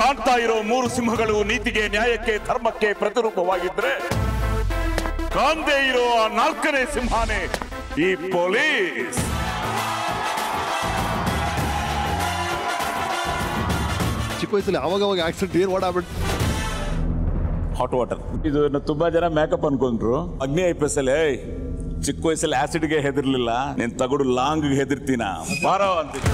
ಕಾಣ್ತಾ ಇರೋ ಮೂರು ಸಿಂಹಗಳು ನೀತಿಗೆ, ನ್ಯಾಯಕ್ಕೆ, ಧರ್ಮಕ್ಕೆ ಪ್ರತಿರೂಪವಾಗಿದ್ರೆ, ಕಾಣ್ದೇ ಇರೋ ಆ ನಾಲ್ಕನೇ ಸಿಂಹನೇ ಈ ಪೊಲೀಸ್. ಚಿಕ್ಕ ವಯಸ್ಸಲ್ಲಿ ಅವಾಗವಾಗ ಆಕ್ಸಿಡೆಂಟ್ ಏರ್ ಓಡಾಬಿಟ್ಟು ಹಾಟ್ ವಾಟರ್. ಇದು ತುಂಬಾ ಜನ ಮೇಕಪ್ ಅನ್ಕೊಂಡ್ರು. ಅಗ್ನಿ ಐಪಿಎಸ್ ಅಲ್ಲಿ ಚಿಕ್ಕ ವಯಸ್ಸಲ್ಲಿ ಆಸಿಡ್ಗೆ ಹೆದರ್ಲಿಲ್ಲ, ನೀನ್ ತಗೊಂಡು ಲಾಂಗ್ ಹೆದರ್ತೀನ ಬಾರೋ ಅಂತ.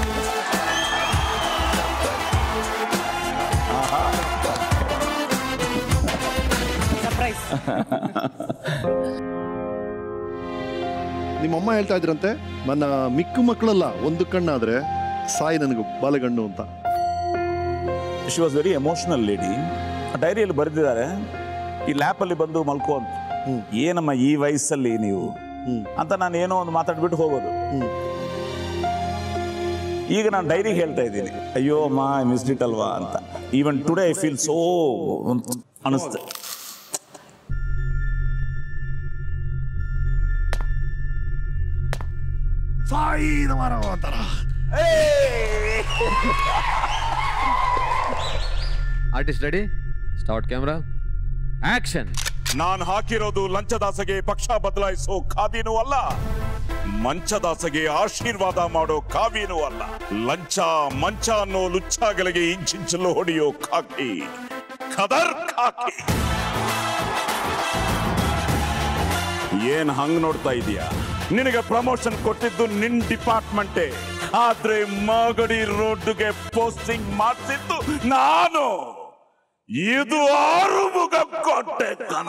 ನಿಮ್ಮಮ್ಮ ಹೇಳ್ತಾ ಇದ್ರಂತೆ, ನನ್ನ ಮಿಕ್ಕು ಮಕ್ಕಳಲ್ಲ ಒಂದು ಕಣ್ಣಾದ್ರೆ ಸಾಯಿ ನನಗೆ ಬಾಲಗಣ್ಣು ಅಂತ. She was very emotional lady. ಡೈರಿಯಲ್ಲಿ ಬರೆದಿದ್ದಾರೆ, ಈ ಲ್ಯಾಪ್ ಅಲ್ಲಿ ಬಂದು ಮಲ್ಕೋ ಅಂತ. ಏನಮ್ಮ ಈ ವಯಸ್ಸಲ್ಲಿ ನೀವು ಅಂತ ನಾನು ಏನೋ ಒಂದು ಮಾತಾಡ್ಬಿಟ್ಟು ಹೋಗೋದು. ಈಗ ನಾನು ಡೈರಿಗೆ ಹೇಳ್ತಾ ಇದ್ದೀನಿ, ಅಯ್ಯೋ ಅಮ್ಮ ಐ ಮಿಸ್ಡ್ ಇಟ್ ಅಲ್ವಾ ಅಂತ. Even today I feel so ಅನಿಸ್ತು. ಸಾಯಿ ನಮರೋ ಅಂತಾರ. Artist ready, start camera, action. ನಾನು ಹಾಕಿರೋದು ಲಂಚದಾಸಗೆ ಪಕ್ಷ ಬದಲಾಯಿಸೋ ಖಾದಿನೂ ಅಲ್ಲ, ಮಂಚದಾಸಗೆ ಆಶೀರ್ವಾದ ಮಾಡೋ ಕಾವಿನೂ ಅಲ್ಲ, ಲಂಚ ಮಂಚ ಅನ್ನೋ ಲುಚ್ಚಾಗಲಿಗೆ ಇಂಚಿಂಚಲು ಹೊಡೆಯೋ ಖಾಕಿ, ಖದರ್ ಖಾಕಿ. ಏನ್ ಹಂಗ್ ನೋಡ್ತಾ ಇದೀಯಾ? ನಿನಗೆ ಪ್ರಮೋಷನ್ ಕೊಟ್ಟಿದ್ದು ನಿನ್ ಡಿಪಾರ್ಟ್ಮೆಂಟೇ, ಆದ್ರೆ ಮಾಗಡಿ ರೋಡ್ಗೆ ಪೋಸ್ಟಿಂಗ್ ಮಾಡಿಸಿದ್ದು ನಾನು. ಇದು ಆರುಮುಗ ಕೋಟೆ ಕಣ.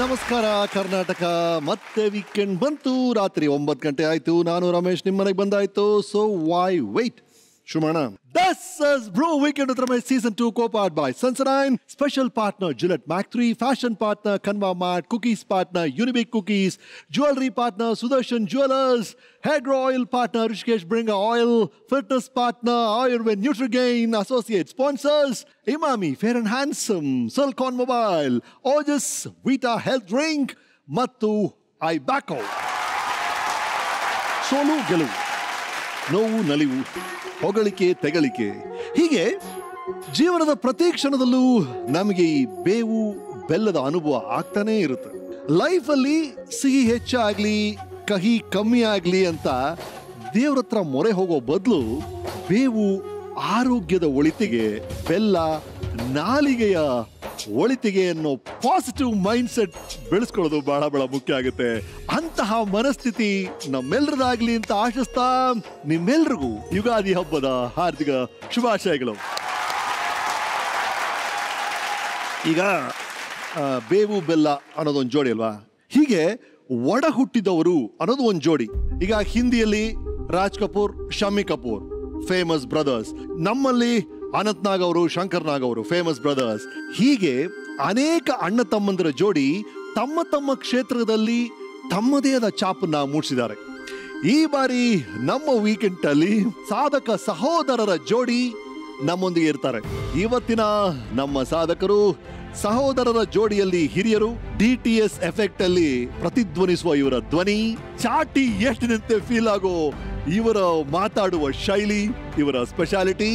ನಮಸ್ಕಾರ ಕರ್ನಾಟಕ, ಮತ್ತೆ ವೀಕೆಂಡ್ ಬಂತು. ರಾತ್ರಿ 9 ಗಂಟೆ ಆಯ್ತು. ನಾನು ರಮೇಶ್ ನಿಮ್ಮ ಮನೆಗೆ ಬಂದಾಯ್ತು. ಸೊ ವೈ ವೇಟ್, ಶುರು ಮಾಡೋಣ. This is bro weekend with Ramesh season 2, copowered by Sensodyne, special partner Gillette Mach 3, fashion partner Kanvar mart, cookies partner Unibic cookies, jewellery partner Sudarshan jewellers, hair oil partner Rishikesh Bhringa oil, fitness partner Ayurved Nutrigen, associate sponsors Emami, Fair and Handsome, Celkon Mobile, Ojas, Vita Health Drink, Mattu, Ibaco. ಸೋಲು ಗೆಲುವು, ನೋವು ನಲಿವು, ಹೊಗಳಿಕೆ ತೆಗಳಿಕೆ, ಹೀಗೆ ಜೀವನದ ಪ್ರತಿ ಕ್ಷಣದಲ್ಲೂ ನಮಗೆ ಈ ಬೇವು ಬೆಲ್ಲದ ಅನುಭವ ಆಗ್ತಾನೇ ಇರುತ್ತೆ. ಲೈಫಲ್ಲಿ ಸಿಹಿ ಹೆಚ್ಚಾಗ್ಲಿ, ಕಹಿ ಕಮ್ಮಿ ಆಗ್ಲಿ ಅಂತ ದೇವ್ರತ್ರ ಮೊರೆ ಹೋಗೋ ಬದಲು ಬೇವು ಆರೋಗ್ಯದ ಒಳಿತಿಗೆ, ಬೆಲ್ಲ ನಾಲಿಗೆಯ ಒಳಿತಿಗೆ ಅನ್ನೋ ಪಾಸಿಟಿವ್ ಮೈಂಡ್ ಸೆಟ್ ಬೆಳೆಸ್ಕೊಳ್ಳೋದು ಬಹಳ ಬಹಳ ಮುಖ್ಯ ಆಗುತ್ತೆ. ಅಂತಹ ಮನಸ್ಥಿತಿ ನಮ್ಮೆಲ್ಲರದಾಗ್ಲಿ ಅಂತ ಆಶಿಸ್ತಾ ನಿಮ್ಮೆಲ್ರಿಗೂ ಯುಗಾದಿ ಹಬ್ಬದ ಹಾರ್ದಿಕ ಶುಭಾಶಯಗಳು. ಈಗ ಬೇವು ಬೆಲ್ಲ ಅನ್ನೋದೊಂದು ಜೋಡಿ ಅಲ್ವಾ, ಹೀಗೆ ಒಡ ಹುಟ್ಟಿದವರು ಅನ್ನೋದು ಒಂದು ಜೋಡಿ. ಈಗ ಹಿಂದಿಯಲ್ಲಿ ರಾಜ್ ಕಪೂರ್, ಶಮ್ಮಿ ಕಪೂರ್, ಫೇಮಸ್ ಬ್ರದರ್ಸ್. ನಮ್ಮಲ್ಲಿ ಅನಂತ್ ನಾಗ್ ಅವರು, ಶಂಕರ್ ನಾಗ್ ಅವರು, ಫೇಮಸ್ ಬ್ರದರ್ಸ್. ಹೀಗೆ ಅನೇಕ ಅಣ್ಣ ತಮ್ಮಂದಿರ ಜೋಡಿ ತಮ್ಮ ತಮ್ಮ ಕ್ಷೇತ್ರದಲ್ಲಿ ತಮ್ಮದೇ ಆದ ಛಾಪನ್ನ ಮೂಡಿಸಿದ್ದಾರೆ. ಈ ಬಾರಿ ನಮ್ಮ ವೀಕೆಂಡ್ ಅಲ್ಲಿ ಸಾಧಕ ಸಹೋದರರ ಜೋಡಿ ನಮ್ಮೊಂದಿಗೆ ಇರ್ತಾರೆ. ಇವತ್ತಿನ ನಮ್ಮ ಸಾಧಕರು ಸಹೋದರರ ಜೋಡಿಯಲ್ಲಿ ಹಿರಿಯರು. DTS ಎಫೆಕ್ಟ್ ಅಲ್ಲಿ ಪ್ರತಿಧ್ವನಿಸುವ ಇವರ ಧ್ವನಿ, ಚಾಟಿ ಎಷ್ಟಿನಂತೆ ಫೀಲ್ ಆಗೋ ಇವರ ಮಾತಾಡುವ ಶೈಲಿ, ಇವರ speciality.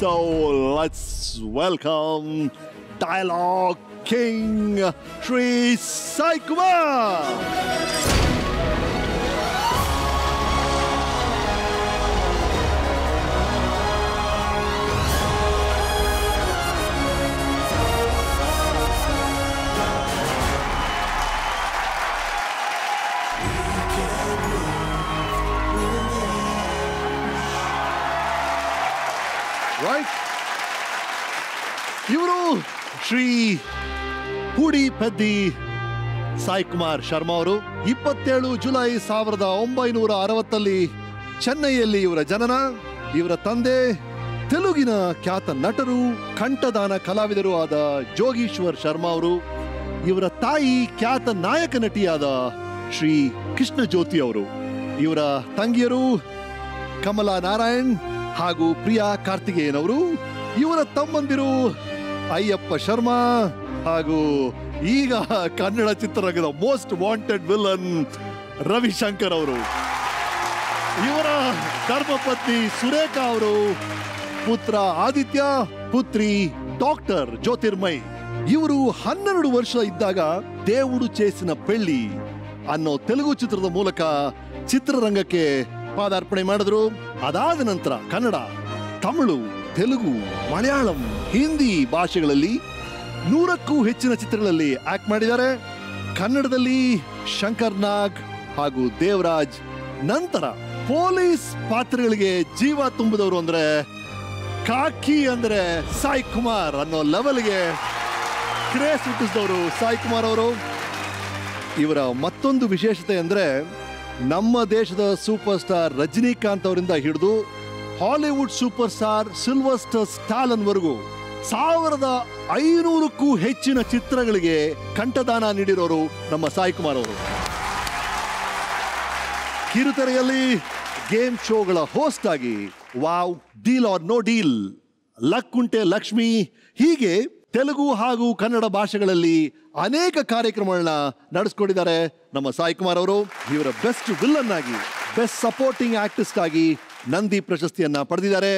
So let's welcome dialogue king Shri Sai Kumar. ಇವರು ಶ್ರೀ ಹೂಡಿ ಪದ್ದಿ ಸಾಯಿ ಕುಮಾರ್ ಶರ್ಮಾ ಅವರು. 27 ಜುಲೈ 1960 ಚೆನ್ನೈಯಲ್ಲಿ ಇವರ ಜನನ. ಇವರ ತಂದೆ ತೆಲುಗಿನ ಖ್ಯಾತ ನಟರು, ಕಂಠದಾನ ಕಲಾವಿದರು ಆದ ಜೋಗೀಶ್ವರ್ ಶರ್ಮಾ ಅವರು. ಇವರ ತಾಯಿ ಖ್ಯಾತ ನಾಯಕ ನಟಿಯಾದ ಶ್ರೀ ಕೃಷ್ಣ ಜ್ಯೋತಿ ಅವರು. ಇವರ ತಂಗಿಯರು ಕಮಲಾ ನಾರಾಯಣ್ ಹಾಗೂ ಪ್ರಿಯಾ ಕಾರ್ತಿಕೇಯನವರು, ಇವರ ತಮ್ಮಂದಿರು ಅಯ್ಯಪ್ಪ ಶರ್ಮಾ ಹಾಗೂ ಈಗ ಕನ್ನಡ ಚಿತ್ರರಂಗದ ಮೋಸ್ಟ್ ವಾಂಟೆಡ್ ವಿಲನ್ ರವಿಶಂಕರ್ ಅವರು, ಇವರ ಧರ್ಮಪತ್ನಿ ಸುರೇಖಾ ಅವರು, ಪುತ್ರ ಆದಿತ್ಯ, ಪುತ್ರಿ ಡಾಕ್ಟರ್ ಜ್ಯೋತಿರ್ಮಯ್. ಇವರು 12 ವರ್ಷ ಇದ್ದಾಗ ದೇವುಡು ಚೇಸಿನ ಪೆಳ್ಳಿ ಅನ್ನೋ ತೆಲುಗು ಚಿತ್ರದ ಮೂಲಕ ಚಿತ್ರರಂಗಕ್ಕೆ ಪಾದಾರ್ಪಣೆ ಮಾಡಿದ್ರು. ಅದಾದ ನಂತರ ಕನ್ನಡ, ತಮಿಳು, ತೆಲುಗು, ಮಲಯಾಳಂ, ಹಿಂದಿ ಭಾಷೆಗಳಲ್ಲಿ 100ಕ್ಕೂ ಹೆಚ್ಚಿನ ಚಿತ್ರಗಳಲ್ಲಿ ಆಕ್ಟ್ ಮಾಡಿದ್ದಾರೆ. ಕನ್ನಡದಲ್ಲಿ ಶಂಕರ್ ನಾಗ್ ಹಾಗೂ ದೇವರಾಜ್. ನಂತರ ಪೊಲೀಸ್ ಪಾತ್ರಗಳಿಗೆ ಜೀವ ತುಂಬಿದವರು ಅಂದ್ರೆ ಕಾಕಿ ಅಂದ್ರೆ ಸಾಯಿ ಕುಮಾರ್ ಅನ್ನೋ ಲೆವೆಲ್ಗೆ ಕ್ರೇಸ್ ಹುಟ್ಟಿಸಿದವರು ಸಾಯಿ ಕುಮಾರ್ ಅವರು. ಇವರ ಮತ್ತೊಂದು ವಿಶೇಷತೆ ಅಂದರೆ ನಮ್ಮ ದೇಶದ ಸೂಪರ್ ಸ್ಟಾರ್ ರಜನಿಕಾಂತ್ ಅವರಿಂದ ಹಿಡಿದು ಹಾಲಿವುಡ್ ಸೂಪರ್ ಸ್ಟಾರ್ ಸಿಲ್ವಸ್ಟರ್ ಸ್ಟಾಲನ್ವರೆಗೂ 1500ಕ್ಕೂ ಹೆಚ್ಚಿನ ಚಿತ್ರಗಳಿಗೆ ಕಂಠದಾನ ನೀಡಿರೋರು ನಮ್ಮ ಸಾಯಿ ಕುಮಾರ್ ಅವರು. ಕಿರುತೆರೆಯಲ್ಲಿ ಗೇಮ್ ಶೋಗಳ ಹೋಸ್ಟ್ ಆಗಿ wow, deal or no deal, luck ಉಂಟೆ ಲಕ್ಷ್ಮಿ, ಹೀಗೆ ತೆಲುಗು ಹಾಗೂ ಕನ್ನಡ ಭಾಷೆಗಳಲ್ಲಿ ಅನೇಕ ಕಾರ್ಯಕ್ರಮಗಳನ್ನ ನಡೆಸ್ಕೊಂಡಿದ್ದಾರೆ ನಮ್ಮ ಸಾಯಿ ಕುಮಾರ್ ಅವರು. ಇವರ ಬೆಸ್ಟ್ ವಿಲನ್ ಆಗಿ, ಬೆಸ್ಟ್ ಸಪೋರ್ಟಿಂಗ್ ಆರ್ಟಿಸ್ಟ್ ಆಗಿ ನಂದಿ ಪ್ರಶಸ್ತಿಯನ್ನ ಪಡೆದಿದ್ದಾರೆ.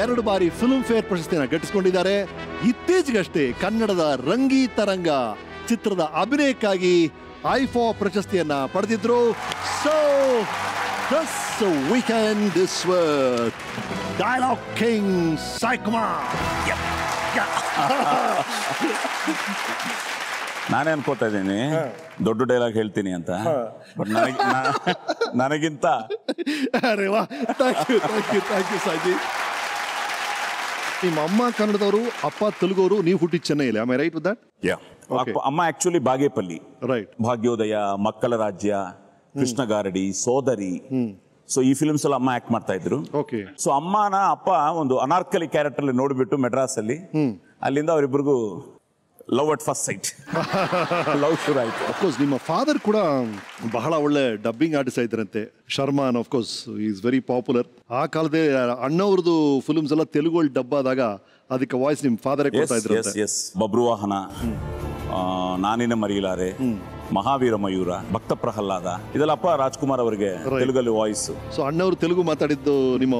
2 ಬಾರಿ ಫಿಲ್ಮ್ ಫೇರ್ ಪ್ರಶಸ್ತಿಯನ್ನ ಗಿಟ್ಟಿಸಿಕೊಂಡಿದ್ದಾರೆ. ಇತ್ತೀಚೆಗಷ್ಟೇ ಕನ್ನಡದ ರಂಗಿ ತರಂಗ ಚಿತ್ರದ ಅಭಿನಯಕ್ಕಾಗಿ ಐಫಾ ಪ್ರಶಸ್ತಿಯನ್ನ ಪಡೆದಿದ್ರು. So this weekend this worth dialogue king Sai Kumar. ನಾನೇ ಅನ್ಕೋತಾ ಇದ್ದೀನಿ ದೊಡ್ಡ ಡೈಲಾಗ್ ಹೇಳ್ತೀನಿ ಅಂತ, ಬಟ್ ನನಗಿಂತ ನಿಮ್ಮ ಅಮ್ಮ ಕನ್ನಡದವರು, ಅಪ್ಪ ತೆಲುಗೋರು, ನೀವು ಹುಟ್ಟಿ ಚೆನ್ನೈಲಿ, am I right with that? Yeah. ಅಮ್ಮ ಆಕ್ಚುಲಿ ಬಾಗೇಪಲ್ಲಿ, ರೈಟ್, ಭಾಗ್ಯೋದಯ, ಮಕ್ಕಳ ರಾಜ್ಯ, ಕೃಷ್ಣಗಾರಡಿ, ಸೋದರಿ, ಸೊ ಈ ಫಿಲ್ಮ್ಸ್ ಎಲ್ಲ ಅಮ್ಮ ಆಕ್ಟ್ ಮಾಡ್ತಾ ಇದ್ರು. ಸೊ ಅಮ್ಮನ ಅಪ್ಪ ಒಂದು ಅನಾರ್ಕಲಿ ಕ್ಯಾರೆಕ್ಟರ್ ಅಲ್ಲಿ ನೋಡ್ಬಿಟ್ಟು ಮೆಡ್ರಾಸ್ ಅಲ್ಲಿ, ಅಲ್ಲಿಂದ ಅವರಿಬ್ಬರಿಗೂ love at first sight, love ಶುರು ಆಯ್ತು. ಅಫ್ಕೋರ್ಸ್ ನಿಮ್ಮ ಫಾದರ್ ಕೂಡ ಬಹಳ ಒಳ್ಳೆ ಡಬ್ಬಿಂಗ್ ಆರ್ಟಿಸ್ಟ್ ಆಗಿದ್ರಂತೆ, ಶರ್ಮಾನ್. Of course is very popular. ಆ ಕಾಲದಲ್ಲಿ ಅಣ್ಣವ್ರದ್ದು ಫಿಲ್ಮ್ಸ್ ಎಲ್ಲ ತೆಲುಗುಗಳು ಡಬ್ ಆದಾಗ ಅದಕ್ಕೆ ವಾಯ್ಸ್ ನಿಮ್ಮ ಫಾದರೇ ಕೊಡ್ತಾ ಇದ್ರು. ಎಸ್, ಬಬ್ರುವಾಹನ, ನಾನಿನ ಮರಿಲಾರೆ, ಮಹಾವೀರ ಮಯೂರ, ಭಕ್ತ ಪ್ರಹ್ಲಾದ, ಇದೆಲ್ಲಪ್ಪ ರಾಜ್ಕುಮಾರ್ ಅವರಿಗೆ ತೆಲುಗಲ್ಲಿ ವಾಯ್ಸ್. ಸೊ ಅಣ್ಣವರು ತೆಲುಗು ಮಾತಾಡಿದ್ದು ನಿಮ್ಮ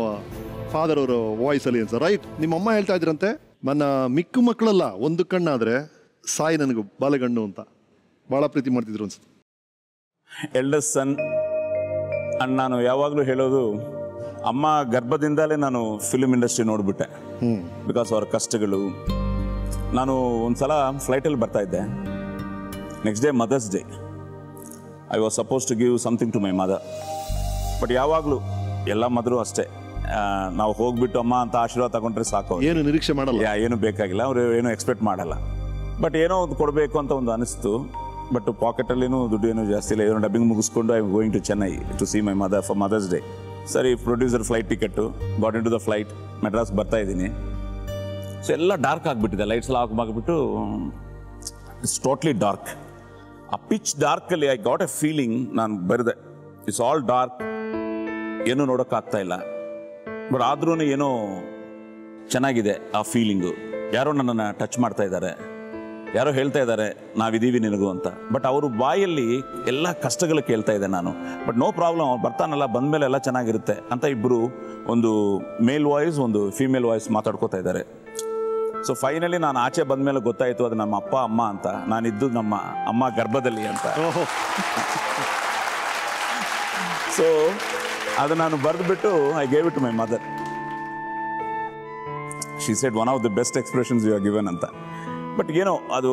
ಫಾದರ್ ಅವರ ವಾಯ್ಸ್ ಅಲ್ಲಿ ಅನ್ಸ, ರೈಟ್? ನಿಮ್ಮ ಅಮ್ಮ ಹೇಳ್ತಾ ಇದ್ರಂತೆ, ನನ್ನ ಮಿಕ್ಕು ಮಕ್ಕಳೆಲ್ಲ ಒಂದು ಕಣ್ಣಾದ್ರೆ ಸಾಯಿ ನನಗೆ ಬಾಲಗಣ್ಣು ಅಂತ ಭಾಳ ಪ್ರೀತಿ ಮಾಡ್ತಿದ್ರು ಅನ್ಸುತ್ತೆ. ಎಲ್ಡೆಸ್ಟ್ ಸನ್ ಅಂಡ್ ನಾನು ಯಾವಾಗಲೂ ಹೇಳೋದು, ಅಮ್ಮ ಗರ್ಭದಿಂದಲೇ ನಾನು ಫಿಲ್ಮ್ ಇಂಡಸ್ಟ್ರಿ ನೋಡಿಬಿಟ್ಟೆ, ಬಿಕಾಸ್ ಅವರ ಕಷ್ಟಗಳು. ನಾನು ಒಂದು ಸಲ ಫ್ಲೈಟಲ್ಲಿ ಬರ್ತಾ ಇದ್ದೆ, next day mother's day, I was suppose to give something to my mother, but ಯಾವಾಗಲೂ ಎಲ್ಲ ಮದರು ಅಷ್ಟೇ, ನಾವು ಹೋಗ್ಬಿಟ್ಟು ಅಮ್ಮ ಅಂತ ಆಶೀರ್ವಾದ ತಗೊಂಡ್ರೆ ಸಾಕು, ಏನು ನಿರೀಕ್ಷೆ ಮಾಡಲ್ಲ, ಏನು ಬೇಕಾಗಿಲ್ಲ, ಅವರು ಏನು ಎಕ್ಸ್ಪೆಕ್ಟ್ ಮಾಡಲ್ಲ, ಬಟ್ ಏನೋ ಒಂದು ಕೊಡಬೇಕು ಅಂತ ಒಂದು ಅನಿಸ್ತು. ಬಟ್ ಪಾಕೆಟಲ್ಲಿನೂ ದುಡ್ಡು ಏನೂ ಜಾಸ್ತಿ ಇಲ್ಲ, ಏನೋ ಡಬ್ಬಿಂಗ್ ಮುಗಿಸ್ಕೊಂಡು I am going to Chennai to see my mother for mother's day. ಸರಿ, producer flight ticket, got into the flight, Madras ಬರ್ತಾ ಇದ್ದೀನಿ. ಸೊ ಎಲ್ಲ ಡಾರ್ಕ್ ಆಗಿಬಿಟ್ಟಿದೆ, ಲೈಟ್ಸ್ ಎಲ್ಲ ಆಫ್ ಆಗಿಬಿಟ್ಟು, ಇಟ್ಸ್ ಟೋಟ್ಲಿ ಡಾರ್ಕ್. ಆ ಪಿಚ್ ಡಾರ್ಕಲ್ಲಿ ಐ ಗಾಟ್ ಎ ಫೀಲಿಂಗ್, ನಾನು ಬರೆದೆ, ಇಟ್ಸ್ ಆಲ್ ಡಾರ್ಕ್, ಏನೂ ನೋಡೋಕ್ಕಾಗ್ತಾ ಇಲ್ಲ, ಬಟ್ ಆದ್ರೂ ಏನೋ ಚೆನ್ನಾಗಿದೆ ಆ ಫೀಲಿಂಗು. ಯಾರೋ ನನ್ನನ್ನು ಟಚ್ ಮಾಡ್ತಾ ಇದ್ದಾರೆ, ಯಾರೋ ಹೇಳ್ತಾ ಇದ್ದಾರೆ ನಾವಿದ್ದೀವಿ ನಿನಗೂ ಅಂತ, ಬಟ್ ಅವರು ಬಾಯಲ್ಲಿ ಎಲ್ಲ ಕಷ್ಟಗಳು ಕೇಳ್ತಾ ಇದ್ದೆ ನಾನು, ಬಟ್ ನೋ ಪ್ರಾಬ್ಲಮ್, ಅವ್ರು ಬರ್ತಾನಲ್ಲ, ಬಂದಮೇಲೆ ಎಲ್ಲ ಚೆನ್ನಾಗಿರುತ್ತೆ ಅಂತ ಇಬ್ಬರು, ಒಂದು ಮೇಲ್ ವಾಯ್ಸ್, ಒಂದು ಫೀಮೇಲ್ ವಾಯ್ಸ್ ಮಾತಾಡ್ಕೋತಾ ಇದ್ದಾರೆ. ಸೊ ಫೈನಲಿ ನಾನು ಆಚೆ ಬಂದಮೇಲೆ ಗೊತ್ತಾಯಿತು ಅದು ನಮ್ಮ ಅಪ್ಪ ಅಮ್ಮ ಅಂತ, ನಾನಿದ್ದು ನಮ್ಮ ಅಮ್ಮ ಗರ್ಭದಲ್ಲಿ ಅಂತ. ಸೊ ಅದು ನಾನು ಬರೆದ್ಬಿಟ್ಟು I gave it to my mother. She said one of the best expressions you are given ಅಂತ. ಬಟ್ ಏನೋ ಅದು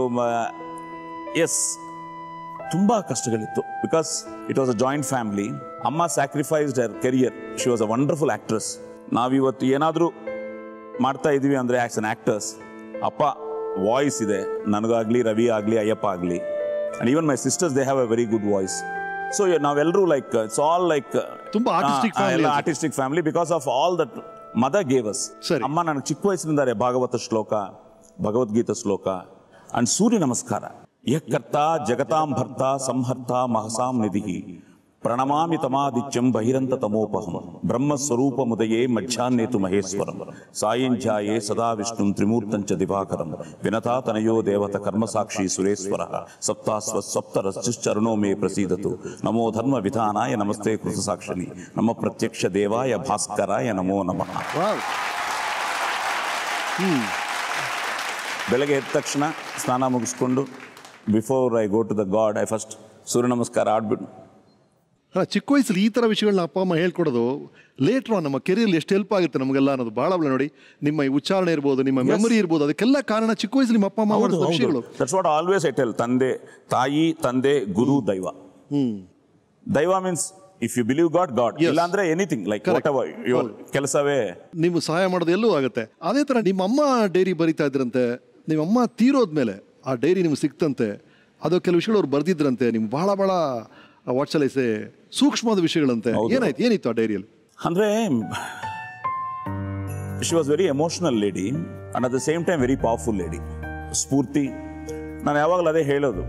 ಎಸ್ ತುಂಬ ಕಷ್ಟಗಳಿತ್ತು, because it was a joint family. ಅಮ್ಮ sacrificed her career, she was a wonderful actress. ನಾವಿವತ್ತು ಏನಾದರೂ ಮಾಡ್ತಾ ಇದ್ದೀವಿ ಅಂದರೆ ಆ್ಯಸ್ ಅನ್ ಆ್ಯಕ್ಟರ್ಸ್, ಅಪ್ಪ ವಾಯ್ಸ್ ಇದೆ, ನನಗಾಗಲಿ, ರವಿ ಆಗಲಿ, ಅಯ್ಯಪ್ಪ ಆಗಲಿ, and even my sisters, they have a very good voice. So ನಾವೆಲ್ಲರೂ ಲೈಕ್ ಇಟ್ಸ್ ಆಲ್ ಲೈಕ್ ತುಂಬ artistic family because of all that mother gave us. ಅಮ್ಮ ನನಗೆ ಚಿಕ್ಕ ವಯಸ್ಸಿನಿಂದಾರೆ ಭಾಗವತ ಶ್ಲೋಕ, ಭಗವದ್ಗೀತಾ ಶ್ಲೋಕ ಅಂಡ್ ಸೂರ್ಯ ನಮಸ್ಕಾರ. ಯಃ ಕರ್ತ ಜಗತಾಂ ಭರ್ತ ಸಂಹರ್ತ ಮಹಸಾಂ ನಿಧಿಹಿ பிரணமாமி தமாதிச்சம் பகிரந்த தமோபகம் பிரம்மஸ்வரூபமுதையே மச்சான்னேது மகேஸ்வரம் சாயஞ்சாயே சதா விஷ்ணும் திரிமூர்த்தஞ்ச திவாகரம் வினதா தனயோ தேவத கர்மசாட்சி சுரேஸ்வர சப்தாஸ்வ சப்தரசிச்சரணோ மே பிரசீதது நமோ தர்ம விதானாய நமஸ்தே கிருதசாட்சிணி நம பிரத்யக்ஷ தேவாய பாஸ்கராய நமோ நம. ಬೆಳಗ್ಗೆ ಎದ್ದ ತಕ್ಷಣ ಸ್ನಾನ ಮುಗಿಸ್ಕೊಂಡು before I go to the god I first ಸೂರ್ಯ ನಮಸ್ಕಾರ ಆಡ್ಬಿಟ್ಟು. ಹಾಂ, ಚಿಕ್ಕ ವಯಸ್ಸಲ್ಲಿ ಈ ಥರ ವಿಷಯಗಳನ್ನ ಅಪ್ಪ ಅಮ್ಮ ಹೇಳ್ಕೊಡೋದು ಲೇಟ್ರ್ ನಮ್ಮ ಕೆರಿಯಲ್ಲಿ ಎಷ್ಟು ಹೆಲ್ಪ್ ಆಗುತ್ತೆ ನಮಗೆಲ್ಲ ಅನ್ನೋದು ಭಾಳ. ನೋಡಿ, ನಿಮ್ಮ ಉಚ್ಚಾರಣೆ ಇರ್ಬೋದು, ನಿಮ್ಮ ಮೆಮೊರಿ ಇರ್ಬೋದು, ಅದಕ್ಕೆಲ್ಲ ಕಾರಣ ಚಿಕ್ಕ ವಯಸ್ಸಲ್ಲಿ ನಿಮ್ಮ ಅಪ್ಪ ಅಮ್ಮ ಮಾಡಿದ ವಿಷಯಗಳು. That's what always I tell. ತಂದೆ, ತಾಯಿ, ತಂದೆ, ಗುರು, ದೈವ. ದೈವ means if you believe God, God. ಇಲ್ಲಾಂದ್ರೆ ಎನಿಥಿಂಗ್ ಲೈಕ್ whatever your ಕೆಲಸವೇ ನೀವು ಸಹಾಯ ಮಾಡೋದು ಎಲ್ಲೂ ಆಗುತ್ತೆ. ಅದೇ ಥರ ನಿಮ್ಮಮ್ಮ ಡೈರಿ ಬರಿತಾ ಇದ್ರಂತೆ, ನಿಮ್ಮಮ್ಮ ತೀರೋದ್ಮೇಲೆ ಆ ಡೈರಿ ನಿಮ್ಗೆ ಸಿಕ್ತಂತೆ, ಅದು ಕೆಲವು ವಿಷಯಗಳು ಅವ್ರು ಬರ್ದಿದ್ರಂತೆ, ನಿಮ್ಗೆ ಭಾಳ ಭಾಳ ವಾಟ್ಸಲೈಸೆ ಸೂಕ್ಷ್ಮವಾದ ವಿಷಯಗಳಂತೆ. ಏನಾಯ್ತು, ಏನಿತ್ತು ಆ ಡೈರಿಯಲ್ಲಿ ಅಂದರೆ? She was very emotional lady and at the same time very powerful lady, ಸ್ಫೂರ್ತಿ. ನಾನು ಯಾವಾಗಲೂ ಅದೇ ಹೇಳೋದು,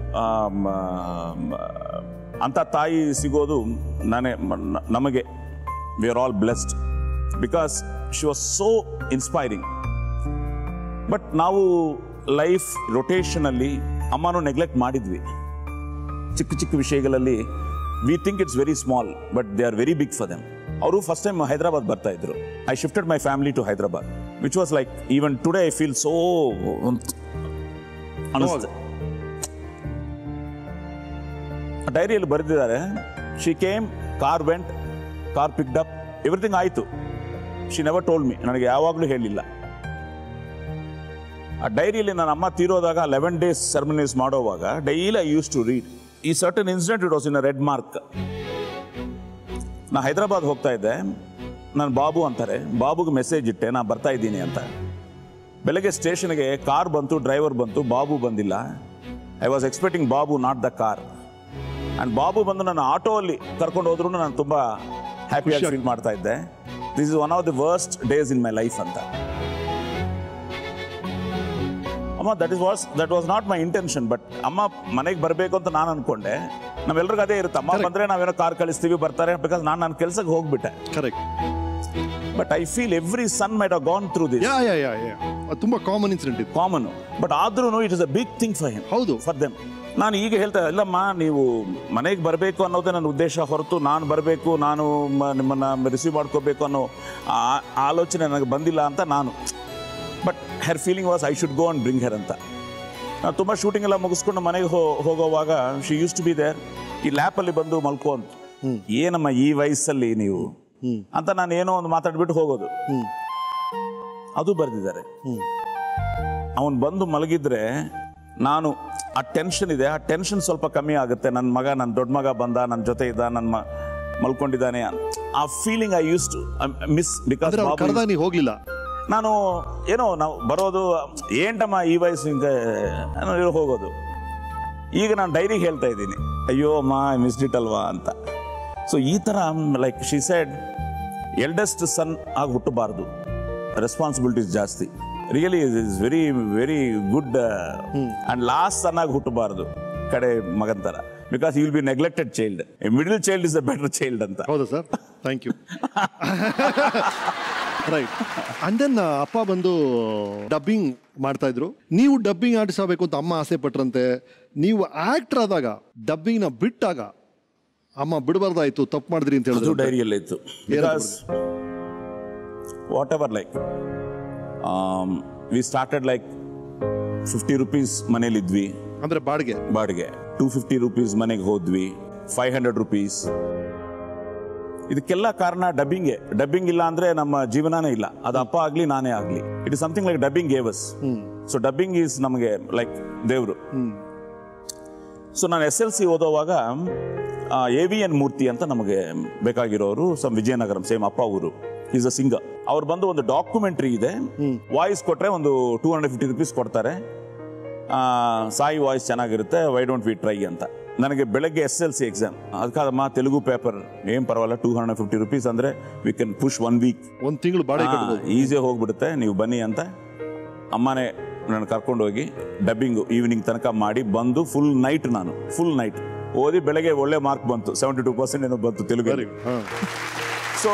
ಅಂಥ ತಾಯಿ ಸಿಗೋದು ನಮಗೆ. We are all blessed because she was so inspiring. But ನಾವು ಲೈಫ್ ರೊಟೇಷನಲ್ಲಿ ಅಮ್ಮನೂ ನೆಗ್ಲೆಕ್ಟ್ ಮಾಡಿದ್ವಿ. ಚಿಕ್ಕ ಚಿಕ್ಕ ವಿಷಯಗಳಲ್ಲಿ we think it's very small but they are very big for them. ಅವರು ಫಸ್ಟ್ ಟೈಮ್ ಹೈದರಾಬಾದ್ ಬರ್ತಾ ಇದ್ರು. I shifted my family to Hyderabad which was like even today I feel so ಅನಿಸ್ತದೆ. ಡೈರಿಯಲ್ಲಿ ಬರೆದಿದ್ದಾರೆ, she came, car went, car picked up, everything ಆಯಿತು. She never told me. ನನಗೆ ಯಾವಾಗಲೂ ಹೇಳಿಲ್ಲ. ಆ ಡೈರಿಯಲ್ಲಿ ನನ್ನ ಅಮ್ಮ ತೀರೋದಾಗ 11 ಡೇಸ್ ಸೆರೆಮನೀಸ್ ಮಾಡೋವಾಗ daily I use to read. ಈ certain incident it was in a red mark. ನಾನು ಹೈದರಾಬಾದ್ ಹೋಗ್ತಾ ಇದ್ದೆ. ನಾನು ಬಾಬು ಅಂತಾರೆ, ಬಾಬುಗೆ ಮೆಸೇಜ್ ಇಟ್ಟೆ ನಾನು ಬರ್ತಾ ಇದ್ದೀನಿ ಅಂತ. ಬೆಳಗ್ಗೆ ಸ್ಟೇಷನ್ಗೆ ಕಾರ್ ಬಂತು, ಡ್ರೈವರ್ ಬಂತು, ಬಾಬು ಬಂದಿಲ್ಲ. I was expecting Babu, not the car. And Babu ಬಂದು ನನ್ನ ಆಟೋಲ್ಲಿ ಕರ್ಕೊಂಡು ಹೋದ್ರೂ ನಾನು ತುಂಬ ಹ್ಯಾಪಿಯಾಗಿ ಫೀಲ್ ಮಾಡ್ತಾ ಇದ್ದೆ. This is one of the worst days in my life ಅಂತ. ಅಮ್ಮ, that was not my intention. But ಅಮ್ಮ ಮನೆಗೆ ಬರಬೇಕು ಅಂತ ನಾನು ಅಂದ್ಕೊಂಡೆ. ನಾವೆಲ್ಲರಿಗೂ ಅದೇ ಇರುತ್ತೆ, ಅಮ್ಮ ಬಂದರೆ ನಾವೇನೋ ಕಾರ್ ಕಳಿಸ್ತೀವಿ, ಬರ್ತಾರೆ. ಬಿಕಾಸ್ ನಾನು ಕೆಲಸಕ್ಕೆ ಹೋಗ್ಬಿಟ್ಟೆ. Correct. But I feel every son might have gone through this. ತುಂಬ ಕಾಮನ್ ಇನ್ಸಿಡೆಂಟ್ ಇದು. ಕಾಮನ್. ಬಟ್ ಆದ್ರೂ it is a big thing for him. ಹೌದು, ಫಾರ್ ದೆಮ್. ನಾನು ಈಗ ಹೇಳ್ತಾ ಇಲ್ಲಮ್ಮ, ನೀವು ಮನೆಗೆ ಬರಬೇಕು ಅನ್ನೋದೇ ನನ್ನ ಉದ್ದೇಶ ಹೊರತು ನಾನು ಬರಬೇಕು, ನಾನು ನಿಮ್ಮನ್ನು ರಿಸೀವ್ ಮಾಡ್ಕೋಬೇಕು ಅನ್ನೋ ಆಲೋಚನೆ ನನಗೆ ಬಂದಿಲ್ಲ ಅಂತ ನಾನು. But her feeling was I should go and bring her ಅಂತ. ನಾನು ತುಂಬ ಶೂಟಿಂಗ್ ಎಲ್ಲ ಮುಗಿಸ್ಕೊಂಡು ಮನೆಗೆ ಹೋಗೋವಾಗ she use to be there. ಈ ಲ್ಯಾಪಲ್ಲಿ ಬಂದು ಮಲ್ಕೋ ಅಂತ. ಏನಮ್ಮ ಈ ವಯಸ್ಸಲ್ಲಿ ನೀವು ಅಂತ ನಾನು ಏನೋ ಒಂದು ಮಾತಾಡ್ಬಿಟ್ಟು ಹೋಗೋದು. ಅದು ಬರೆದಿದ್ದಾರೆ. ಅವನು ಬಂದು ಮಲಗಿದ್ರೆ ನಾನು ಆ ಟೆನ್ಷನ್ ಇದೆ, ಆ ಟೆನ್ಷನ್ ಸ್ವಲ್ಪ ಕಮ್ಮಿ ಆಗುತ್ತೆ. ನನ್ನ ಮಗ, ನನ್ನ ದೊಡ್ಡ ಮಗ ಬಂದ, ನನ್ನ ಜೊತೆ ಇದ್ದ, ನನ್ನ ಮಲ್ಕೊಂಡಿದ್ದಾನೆ, ಆ feeling I use to miss. Because ಹೋಗಲಿಲ್ಲ ನಾನು, ಏನೋ ನಾವು ಬರೋದು ಏಂಟಮ್ಮ ಈ ವಯಸ್ಸಿಗೆ ಹೋಗೋದು. ಈಗ ನಾನು ಡೈರಿಗೆ ಹೇಳ್ತಾ ಇದ್ದೀನಿ, ಅಯ್ಯೋ ಅಮ್ಮ ಐ ಮಿಸ್ ಇಟ್ ಅಲ್ವಾ ಅಂತ. ಸೊ ಈ ಥರ like she said eldest son ಆಗಿ ಹುಟ್ಟಬಾರ್ದು, ರೆಸ್ಪಾನ್ಸಿಬಿಲಿಟೀಸ್ ಜಾಸ್ತಿ. Really is very very good. And last ಸನ್ನಾಗಿ ಹುಟ್ಟಬಾರ್ದು, ಕಡೆ ಮಗನ ಥರ. Because you will be neglected child. A middle child is a better child ಅಂತ. ಹೌದಾ sir? Thank you. Right. And then ಅಪ್ಪ ಬಂದು ಡಬ್ಬಿಂಗ್ ಮಾಡ್ತಾ ಇದ್ರು. ನೀವು ಡಬ್ಬಿಂಗ್ ಆರ್ಟಿಸ್ಟ್ ಆಗಬೇಕು ಅಂತ ಅಮ್ಮ ಆಸೆ ಪಟ್ರಂತೆ. ನೀವು ಆ್ಯಕ್ಟರ್ ಆದಾಗ ಡಬ್ಬಿಂಗ್ನ ಬಿಟ್ಟಾಗ ಅಮ್ಮ ಬಿಡಬಾರ್ದಾಯ್ತು, ತಪ್ಪು ಮಾಡಿದ್ರಿ ಅಂತ ಹೇಳಿದ್ರು ಡೈರಿಯಲ್ಲಿ ಇತ್ತು. Whatever like we started like 50 rupees ಮನೇಲಿ ಇದ್ವಿ ಅಂದ್ರೆ ಬಾಡಿಗೆ 250 rupees ಮನೆಗೆ ಹೋದ್ವಿ, 500 rupees. ಇದಕ್ಕೆಲ್ಲ ಕಾರಣ ಡಬ್ಬಿಂಗ್ ಇಲ್ಲ ಅಂದ್ರೆ ನಮ್ಮ ಜೀವನಾನೇ ಇಲ್ಲ. ಅದು ಅಪ್ಪ ಆಗ್ಲಿ ನಾನೇ ಆಗ್ಲಿ, it is something like dubbing gave us. So dubbing is ನಮಗೆ ಲೈಕ್ ದೇವ್ರು. ಸೊ ನಾನು SLC ಓದೋವಾಗ AVN ಮೂರ್ತಿ ಅಂತ ನಮಗೆ ಬೇಕಾಗಿರೋರು, ಸಮ್ ವಿಜಯನಗರಂ, ಸೇಮ್ ಅಪ್ಪ ಊರು, ಈಸ್ ಅ ಸಿಂಗರ್. ಅವ್ರು ಬಂದು ಒಂದು ಡಾಕ್ಯುಮೆಂಟ್ರಿ ಇದೆ, ವಾಯ್ಸ್ ಕೊಟ್ಟರೆ ಒಂದು 250 ರುಪೀಸ್ ಕೊಡ್ತಾರೆ. ಸಾಯಿ ವಾಯ್ಸ್ ಚೆನ್ನಾಗಿರುತ್ತೆ, ವೈ ಡೋಂಟ್ ವಿ ಟ್ರೈ ಅಂತ. ನನಗೆ ಬೆಳಗ್ಗೆ SLC ಎಕ್ಸಾಮ್, ಅದಕ್ಕಾದಮ್ಮ ತೆಲುಗು ಪೇಪರ್, ಏನು ಪರವಾಗಿಲ್ಲ, 250 ರುಪೀಸ್ ಅಂದರೆ we can push one week, ಒಂದು ತಿಂಗಳು ಈಸಿಯಾಗಿ ಹೋಗ್ಬಿಡುತ್ತೆ, ನೀವು ಬನ್ನಿ ಅಂತ ಅಮ್ಮನೇ ನಾನು ಕರ್ಕೊಂಡೋಗಿ ಡಬ್ಬಿಂಗು ಈವ್ನಿಂಗ್ ತನಕ ಮಾಡಿ ಬಂದು ಫುಲ್ ನೈಟ್ ಓದಿ ಬೆಳಗ್ಗೆ ಒಳ್ಳೆ ಮಾರ್ಕ್ ಬಂತು, 72% ಏನೋ ಬಂತು ತೆಲುಗು. ಸೊ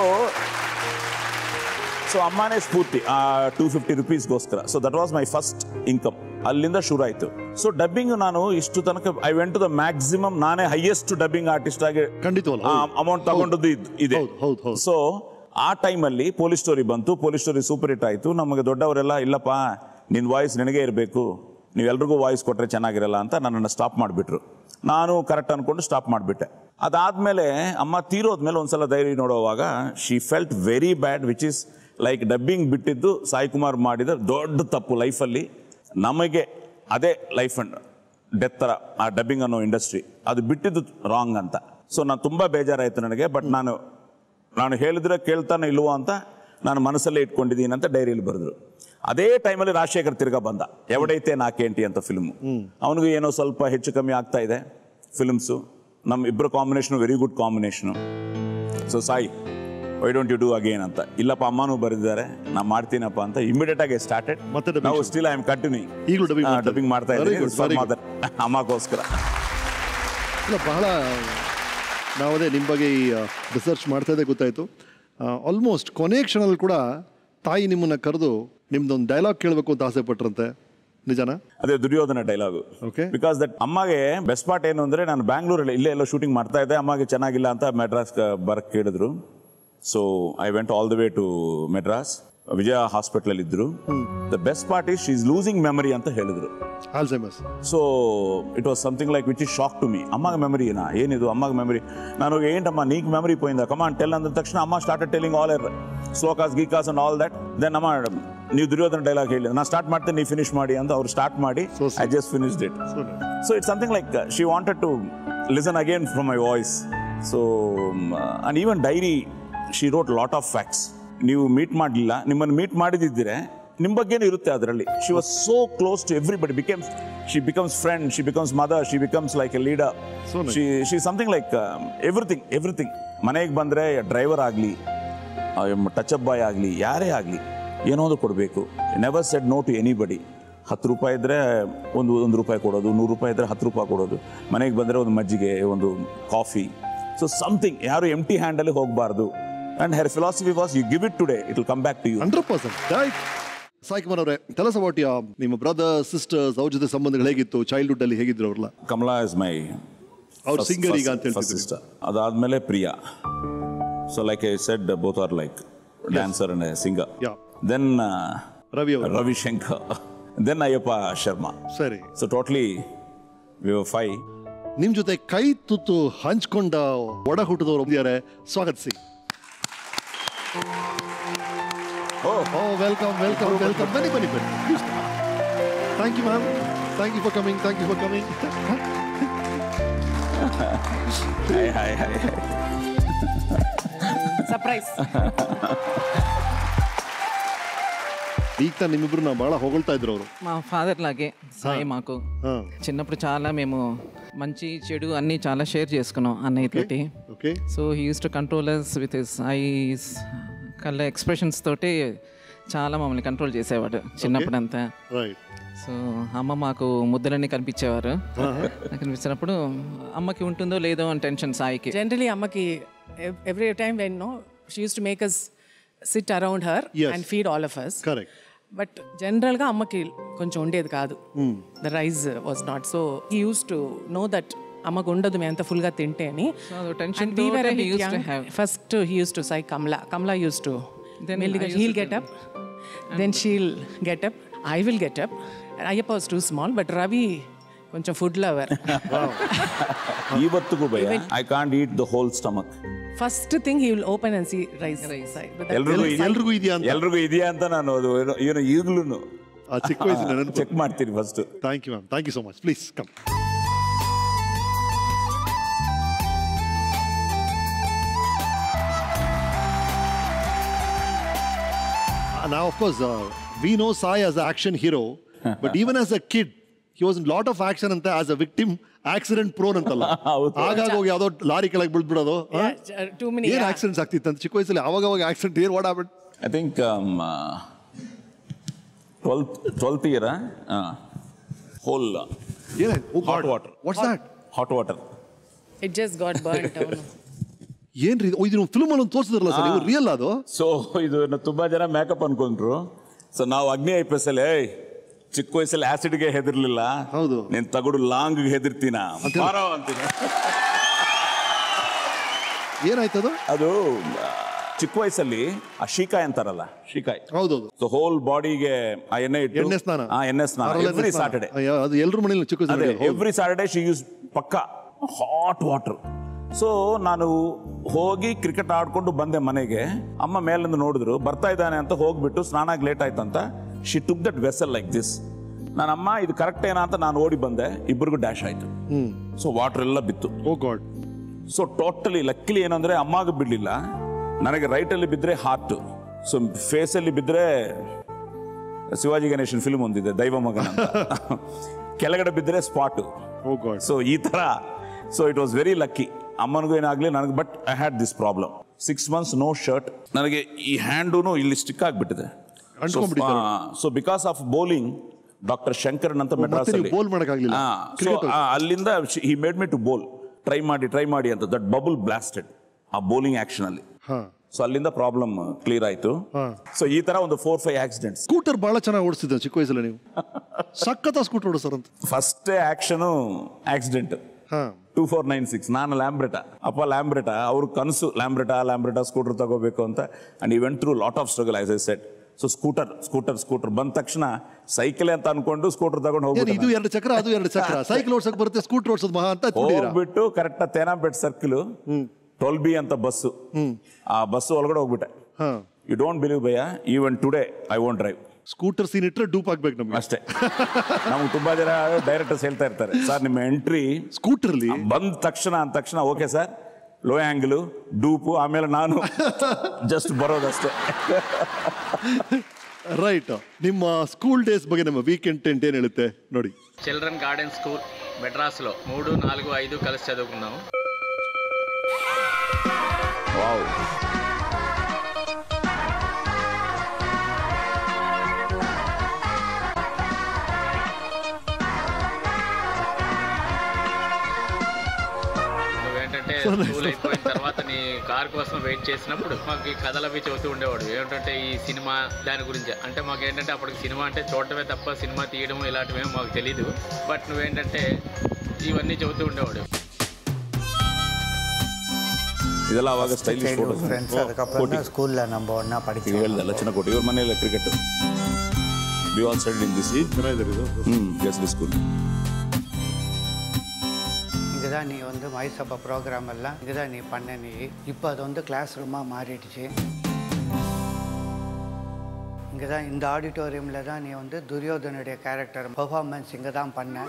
ಸೊ ಅಮ್ಮನೇ ಸ್ಫೂರ್ತಿ ಆ 250 ರೂಪೀಸ್ಗೋಸ್ಕರ. So that was my first income, ಅಲ್ಲಿಂದ ಶುರು ಆಯಿತು. ಸೊ ಡಬ್ಬಿಂಗ್ ನಾನು ಇಷ್ಟು ತನಕ I went to the maximum, ನಾನೇ ಹೈಯೆಸ್ಟ್ ಡಬ್ಬಿಂಗ್ ಆರ್ಟಿಸ್ಟ್ ಆಗಿ ಅಮೌಂಟ್ ತಗೊಂಡದ್ದು ಇದೆ. ಸೊ ಆ ಟೈಮಲ್ಲಿ ಪೊಲೀಸ್ ಸ್ಟೋರಿ ಬಂತು, ಪೊಲೀಸ್ ಸ್ಟೋರಿ ಸೂಪರ್ ಹಿಟ್ ಆಯಿತು. ನಮಗೆ ದೊಡ್ಡವರೆಲ್ಲ ಇಲ್ಲಪ್ಪ ನಿನ್ನ ವಾಯ್ಸ್ ನಿನಗೇ ಇರಬೇಕು, ನೀವೆಲ್ರಿಗೂ ವಾಯ್ಸ್ ಕೊಟ್ಟರೆ ಚೆನ್ನಾಗಿರಲ್ಲ ಅಂತ ನನ್ನನ್ನು ಸ್ಟಾಪ್ ಮಾಡಿಬಿಟ್ರು. ನಾನು ಕರೆಕ್ಟ್ ಅಂದ್ಕೊಂಡು ಸ್ಟಾಪ್ ಮಾಡಿಬಿಟ್ಟೆ. ಅದಾದಮೇಲೆ ಅಮ್ಮ ತೀರೋದ್ಮೇಲೆ ಒಂದ್ಸಲ ಧೈರ್ಯ ನೋಡುವಾಗ she felt very bad, which is like dubbing ಬಿಟ್ಟಿದ್ದು ಸಾಯಿ ಕುಮಾರ್ ಮಾಡಿದ ದೊಡ್ಡ ತಪ್ಪು ಲೈಫಲ್ಲಿ. ನಮಗೆ ಅದೇ ಲೈಫ್ ಆ್ಯಂಡ್ ಡೆತ್ ಥರ ಆ ಡಬ್ಬಿಂಗ್ ಅನ್ನೋ ಇಂಡಸ್ಟ್ರಿ, ಅದು ಬಿಟ್ಟಿದ್ದು ರಾಂಗ್ ಅಂತ. ಸೊ ನಾನು ತುಂಬ ಬೇಜಾರಾಯಿತು ನನಗೆ. ಬಟ್ ನಾನು ಹೇಳಿದ್ರೆ ಕೇಳ್ತಾನೆ ಇಲ್ವೋ ಅಂತ ನಾನು ಮನಸ್ಸಲ್ಲೇ ಇಟ್ಕೊಂಡಿದ್ದೀನಿ ಅಂತ ಡೈರಿಯಲ್ಲಿ ಬರೆದ್ರು. ಅದೇ ಟೈಮಲ್ಲಿ ರಾಜಶೇಖರ್ ತಿರ್ಗಾ ಬಂದ, ಎವಡೈತೆ ನಾಕೇಂಟಿ ಅಂತ ಫಿಲ್ಮು. ಅವನಿಗೂ ಏನೋ ಸ್ವಲ್ಪ ಹೆಚ್ಚು ಕಮ್ಮಿ ಆಗ್ತಾ ಇದೆ ಫಿಲ್ಮ್ಸು. ನಮ್ಮ ಇಬ್ಬರು combination very good combination. So Sai why don't you do again ಅಂತ. ಇಲ್ಲಪ್ಪ ಅಮ್ಮನೂ ಬರೆದಿದ್ದಾರೆ, ನಾನು ಮಾಡ್ತೀನಪ್ಪ ಅಂತ ಇಮಿಡಿಯೇಟ್ ಆಗಿ ಸ್ಟಾರ್ಟೆಡ್. ನಾವು ಸ್ಟಿಲ್ ಐ ಆಮ್ ಕಂಟಿನ್ಯೂಯಿಂಗ್, ಈಗಲೂ ಡಬ್ಬಿಂಗ್ ಮಾಡ್ತಾ ಇದ್ದೀನಿ ಅಮ್ಮಗೋಸ್ಕರ. ಬಹಳ ನಾವದೇ ನಿಮ್ಮ ಬಗ್ಗೆ ಈ ರಿಸರ್ಚ್ ಮಾಡ್ತಾ ಇದ್ದೆ ಗೊತ್ತಾಯಿತು. ಆಲ್ಮೋಸ್ಟ್ ಕೊನೆ ಕ್ಷಣದಲ್ಲಿ ಕೂಡ ತಾಯಿ ನಿಮ್ಮನ್ನು ಕರೆದು ನಿಮ್ದೊಂದು ಡೈಲಾಗ್ ಕೇಳಬೇಕು ಅಂತ ಆಸೆ ಪಟ್ಟರಂತೆ, ನಿಜನಾ? ಅದೇ Duryodhana dialogue. Okay, because that ಅಮ್ಮಗೆ ಬೆಸ್ಟ್ ಪಾರ್ಟ್ ಏನು ಅಂದರೆ, ನಾನು ಬ್ಯಾಂಗ್ಳೂರಲ್ಲಿ ಇಲ್ಲೇ ಎಲ್ಲೋ ಶೂಟಿಂಗ್ ಮಾಡ್ತಾ ಇದ್ದೆ, ಅಮ್ಮಗೆ ಚೆನ್ನಾಗಿಲ್ಲ ಅಂತ ಮೆಡ್ರಾಸ್ ಬರಕ್ಕೆ ಕೇಳಿದ್ರು. So I went all the way to Madras, Vijaya ಹಾಸ್ಪಿಟಲಲ್ಲಿ ಇದ್ರು. The best part is she is losing memory ಅಂತ ಹೇಳಿದ್ರು, Alzheimer's. So it was something like which is shock to me. ಅಮ್ಮಗೆ ಮೆಮರಿನಾ, ಏನಿದು ಅಮ್ಮಗೆ ಮೆಮರಿ? ನಾನು ಏನಮ್ಮ ನೀಕ್ ಮೆಮರಿ ಪೋಯಿಂದ ಕಮಾಂಡ್ ಟೆಲ್ ಅಂದ ತಕ್ಷಣ ಅಮ್ಮ ಸ್ಟಾರ್ಟೆಡ್ ಟೆಲಿಂಗ್ ಆಲ್ ಎರ್ ಸ್ಲೋಕಾಸ್ ಗೀಕಾಸ್ ಅಂಡ್ ಆಲ್ ದಟ್. ದೆನ್ ಅಮ್ಮ ನೀವು ದುರ್ಯೋಧನ ಡೈಲಾಗ್ ಹೇಳಿ, ನಾನು ಸ್ಟಾರ್ಟ್ ಮಾಡ್ತೀನಿ ನೀವು ಫಿನಿಶ್ ಮಾಡಿ ಅಂತ. ಅವ್ರು ಸ್ಟಾರ್ಟ್ ಮಾಡಿ I just finished it. So it's something like she wanted to listen again from my voice. So and even diary she wrote lot of facts. ನೀವು ಮೀಟ್ ಮಾಡಲಿಲ್ಲ, ನಿಮ್ಮನ್ನು ಮೀಟ್ ಮಾಡಿದಿದ್ದರೆ ನಿಮ್ಮ ಬಗ್ಗೆನೂ ಇರುತ್ತೆ ಅದರಲ್ಲಿ. She was so close to everybody, she becomes friend, she becomes mother, she becomes like a leader. She something like everything. ಮನೆಗೆ ಬಂದರೆ ಡ್ರೈವರ್ ಆಗಲಿ, ಟಚ್ ಅಪ್ ಬಾಯ್ ಆಗಲಿ, ಯಾರೇ ಆಗಲಿ ಏನೋ ಒಂದು ಕೊಡಬೇಕು. Never said no to anybody. 10 ರೂಪಾಯಿ ಇದ್ದರೆ ಒಂದು ರೂಪಾಯಿ ಕೊಡೋದು, 100 ರೂಪಾಯಿ ಇದ್ದರೆ 10 ರೂಪಾಯಿ ಕೊಡೋದು. ಮನೆಗೆ ಬಂದರೆ ಒಂದು ಮಜ್ಜಿಗೆ, ಒಂದು ಕಾಫಿ, ಸೊ ಸಮಥಿಂಗ್. ಯಾರು ಎಂಟಿ ಹ್ಯಾಂಡಲ್ಲಿ ಹೋಗಬಾರ್ದು. And her philosophy was, you give it today, it will come back to you. 100%. Right. Sai Kumar avare, tell us about your brothers, sisters, avur jote sambandhagalu hegittu, childhood alli hegidru avrella? Kamala is my our singer iga ant heltidru, sister. Adadmele Priya. So like I said, both are like dancer and a singer. Yeah. Then Ravi Shankar. Then Ayappa Sharma. Sari. So totally we were five. Nim jote kai tuttu hanchkonda oda hutidavaru oddiyare, swagatisi. Oh, welcome. Many. Thank you, ma'am. Thank you for coming. Hi. Surprise. ఈత నిమిబ్రు నా బాగా హోగల్తా ఇద్దరు hour మా father లాగే సాయి మాకు చిన్నప్పుడు చాలా మేము మంచి చెడు అన్నీ చాలా షేర్ చేసుకున్నాం అన్నయ్యతోటి. Okay, so he use to control us with his eyes, కళ్ళ ఎక్స్‌ప్రెషన్స్ తోటి చాలా మమ్మల్ని కంట్రోల్ చేసేవాడు చిన్నప్పుడు అంతా. రైట్. సో అమ్మ మాకు ముద్దలన్నీ కనిపించేవారు. కనిపించినప్పుడు అమ్మకి ఉంటుందో లేదో అని టెన్షన్ సాయికి. జనరల్లీ అమ్మకి every time when no she use to make us sit around her. Yes. And feed all of us. Correct. But general ga ammaki konchu undedi kaadu. The rice was not, so he used to know that amma gondadu me anta full ga tinte ani. So the tension we were used to have. First he used to say Kamala used to, then he'll get up, then she'll get up, I will get up. Ayappa was too small, but Ravi konchu food lover. Wow. Ivattu ko bhaiya I can't eat the whole stomach. First thing he will open and see rice. Elrigu idiya anta nanu eno iglu a check wise nanu check martini first. Thank you ma'am, thank you so much. Please come. Now of course we know Sai as an action hero, but even as a kid he was in lot of action anta, as a victim accident prone ಅಂತಲ್ಲ, ಆಗಾಗ ಹೋಗಿ ಯಾವುದೋ lorry ಕೆಳಗೆ ಬಿಡ್ಬಿಡೋದು, ಏನು accidents ಆಗ್ತಿತ್ತು ಅಂತ ಚಿಕ್ಕ ವಯಸ್ಸಲ್ಲಿ. ಅವಾಗ ಆಕ್ಸಿಡೆಂಟ್ ಏನು ಓಡಾಬಿಟ್ಟು I think 12th year whole hot water It just got burnt down. So, makeup so now Agni Chickkoisal acid ge hedirlilla. Haudu. Nen tagudu lang ge hedirtina. Maro antina. Yenaithu adu? Adu chickkoisalli ashikai antaralla. Shikai. Haudu. So whole body ge I enna ittu. Enna snana. Ah enna snana. Every Saturday. Adu ellaru maneyallu chickkoisalli. Every Saturday she used pakka hot water. So nanu hogi cricket aadkondu bande manege. Amma melinda nodidru barta idane anta hogbittu snana late aaytu anta. She took that vessel like this. Nan amma idu correct ena anta nan odi bande ibbrigu dash aitu. So water ella bittu. Oh god. So totally luckily enandre amma ge bidlilla. Nanage right alli bidre heart. So face alli bidre Sivaji Ganesan film ondide Daiva Magana anta. Kelagade bidre spot. Oh god. So ee tara so it was very lucky. Ammanigu enagli nanage but I had this problem. 6 months no shirt. Nanage ee hand nu illi stick agibittide. So because of bowling, Dr. Shankar Nanta Madras so he made me to bowl. Try maadi anta. That bubble blasted. A bowling action. So allinda problem clear aitu. So ee tara on the 4-5 accidents. Scooter baala chana odisida chikkoisala neevu. Sakkata scooter odisaranta. First action accident. 2496 naan Lambretta appa Lambretta avaru kansu Lambretta scooter tagobeku anta and he went through a lot of struggle as I said. So scooter band takshana cycle anta ankondu scooter tagond hogutana idu ಎರಡು ಚಕ್ರ cycle ಓಡಿಸಕ ಬರುತ್ತೆ scooter ಓಡಿಸೋದು ಮಹಾ ಅಂತ ತಿಳ್ಕೊಂಡಿರಾ ಹೋಗ್ಬಿಟ್ಟು correct Teynampet circle 12B ಅಂತ bus ಆ bus ಒಳಗಡೆ ಹೋಗ್ಬಿಟ್ಟೆ ಯು ಡೋಂಟ್ ಬಿಲೀವ್ ಬಯ್ಯ even today I won't drive scooter scene ಇಟ್ರೆ ಡೂಪ್ ಆಗಬೇಕು ನಮಗೆ ಅಷ್ಟೇ ನಾವು ತುಂಬಾ ಜನ ಡೈರೆಕ್ಟರ್ಸ್ ಹೇಳ್ತಾ ಇರ್ತಾರೆ ಸರ್ ನಿಮ್ಮ ಎಂಟ್ರಿ ಸ್ಕೂಟರ್ ಅಲ್ಲಿ ಬಂದ ತಕ್ಷಣ okay sir low angle dupe ಆಮೇಲೆ ನಾನು ಜಸ್ಟ್ ಬರೋದಷ್ಟೇ ರೈಟ್ ನಿಮ್ಮ ಸ್ಕೂಲ್ ಡೇಸ್ ಬಗ್ಗೆ ನಮ್ಮ ವೀಕೆಂಡ್ ಟೆಂಟ್ ಏನು ಹೇಳುತ್ತೆ ನೋಡಿ ಚಿಲ್ಡ್ರನ್ ಗಾರ್ಡನ್ ಸ್ಕೂಲ್ ಮೆಡ್ರಾಸ್‌ಲೋ 3, 4, 5 కలిసి చదువుకున్నాము ವಾವ್ స్కూల్ అయిపోయిన తర్వాత నీ కార్ కోసం వెయిట్ చేసినప్పుడు మాకు కథలు అవి చదువుతూ ఉండేవాడు ఏమిటంటే ఈ సినిమా దాని గురించి అంటే మాకు ఏంటంటే అప్పటికి సినిమా అంటే చూడటమే తప్ప సినిమా తీయడం ఇలాంటివే మాకు తెలీదు బట్ నువ్వేంటంటే ఇవన్నీ చదువుతూ ఉండేవాడు இதெல்லாம் ஸ்டைலிஷ் ஃபோட்டோஸ் ஃப்ரெண்ட்ஸ் அதுக்கப்புறம் ஸ்கூல்ல நம்ம ஒண்ணா படிச்சோம் இல்ல லட்சண கோடி ஒரு மணியில cricket we all studied in this school நீ வந்து மைசபா ப்ரோக்ராம் எல்லாம் இதுதான் நீ பண்ண நீ இப்போ அது வந்து கிளாஸ் ரூமாக மாறிடுச்சு இங்கே தான் இந்த ஆடிட்டோரியமில் தான் நீ வந்து துரியோதனுடைய கேரக்டர் பர்ஃபார்மென்ஸ் இங்கே தான் பண்ண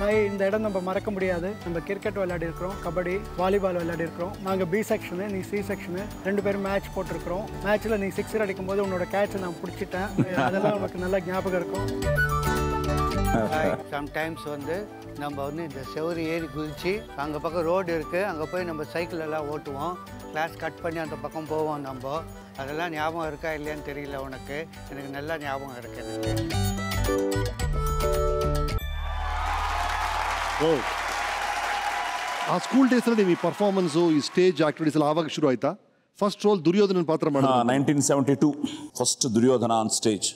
சாய் இந்த இடம் நம்ம மறக்க முடியாது நம்ம கிரிக்கெட் விளையாடி இருக்கிறோம் கபடி வாலிபால் விளையாடி இருக்கிறோம் நாங்கள் பி செக்ஷனு நீ சி செக்ஷனு 2 பேரும் மேட்ச் போட்டிருக்கிறோம் மேட்ச்சில் நீ 6 அடிக்கும் போது உன்னோட கேட்சை நான் பிடிச்சிட்டேன் அதெல்லாம் நமக்கு நல்லா ஞாபகம் இருக்கும் சம்டைம்ஸ் வந்து நம்ம வந்து இந்த செவரு ஏறி குதிச்சு அங்கே பக்கம் ரோடு இருக்குது அங்கே போய் நம்ம சைக்கிள் எல்லாம் ஓட்டுவோம் கிளாஸ் கட் பண்ணி அந்த பக்கம் போவோம் நம்ம அதெல்லாம் ஞாபகம் இருக்கா இல்லையான்னு தெரியல உனக்கு எனக்கு நல்லா ஞாபகம் இருக்கு எனக்கு ಆ ಸ್ಕೂಲ್ ಡೇಸಲ್ಲಿ ನೀವು ಈ ಪರ್ಫಾರ್ಮೆನ್ಸು ಈ ಸ್ಟೇಜ್ ಆಕ್ಟಿವಿಟೀಸ್ ಎಲ್ಲ ಆವಾಗ ಶುರು ಆಯಿತಾ ಫಸ್ಟ್ ರೋಲ್ ದುರ್ಯೋಧನ ಪಾತ್ರ ಮಾಡಿದ್ರು 1972 ಫಸ್ಟ್ ದುರ್ಯೋಧನ ಆನ್ ಸ್ಟೇಜ್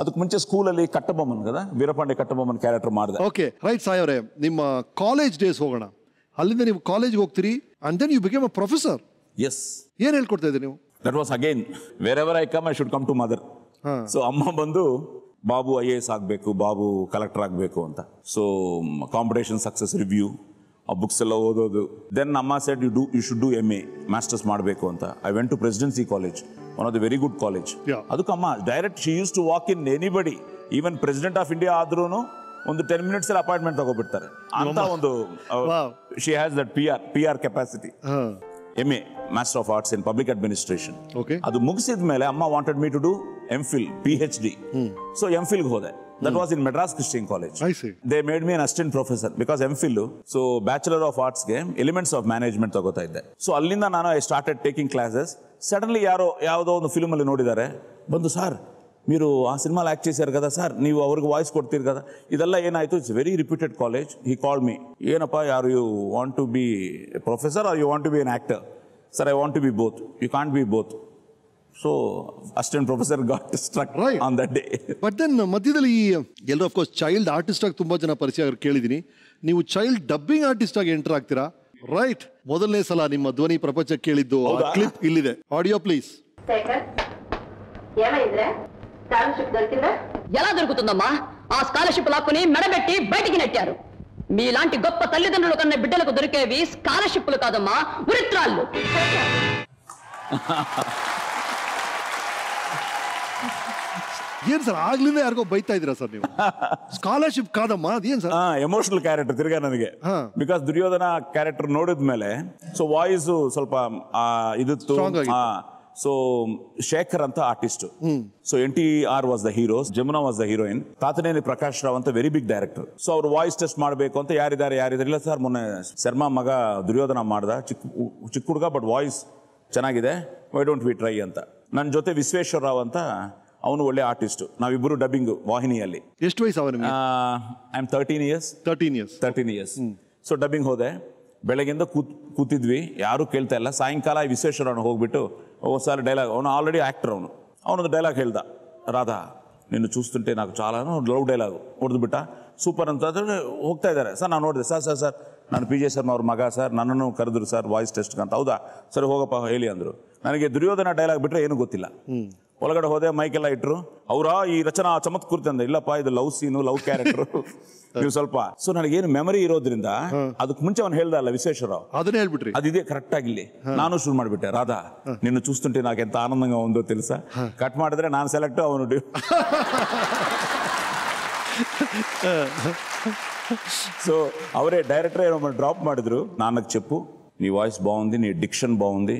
ಅದಕ್ಕೆ ಮುಂಚೆ ಸ್ಕೂಲಲ್ಲಿ ಕಟ್ಟಬೊಮ್ಮನ್ ಕದಾ ವೀರಪಾಂಡೆ ಕಟ್ಟಬೊಮ್ಮನ್ ಕ್ಯಾರೆಕ್ಟರ್ ಮಾಡಿದೆ ಓಕೆ ರೈಟ್ ಸಾಯಿ ಅವರೇ ನಿಮ್ಮ ಕಾಲೇಜ್ ಡೇಸ್ ಹೋಗೋಣ ಅಲ್ಲಿಂದ ನೀವು ಕಾಲೇಜ್ಗೆ ಹೋಗ್ತೀರಿ and then you became a professor yes ಏನು ಹೇಳ್ಕೊಡ್ತಾ ಇದ್ದೀರಿ ನೀವು that was again wherever I come I should come to mother so ಅಮ್ಮ ಬಂದು ಬಾಬು IAS ಆಗಬೇಕು ಬಾಬು ಕಲೆಕ್ಟರ್ ಆಗಬೇಕು ಅಂತ ಸೊ ಕಾಂಪಿಟೇಷನ್ ಸಕ್ಸಸ್ ರಿವ್ಯೂ ಆ ಬುಕ್ಸ್ ಎಲ್ಲ ಓದೋದು ದೆನ್ ಅಮ್ಮ said you should do MA masters ಮಾಡಬೇಕು ಅಂತ I went to presidency College one of the very good college adukku amma direct she used to walk in anybody even president of India adrunu on the 10 minutes appointment tagobirtare anta ondu she has that PR capacity MA master of arts in public administration okay adu mugisid mele amma wanted me to do MPhil PhD so MPhil ge hode that was in Madras Christian College I see they made me an assistant professor because MPhil so bachelor of arts game elements of management tagota idde so allinda nanu I started taking classes suddenly ಯಾರೋ ಯಾವುದೋ ಒಂದು ಫಿಲ್ಮಲ್ಲಿ ನೋಡಿದ್ದಾರೆ ಬಂದು sir మీరు ఆ సినిమాలు act చేశారు కదా సార్, నీవు ఎవరికి వాయిస్ కొడుతారు కదా, ఇదల్లా ఏనాయితే it's very reputed college. He call me, ఏనప్పా are you want to be professor are you want to be an actor? Sir I want to be both. You can't be both. So assistant professor got struck right on that day. But then madhyadalli ello of course child artist ag tumba jana parishya kelidini. Neevu child dubbing artist ag enter agtira, right? Modalane sala nimma dwani prapanchak keliddu aa clip illide, audio please. Sekhar yema idre scholarship dorkinda? Ela dorukutundamma, aa scholarship lakoni medabetti bayatiki nettaru. Mee laanti goppa tallidannulu kanna biddalaku dorikevi scholarshipulu kadamma, uritrallu. ಏನು sir ಆಗ್ಲಿಂದ ಯಾರಿಗೋ ಬೈತಾ ಇದ್ದೀರಾ sir ನೀವು? Scholarship ಕಾದಮ್ಮ ಅದೇನು sir? Emotional character ತಿರ್ಗಾ ನನಗೆ, because Duryodhana character ನೋಡಿದ್ಮೇಲೆ ಸೊ ವಾಯ್ಸು ಸ್ವಲ್ಪ ಇದಿತ್ತು. ಸೊ ಶೇಖರ್ ಅಂತ artist, so NTR was the hero, Jamuna was the heroine, Tatineni Prakash Rao ಅಂತ ವೆರಿ ಬಿಗ್ ಡೈರೆಕ್ಟರ್. ಸೊ ಅವ್ರು ವಾಯ್ಸ್ ಟೆಸ್ಟ್ ಮಾಡಬೇಕು ಅಂತ ಯಾರಿದ್ದಾರೆ ಯಾರಿದ್ದಾರೆ, ಇಲ್ಲ ಸರ್ ಮೊನ್ನೆ ಶರ್ಮಾ ಮಗ ದುರ್ಯೋಧನ ಮಾಡ್ದ, ಚಿಕ್ಕ ಹುಡುಗ ಬಟ್ ವಾಯ್ಸ್ ಚೆನ್ನಾಗಿದೆ, ವೈ ಡೋಂಟ್ ವಿ ಟ್ರೈ ಅಂತ. ನನ್ನ ಜೊತೆ ವಿಶ್ವೇಶ್ವರ ರಾವ್ ಅಂತ, ಅವನು ಒಳ್ಳೆ ಆರ್ಟಿಸ್ಟ್, ನಾವಿಬ್ಬರು ಡಬ್ಬಿಂಗ್ ವಾಹಿನಿಯಲ್ಲಿ. ಎಷ್ಟು ವಯಸ್ಸು ಅವನಿಗೆ? I am 13 years. So dubbing ಹೋದೆ, ಬೆಳಗ್ಗೆಯಿಂದ ಕೂತಿದ್ವಿ, ಯಾರೂ ಕೇಳ್ತಾ ಇಲ್ಲ. ಸಾಯಂಕಾಲ ವಿಶ್ವೇಶ್ವರ ಅವನು ಹೋಗ್ಬಿಟ್ಟು ಒಂದ್ಸಾರಿ ಡೈಲಾಗ್, ಅವನು ಆಲ್ರೆಡಿ ಆ್ಯಕ್ಟರ್, ಅವನು ಅವನೊಂದು ಡೈಲಾಗ್ ಹೇಳ್ದ, ರಾಧಾ ನಿನ್ನ ಚೂಸ್ತುಂಟೆ నాకు చాలా, ಲವ್ ಡೈಲಾಗು ಹೊಡೆದ್ಬಿಟ್ಟ, ಸೂಪರ್ ಅಂತ. ಆದರೆ ಹೋಗ್ತಾ ಇದ್ದಾರೆ ಸರ್, ನಾನು ನೋಡಿದೆ ಸರ್ ಸರ್ ಸರ್ ನಾನು ಪಿ ಜೆ ಶರ್ಮಾ ಅವ್ರ ಮಗ ಸರ್, ನನ್ನನ್ನು ಕರೆದ್ರು ಸರ್ ವಾಯ್ಸ್ ಟೆಸ್ಟ್ಗೆ ಅಂತ. ಹೌದಾ ಸರಿ ಹೋಗಪ್ಪ ಹೇಳಿ ಅಂದರು. ನನಗೆ ದುರ್ಯೋಧನ ಡೈಲಾಗ್ ಬಿಟ್ಟರೆ ಏನೂ ಗೊತ್ತಿಲ್ಲ. ಒಳಗಡೆ ಹೋದೆ, ಮೈಕೆಲ್ಲ ಇಟ್ಟರು, ಅವರ ಈ ರಚನಾ ಚಮತ್ಕೃತಿ ಅಂದ, ಇಲ್ಲಪ್ಪ ಇದು ಲವ್ ಸೀನು, ಲವ್ ಕ್ಯಾರೆಕ್ಟರ್ ನೀವು ಸ್ವಲ್ಪ. ಸೊ ನನಗೇನು ಮೆಮರಿ ಇರೋದ್ರಿಂದ ಅದಕ್ಕೆ ಮುಂಚೆ ಅವ್ನು ಹೇಳ್ದ ಅಲ್ಲ ವಿಶ್ವೇಶ್ವರರಾವ್, ಅದನ್ನೇ ಹೇಳ್ಬಿಟ್ರಿ, ಅದಿದೆ ಕರೆಕ್ಟ್ ಆಗಿಲ್ಲಿ. ನಾನು ಶುರು ಮಾಡಿಬಿಟ್ಟೆ, ರಾಧಾ ನಿನ್ನ ಚೂಸ್ತುಂಟೆ ನಾಕೆ ಎಂತ ಆನಂದಂಗ ಒಂದು ತಿಳ್ಸ. ಕಟ್ ಮಾಡಿದ್ರೆ ನಾನು ಸೆಲೆಕ್ಟ್, ಅವನು సో అవరే డైరెక్టర్ ఏమో డ్రాప్ మాడిద్రు. నాన్నకు చెప్పు, నీ వాయిస్ బాగుంది, నీ డిక్షన్ బాగుంది,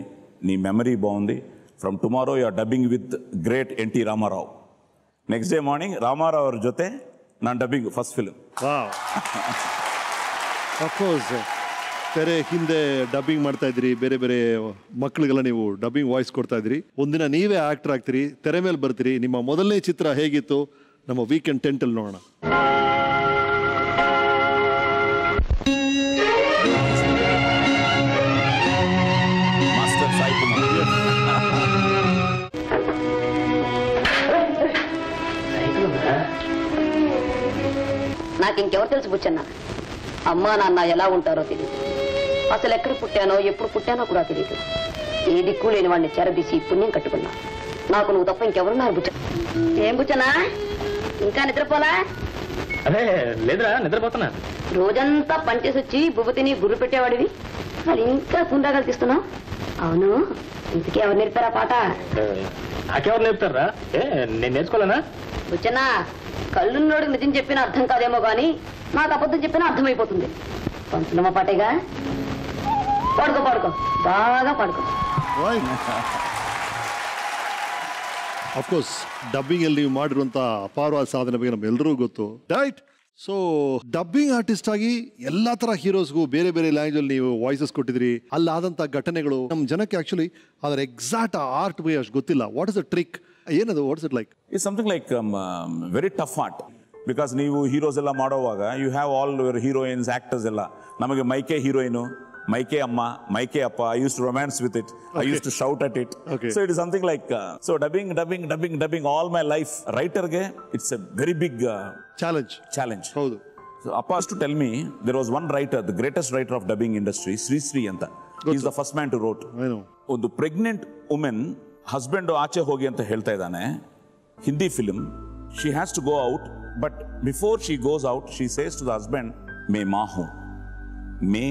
నీ మెమరీ బాగుంది, from tomorrow you are dubbing with great NT Ramarao. Next day morning Ramarao ಅವ್ರ ಜೊತೆ ನಾನು ಡಬ್ಬಿಂಗ್, ಫಸ್ಟ್ ಫಿಲ್ಮ್. ಬೇರೆ ಹಿಂದೆ ಡಬ್ಬಿಂಗ್ ಮಾಡ್ತಾ ಇದ್ರಿ, ಬೇರೆ ಬೇರೆ ಮಕ್ಕಳಿಗೆಲ್ಲ ನೀವು ಡಬ್ಬಿಂಗ್ ವಾಯ್ಸ್ ಕೊಡ್ತಾ ಇದ್ರಿ. ಒಂದಿನ ನೀವೇ ಆಕ್ಟರ್ ಆಗ್ತೀರಿ, ತೆರೆ ಮೇಲೆ ಬರ್ತೀರಿ. ನಿಮ್ಮ ಮೊದಲನೇ ಚಿತ್ರ ಹೇಗಿತ್ತು ನಮ್ಮ ವೀಕೆಂಡ್ 10 ನೋಡೋಣ. నాకు ఇంకెవరు తెలుసు బుచ్చన్న, అమ్మా నాన్న ఎలా ఉంటారో తెలియదు, అసలు ఎక్కడ పుట్టానో ఎప్పుడు పుట్టానో కూడా తెలియదు. ఏ దిక్కు లేని వాడిని చెరదీసి పుణ్యం కట్టుకున్నా. నాకు నువ్వు తప్ప ఇంకెవరున్నారు బుచ్చన్న. ఏం బుచ్చనా ఇంకా నిద్రపోలా? అదే లేదురా నిద్రపోతున్నా. రోజంతా పనిచేసి వచ్చి బుబతిని గుర్రు పెట్టేవాడివి, వాళ్ళు ఇంకా పుండాగాలు తీస్తున్నావు. అవును ఇంతకీ ఎవరు నేర్పారా పాట? నాకెవరు నేర్పుతారా? నేను నేర్చుకోలేనా బుచ్చనా? కళ్ళున్నోడు నిజం చెప్పినా అర్థం కాదేమో కానీ నాకు అబద్ధం చెప్పినా అర్థమైపోతుంది. పంచనమ్మ పాటేగా, పాడుకో పాడుకో, బాగా పాడుకో. ಅಫ್ಕೋರ್ಸ್ ಡಬ್ಬಿಂಗ್ ಅಲ್ಲಿ ನೀವು ಮಾಡಿರುವಂತ ಅಪಾರವಾದ ಸಾಧನೆ ಬಗ್ಗೆ ನಮ್ಮೆಲ್ಲರಿಗೂ ಗೊತ್ತು, ರೈಟ್? ಸೊ ಡಬ್ಬಿಂಗ್ ಆರ್ಟಿಸ್ಟ್ ಆಗಿ ಎಲ್ಲಾ ತರ ಹೀರೋಸ್ಗೂ ಬೇರೆ ಬೇರೆ ಲ್ಯಾಂಗ್ವೇಜ್ ಅಲ್ಲಿ ನೀವು ವಾಯ್ಸಸ್ ಕೊಟ್ಟಿದ್ರಿ. ಅಲ್ಲಾದಂತ ಘಟನೆಗಳು ನಮ್ಮ ಜನಕ್ಕೆ ಆಕ್ಚುಲಿ ಅದರ ಎಕ್ಸಾಕ್ಟ್ ಆರ್ಟ್ ಬಗ್ಗೆ ಅಷ್ಟು ಗೊತ್ತಿಲ್ಲ. What is the trick? ಏನದು? What's it like? It's something like very tough art, because ನೀವು ಹೀರೋಸ್ ಎಲ್ಲ ಮಾಡೋವಾಗ you have all your heroines, actors ಎಲ್ಲ. ನಮಗೆ ಮೈಕೆ ಹೀರೋಯಿನು, ಮೈಕೆ ಅಮ್ಮ, ಮೈಕೆ ಅಪ್ಪ. I use to romance with it, I use to shout at it. So it is something like, so dubbing dubbing dubbing dubbing all my life. ರೈಟರ್ಗೆ it's a very big challenge. ಹೌದು. So appa used to tell me there was one writer, the greatest writer of dubbing industry, Sri anta. He is the first man to wrote. I know. ಒಂದು pregnant woman husband ಆಚೆ ಹೋಗಿ ಅಂತ ಹೇಳ್ತಾ ಇದ್ದಾನೆ, Hindi film. She has to go out, but before she goes out she says to the husband, ಮೇ ಮಾ ಹೂ, ಮೇ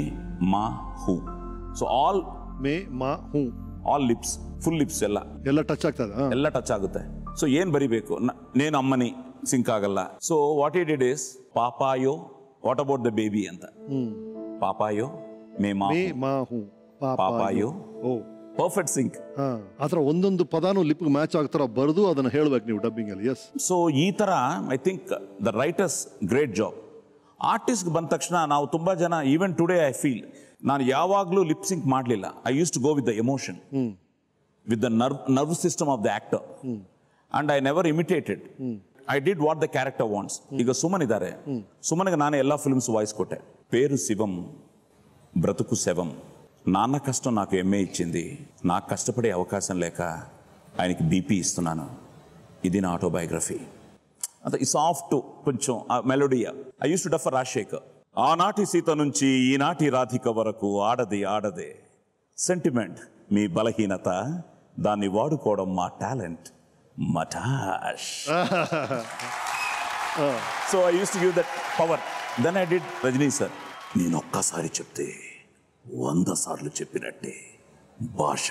ಮಾ ಹೂ. ಸೊ ಆಲ್ ಮೇ ಮಾ ಹೂ, ಆಲ್ ಲಿಪ್ಸ್, ಫುಲ್ ಲಿಪ್ಸ್ ಎಲ್ಲ ಟಚ್ ಆಗ್ತದೆ, ಎಲ್ಲ ಟಚ್ ಆಗುತ್ತೆ. ಸೊ ಏನು ಬರಿಬೇಕು? ನೇನು ಅಮ್ಮನಿ, ಸಿಂಕ್ ಆಗಲ್ಲ. So what it it is, ಪಾಪಾಯೋ ವಾಟ್ ಅಬೌಟ್ ದ ಬೇಬಿ ಅಂತ. ಪಾಪಾಯೋ ಮೇ ಮಾ ಹೂ, ಪಾಪಾಯೋ. ಓ ಪರ್ಫೆಕ್ಟ್ ಸಿಂಕ್. ಆತರ ಒಂದೊಂದು ಪದಾನು ಲಿಪ್ ಮ್ಯಾಚ್ ಆಗ್ತಾರ ಬರೆದು ಅದನ್ನ ಹೇಳ್ಬೇಕು ನೀವು ಡಬ್ಬಿಂಗ್ ಅಲ್ಲಿ. ಎಸ್. ಸೊ ಈ ತರ I think the writers great job. Artist ಬಂದ ತಕ್ಷಣ ನಾವು ತುಂಬಾ ಜನ, ಈವನ್ ಟುಡೇ ಐ ಫೀಲ್, ನಾನು ಯಾವಾಗ್ಲೂ ಲಿಪ್ ಸಿಂಕ್ ಮಾಡ್ಲಿಲ್ಲ. I use to go with the emotion, with the nerve system of the actor. and I never imitated. I did what the character wants. Because Sumanidare, Sumaniga nane ella films voice kotte. Peru Sivam, Bratuku Sevam. నాన్న కష్టం నాకు ఎమ్మె ఇచ్చింది, నాకు కష్టపడే అవకాశం లేక ఆయనకి BP ఇస్తున్నాను, ఇది నా ఆటోబయోగ్రఫీ అంత. ఈ సాఫ్ట్ కొంచెం ఆ మెలోడియా I use to dub for Rajasekhar. ఆనాటి సీత నుంచి ఈనాటి రాధిక వరకు ఆడది ఆడదే సెంటిమెంట్ మీ బలహీనత, దాన్ని వాడుకోవడం మా టాలెంట్ మటాష్. So I use to give that power. Then I did Rajini sir. నేను ఒక్కసారి చెప్తే 100 సార్లు చెప్పినట్టే భాష.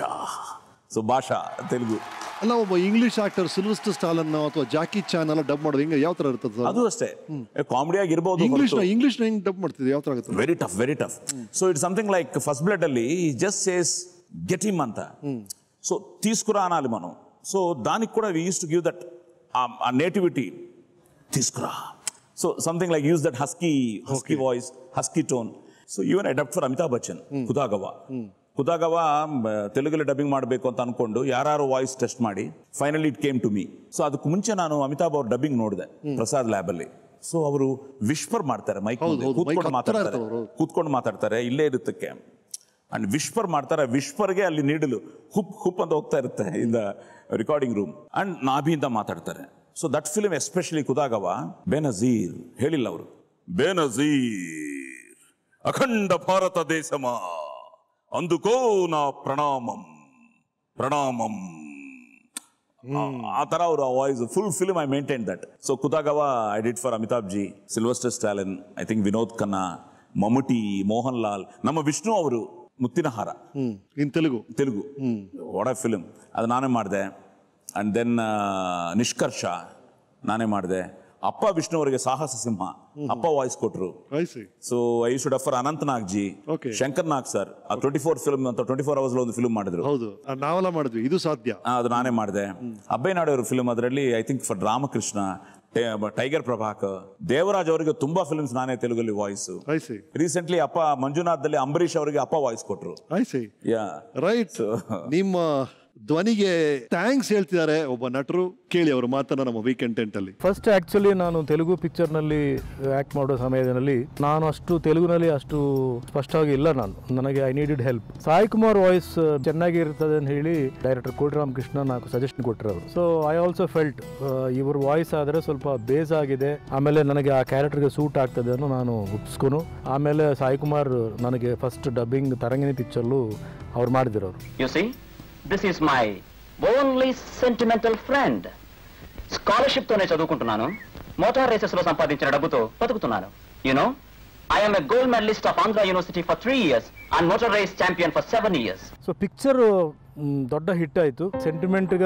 సో భాష ತೆಲುಗು ಅಲ್ಲ. ಒಬ್ಬ ಇಂಗ್ಲಿಷ್ ಆಕ್ಟರ್ ಸಿಲ್ವೆಸ್ಟರ್ ಸ್ಟಾಲನ್ ಅಥವಾ ಜಾಕಿ ಚಾನ್ ಅಲ್ಲ ಡಬ್ ಮಾಡೋದು ಹೆಂಗೆ, ಯಾವ ತರ ಇರ್ತದೆ? ಅದು ಅಷ್ಟೇ ಕಾಮಿಡಿ ಆಗಿರಬಹುದು. ಇಂಗ್ಲಿಷ್ನ ಹೆಂಗೆ ಡಬ್ ಮಾಡ್ತಿದ್ದೆ, ಯಾವ ತರ ಆಗುತ್ತೆ? Very tough, very tough. So it something like first blood ಅಲ್ಲಿ ಜಸ್ಟ್ ಸೇಸ್ ಗೆಟ್ ಹಿಮ್ ಅಂತ. ಸೊ తీసుకురా అనాలి మనం. సో దానికి కూడా we used to give that ಆ ನೇಟಿವಿಟಿ తీసుకురా. So something like use that husky voice, husky tone. So even adapt for Amitabh Bachchan, Kudagawa Telugulu dubbing ಮಾಡಬೇಕು ಅಂತ ಅನ್ಕೊಂಡು ಯಾರು ವಾಯ್ಸ್ ಟೆಸ್ಟ್ ಮಾಡಿ finally it came to me. So ಅದಕ್ಕೆ ಮುಂಚೆ ನಾನು ಅಮಿತಾಬ್ ಅವ್ರ ಡಬ್ಬಿಂಗ್ ನೋಡಿದೆ ಪ್ರಸಾದ್ ಲ್ಯಾಬ್ ಅಲ್ಲಿ. ಸೊ ಅವರು ವಿಶ್ವರ್ ಮಾಡ್ತಾರೆ, ಮೈಕ್ ಕೂತ್ಕೊಂಡು ಮಾತಾಡ್ತಾರೆ, ಇಲ್ಲೇ ಇರುತ್ತಕ್ಕೆ ಅಂಡ್ ವಿಶ್ವರ್ ಮಾಡ್ತಾರೆ. ವಿಶ್ವರ್ಗೆ ಅಲ್ಲಿ ನೀಡಲು ಹುಪ್ ಹುಪ್ ಅಂತ ಹೋಗ್ತಾ ಇರುತ್ತೆ in the recording room and ನಾಭಿಯಿಂದ ಮಾತಾಡ್ತಾರೆ. So that film especially ಕುದಾಗವ Benazir ಹೇಳಿಲ್ಲ ಅವರು, ಬೆನಜೀರ್ అఖండ భారతదేశమా అందుకో నా ప్రణామం ప్రణామం ఆ ತರ ಅವರು voice full film I maintain that. So Khudagawah I did for Amitabh ji, Sylvester Stallone, I think Vinod Khanna, Mammootty, Mohan Lal, ನಮ್ಮ ವಿಷ್ಣು ಅವರು Muthina Haara in Telugu what a film. ಅದು ನಾನೇ ಮಾಡಿದೆ. ಅಂಡ್ ದೆನ್ ನಿಷ್ಕರ್ಷ ನಾನೇ ಮಾಡಿದೆ. ಅಪ್ಪ ವಿಷ್ಣು ಅವರಿಗೆ ಸಾಹಸ ಸಿಂಹ ಅಪ್ಪ ವಾಯ್ಸ್ ಕೊಟ್ಟರು. So I use to dub for Anant Nag ji, Shankar Nag sir. 24 film ಅಂತ 24 hours ಒಂದು ಫಿಲ್ಮ್ ಮಾಡಿದ್ರು. ನಾವೆಲ್ಲ ಮಾಡಿದ್ವಿ, ಇದು ಸಾಧ್ಯ. ಅದು ನಾನೇ ಮಾಡಿದೆ. ಅಬ್ಬಯ್ಯನಾಡವರು ಫಿಲ್ಮ್, ಅದರಲ್ಲಿ I think for Ramakrishna, tiger Prabhakar, Devaraj ಅವರಿಗೆ ತುಂಬಾ ಫಿಲ್ಮ್ಸ್ ನಾನೇ ತೆಲುಗಲ್ಲಿ ವಾಯ್ಸ್. ರೀಸೆಂಟ್ಲಿ ಅಪ್ಪ ಮಂಜುನಾಥ್ ದಲ್ಲಿ ಅಂಬರೀಶ್ ಅವರಿಗೆ ಅಪ್ಪ ವಾಯ್ಸ್ ಕೊಟ್ಟರು. ರೈಟ್, ನಿಮ್ಮ ಧ್ವನಿಗೆ ಥ್ಯಾಂಕ್ಸ್ ಹೇಳ್ತಿದ್ದಾರೆ ಒಬ್ಬ ನಟರು. ಕೇಳಿ ಅವರು ಮಾತನ್ನ ನಮ್ಮ ವೀಕೆಂಡ್ ಟೆಂಟ್ ಅಲ್ಲಿ. ಫಸ್ಟ್ ಆಕ್ಚುಲಿ ನಾನು ತೆಲುಗು ಪಿಕ್ಚರ್ ನಲ್ಲಿ ಆಕ್ಟ್ ಮಾಡೋ ಸಮಯದಲ್ಲಿ ನಾನು ಅಷ್ಟು ತೆಲುಗುನಲ್ಲಿ ಅಷ್ಟು ಸ್ಪಷ್ಟವಾಗಿ ಇಲ್ಲ. ನನಗೆ I needed help. Sai Kumar voice ಚೆನ್ನಾಗಿ ಇರ್ತದೆ ಅಂತ ಹೇಳಿ ಡೈರೆಕ್ಟರ್ ಕೋಟಿರಾಮ್ ಕೃಷ್ಣ ನಾನು ಸಜೆಷನ್ ಕೊಟ್ಟಿರೋರು. ಸೊ ಐ ಆಲ್ಸೋ ಫೆಲ್ಟ್ ಇವ್ರ ವಾಯ್ಸ್ ಆದ್ರೆ ಸ್ವಲ್ಪ ಬೇಸ್ ಆಗಿದೆ, ಆಮೇಲೆ ನನಗೆ ಆ ಕ್ಯಾರೆಕ್ಟರ್ಗೆ ಸೂಟ್ ಆಗ್ತದೆ ಅನ್ನೋ ನಾನು ಒಪ್ಸ್ಕೊನು. ಆಮೇಲೆ ಸಾಯಿ ಕುಮಾರ್ ನನಗೆ ಫಸ್ಟ್ ಡಬ್ಬಿಂಗ್ ತರಂಗಿಣಿ ಪಿಕ್ಚರ್ಲು ಅವ್ರು ಮಾಡಿದಿರೋರು. This is my only sentimental friend. Scholarship tone chadukuntunanu, motor races lo sampadinchina dabbuto batukutunnanu. You know, I am a gold medalist of Andhra University for 3 years and motor race champion for 7 years. So picture ದೊಡ್ಡ hit ಆಯಿತು. ಸೆಂಟಿಮೆಂಟ್ಗ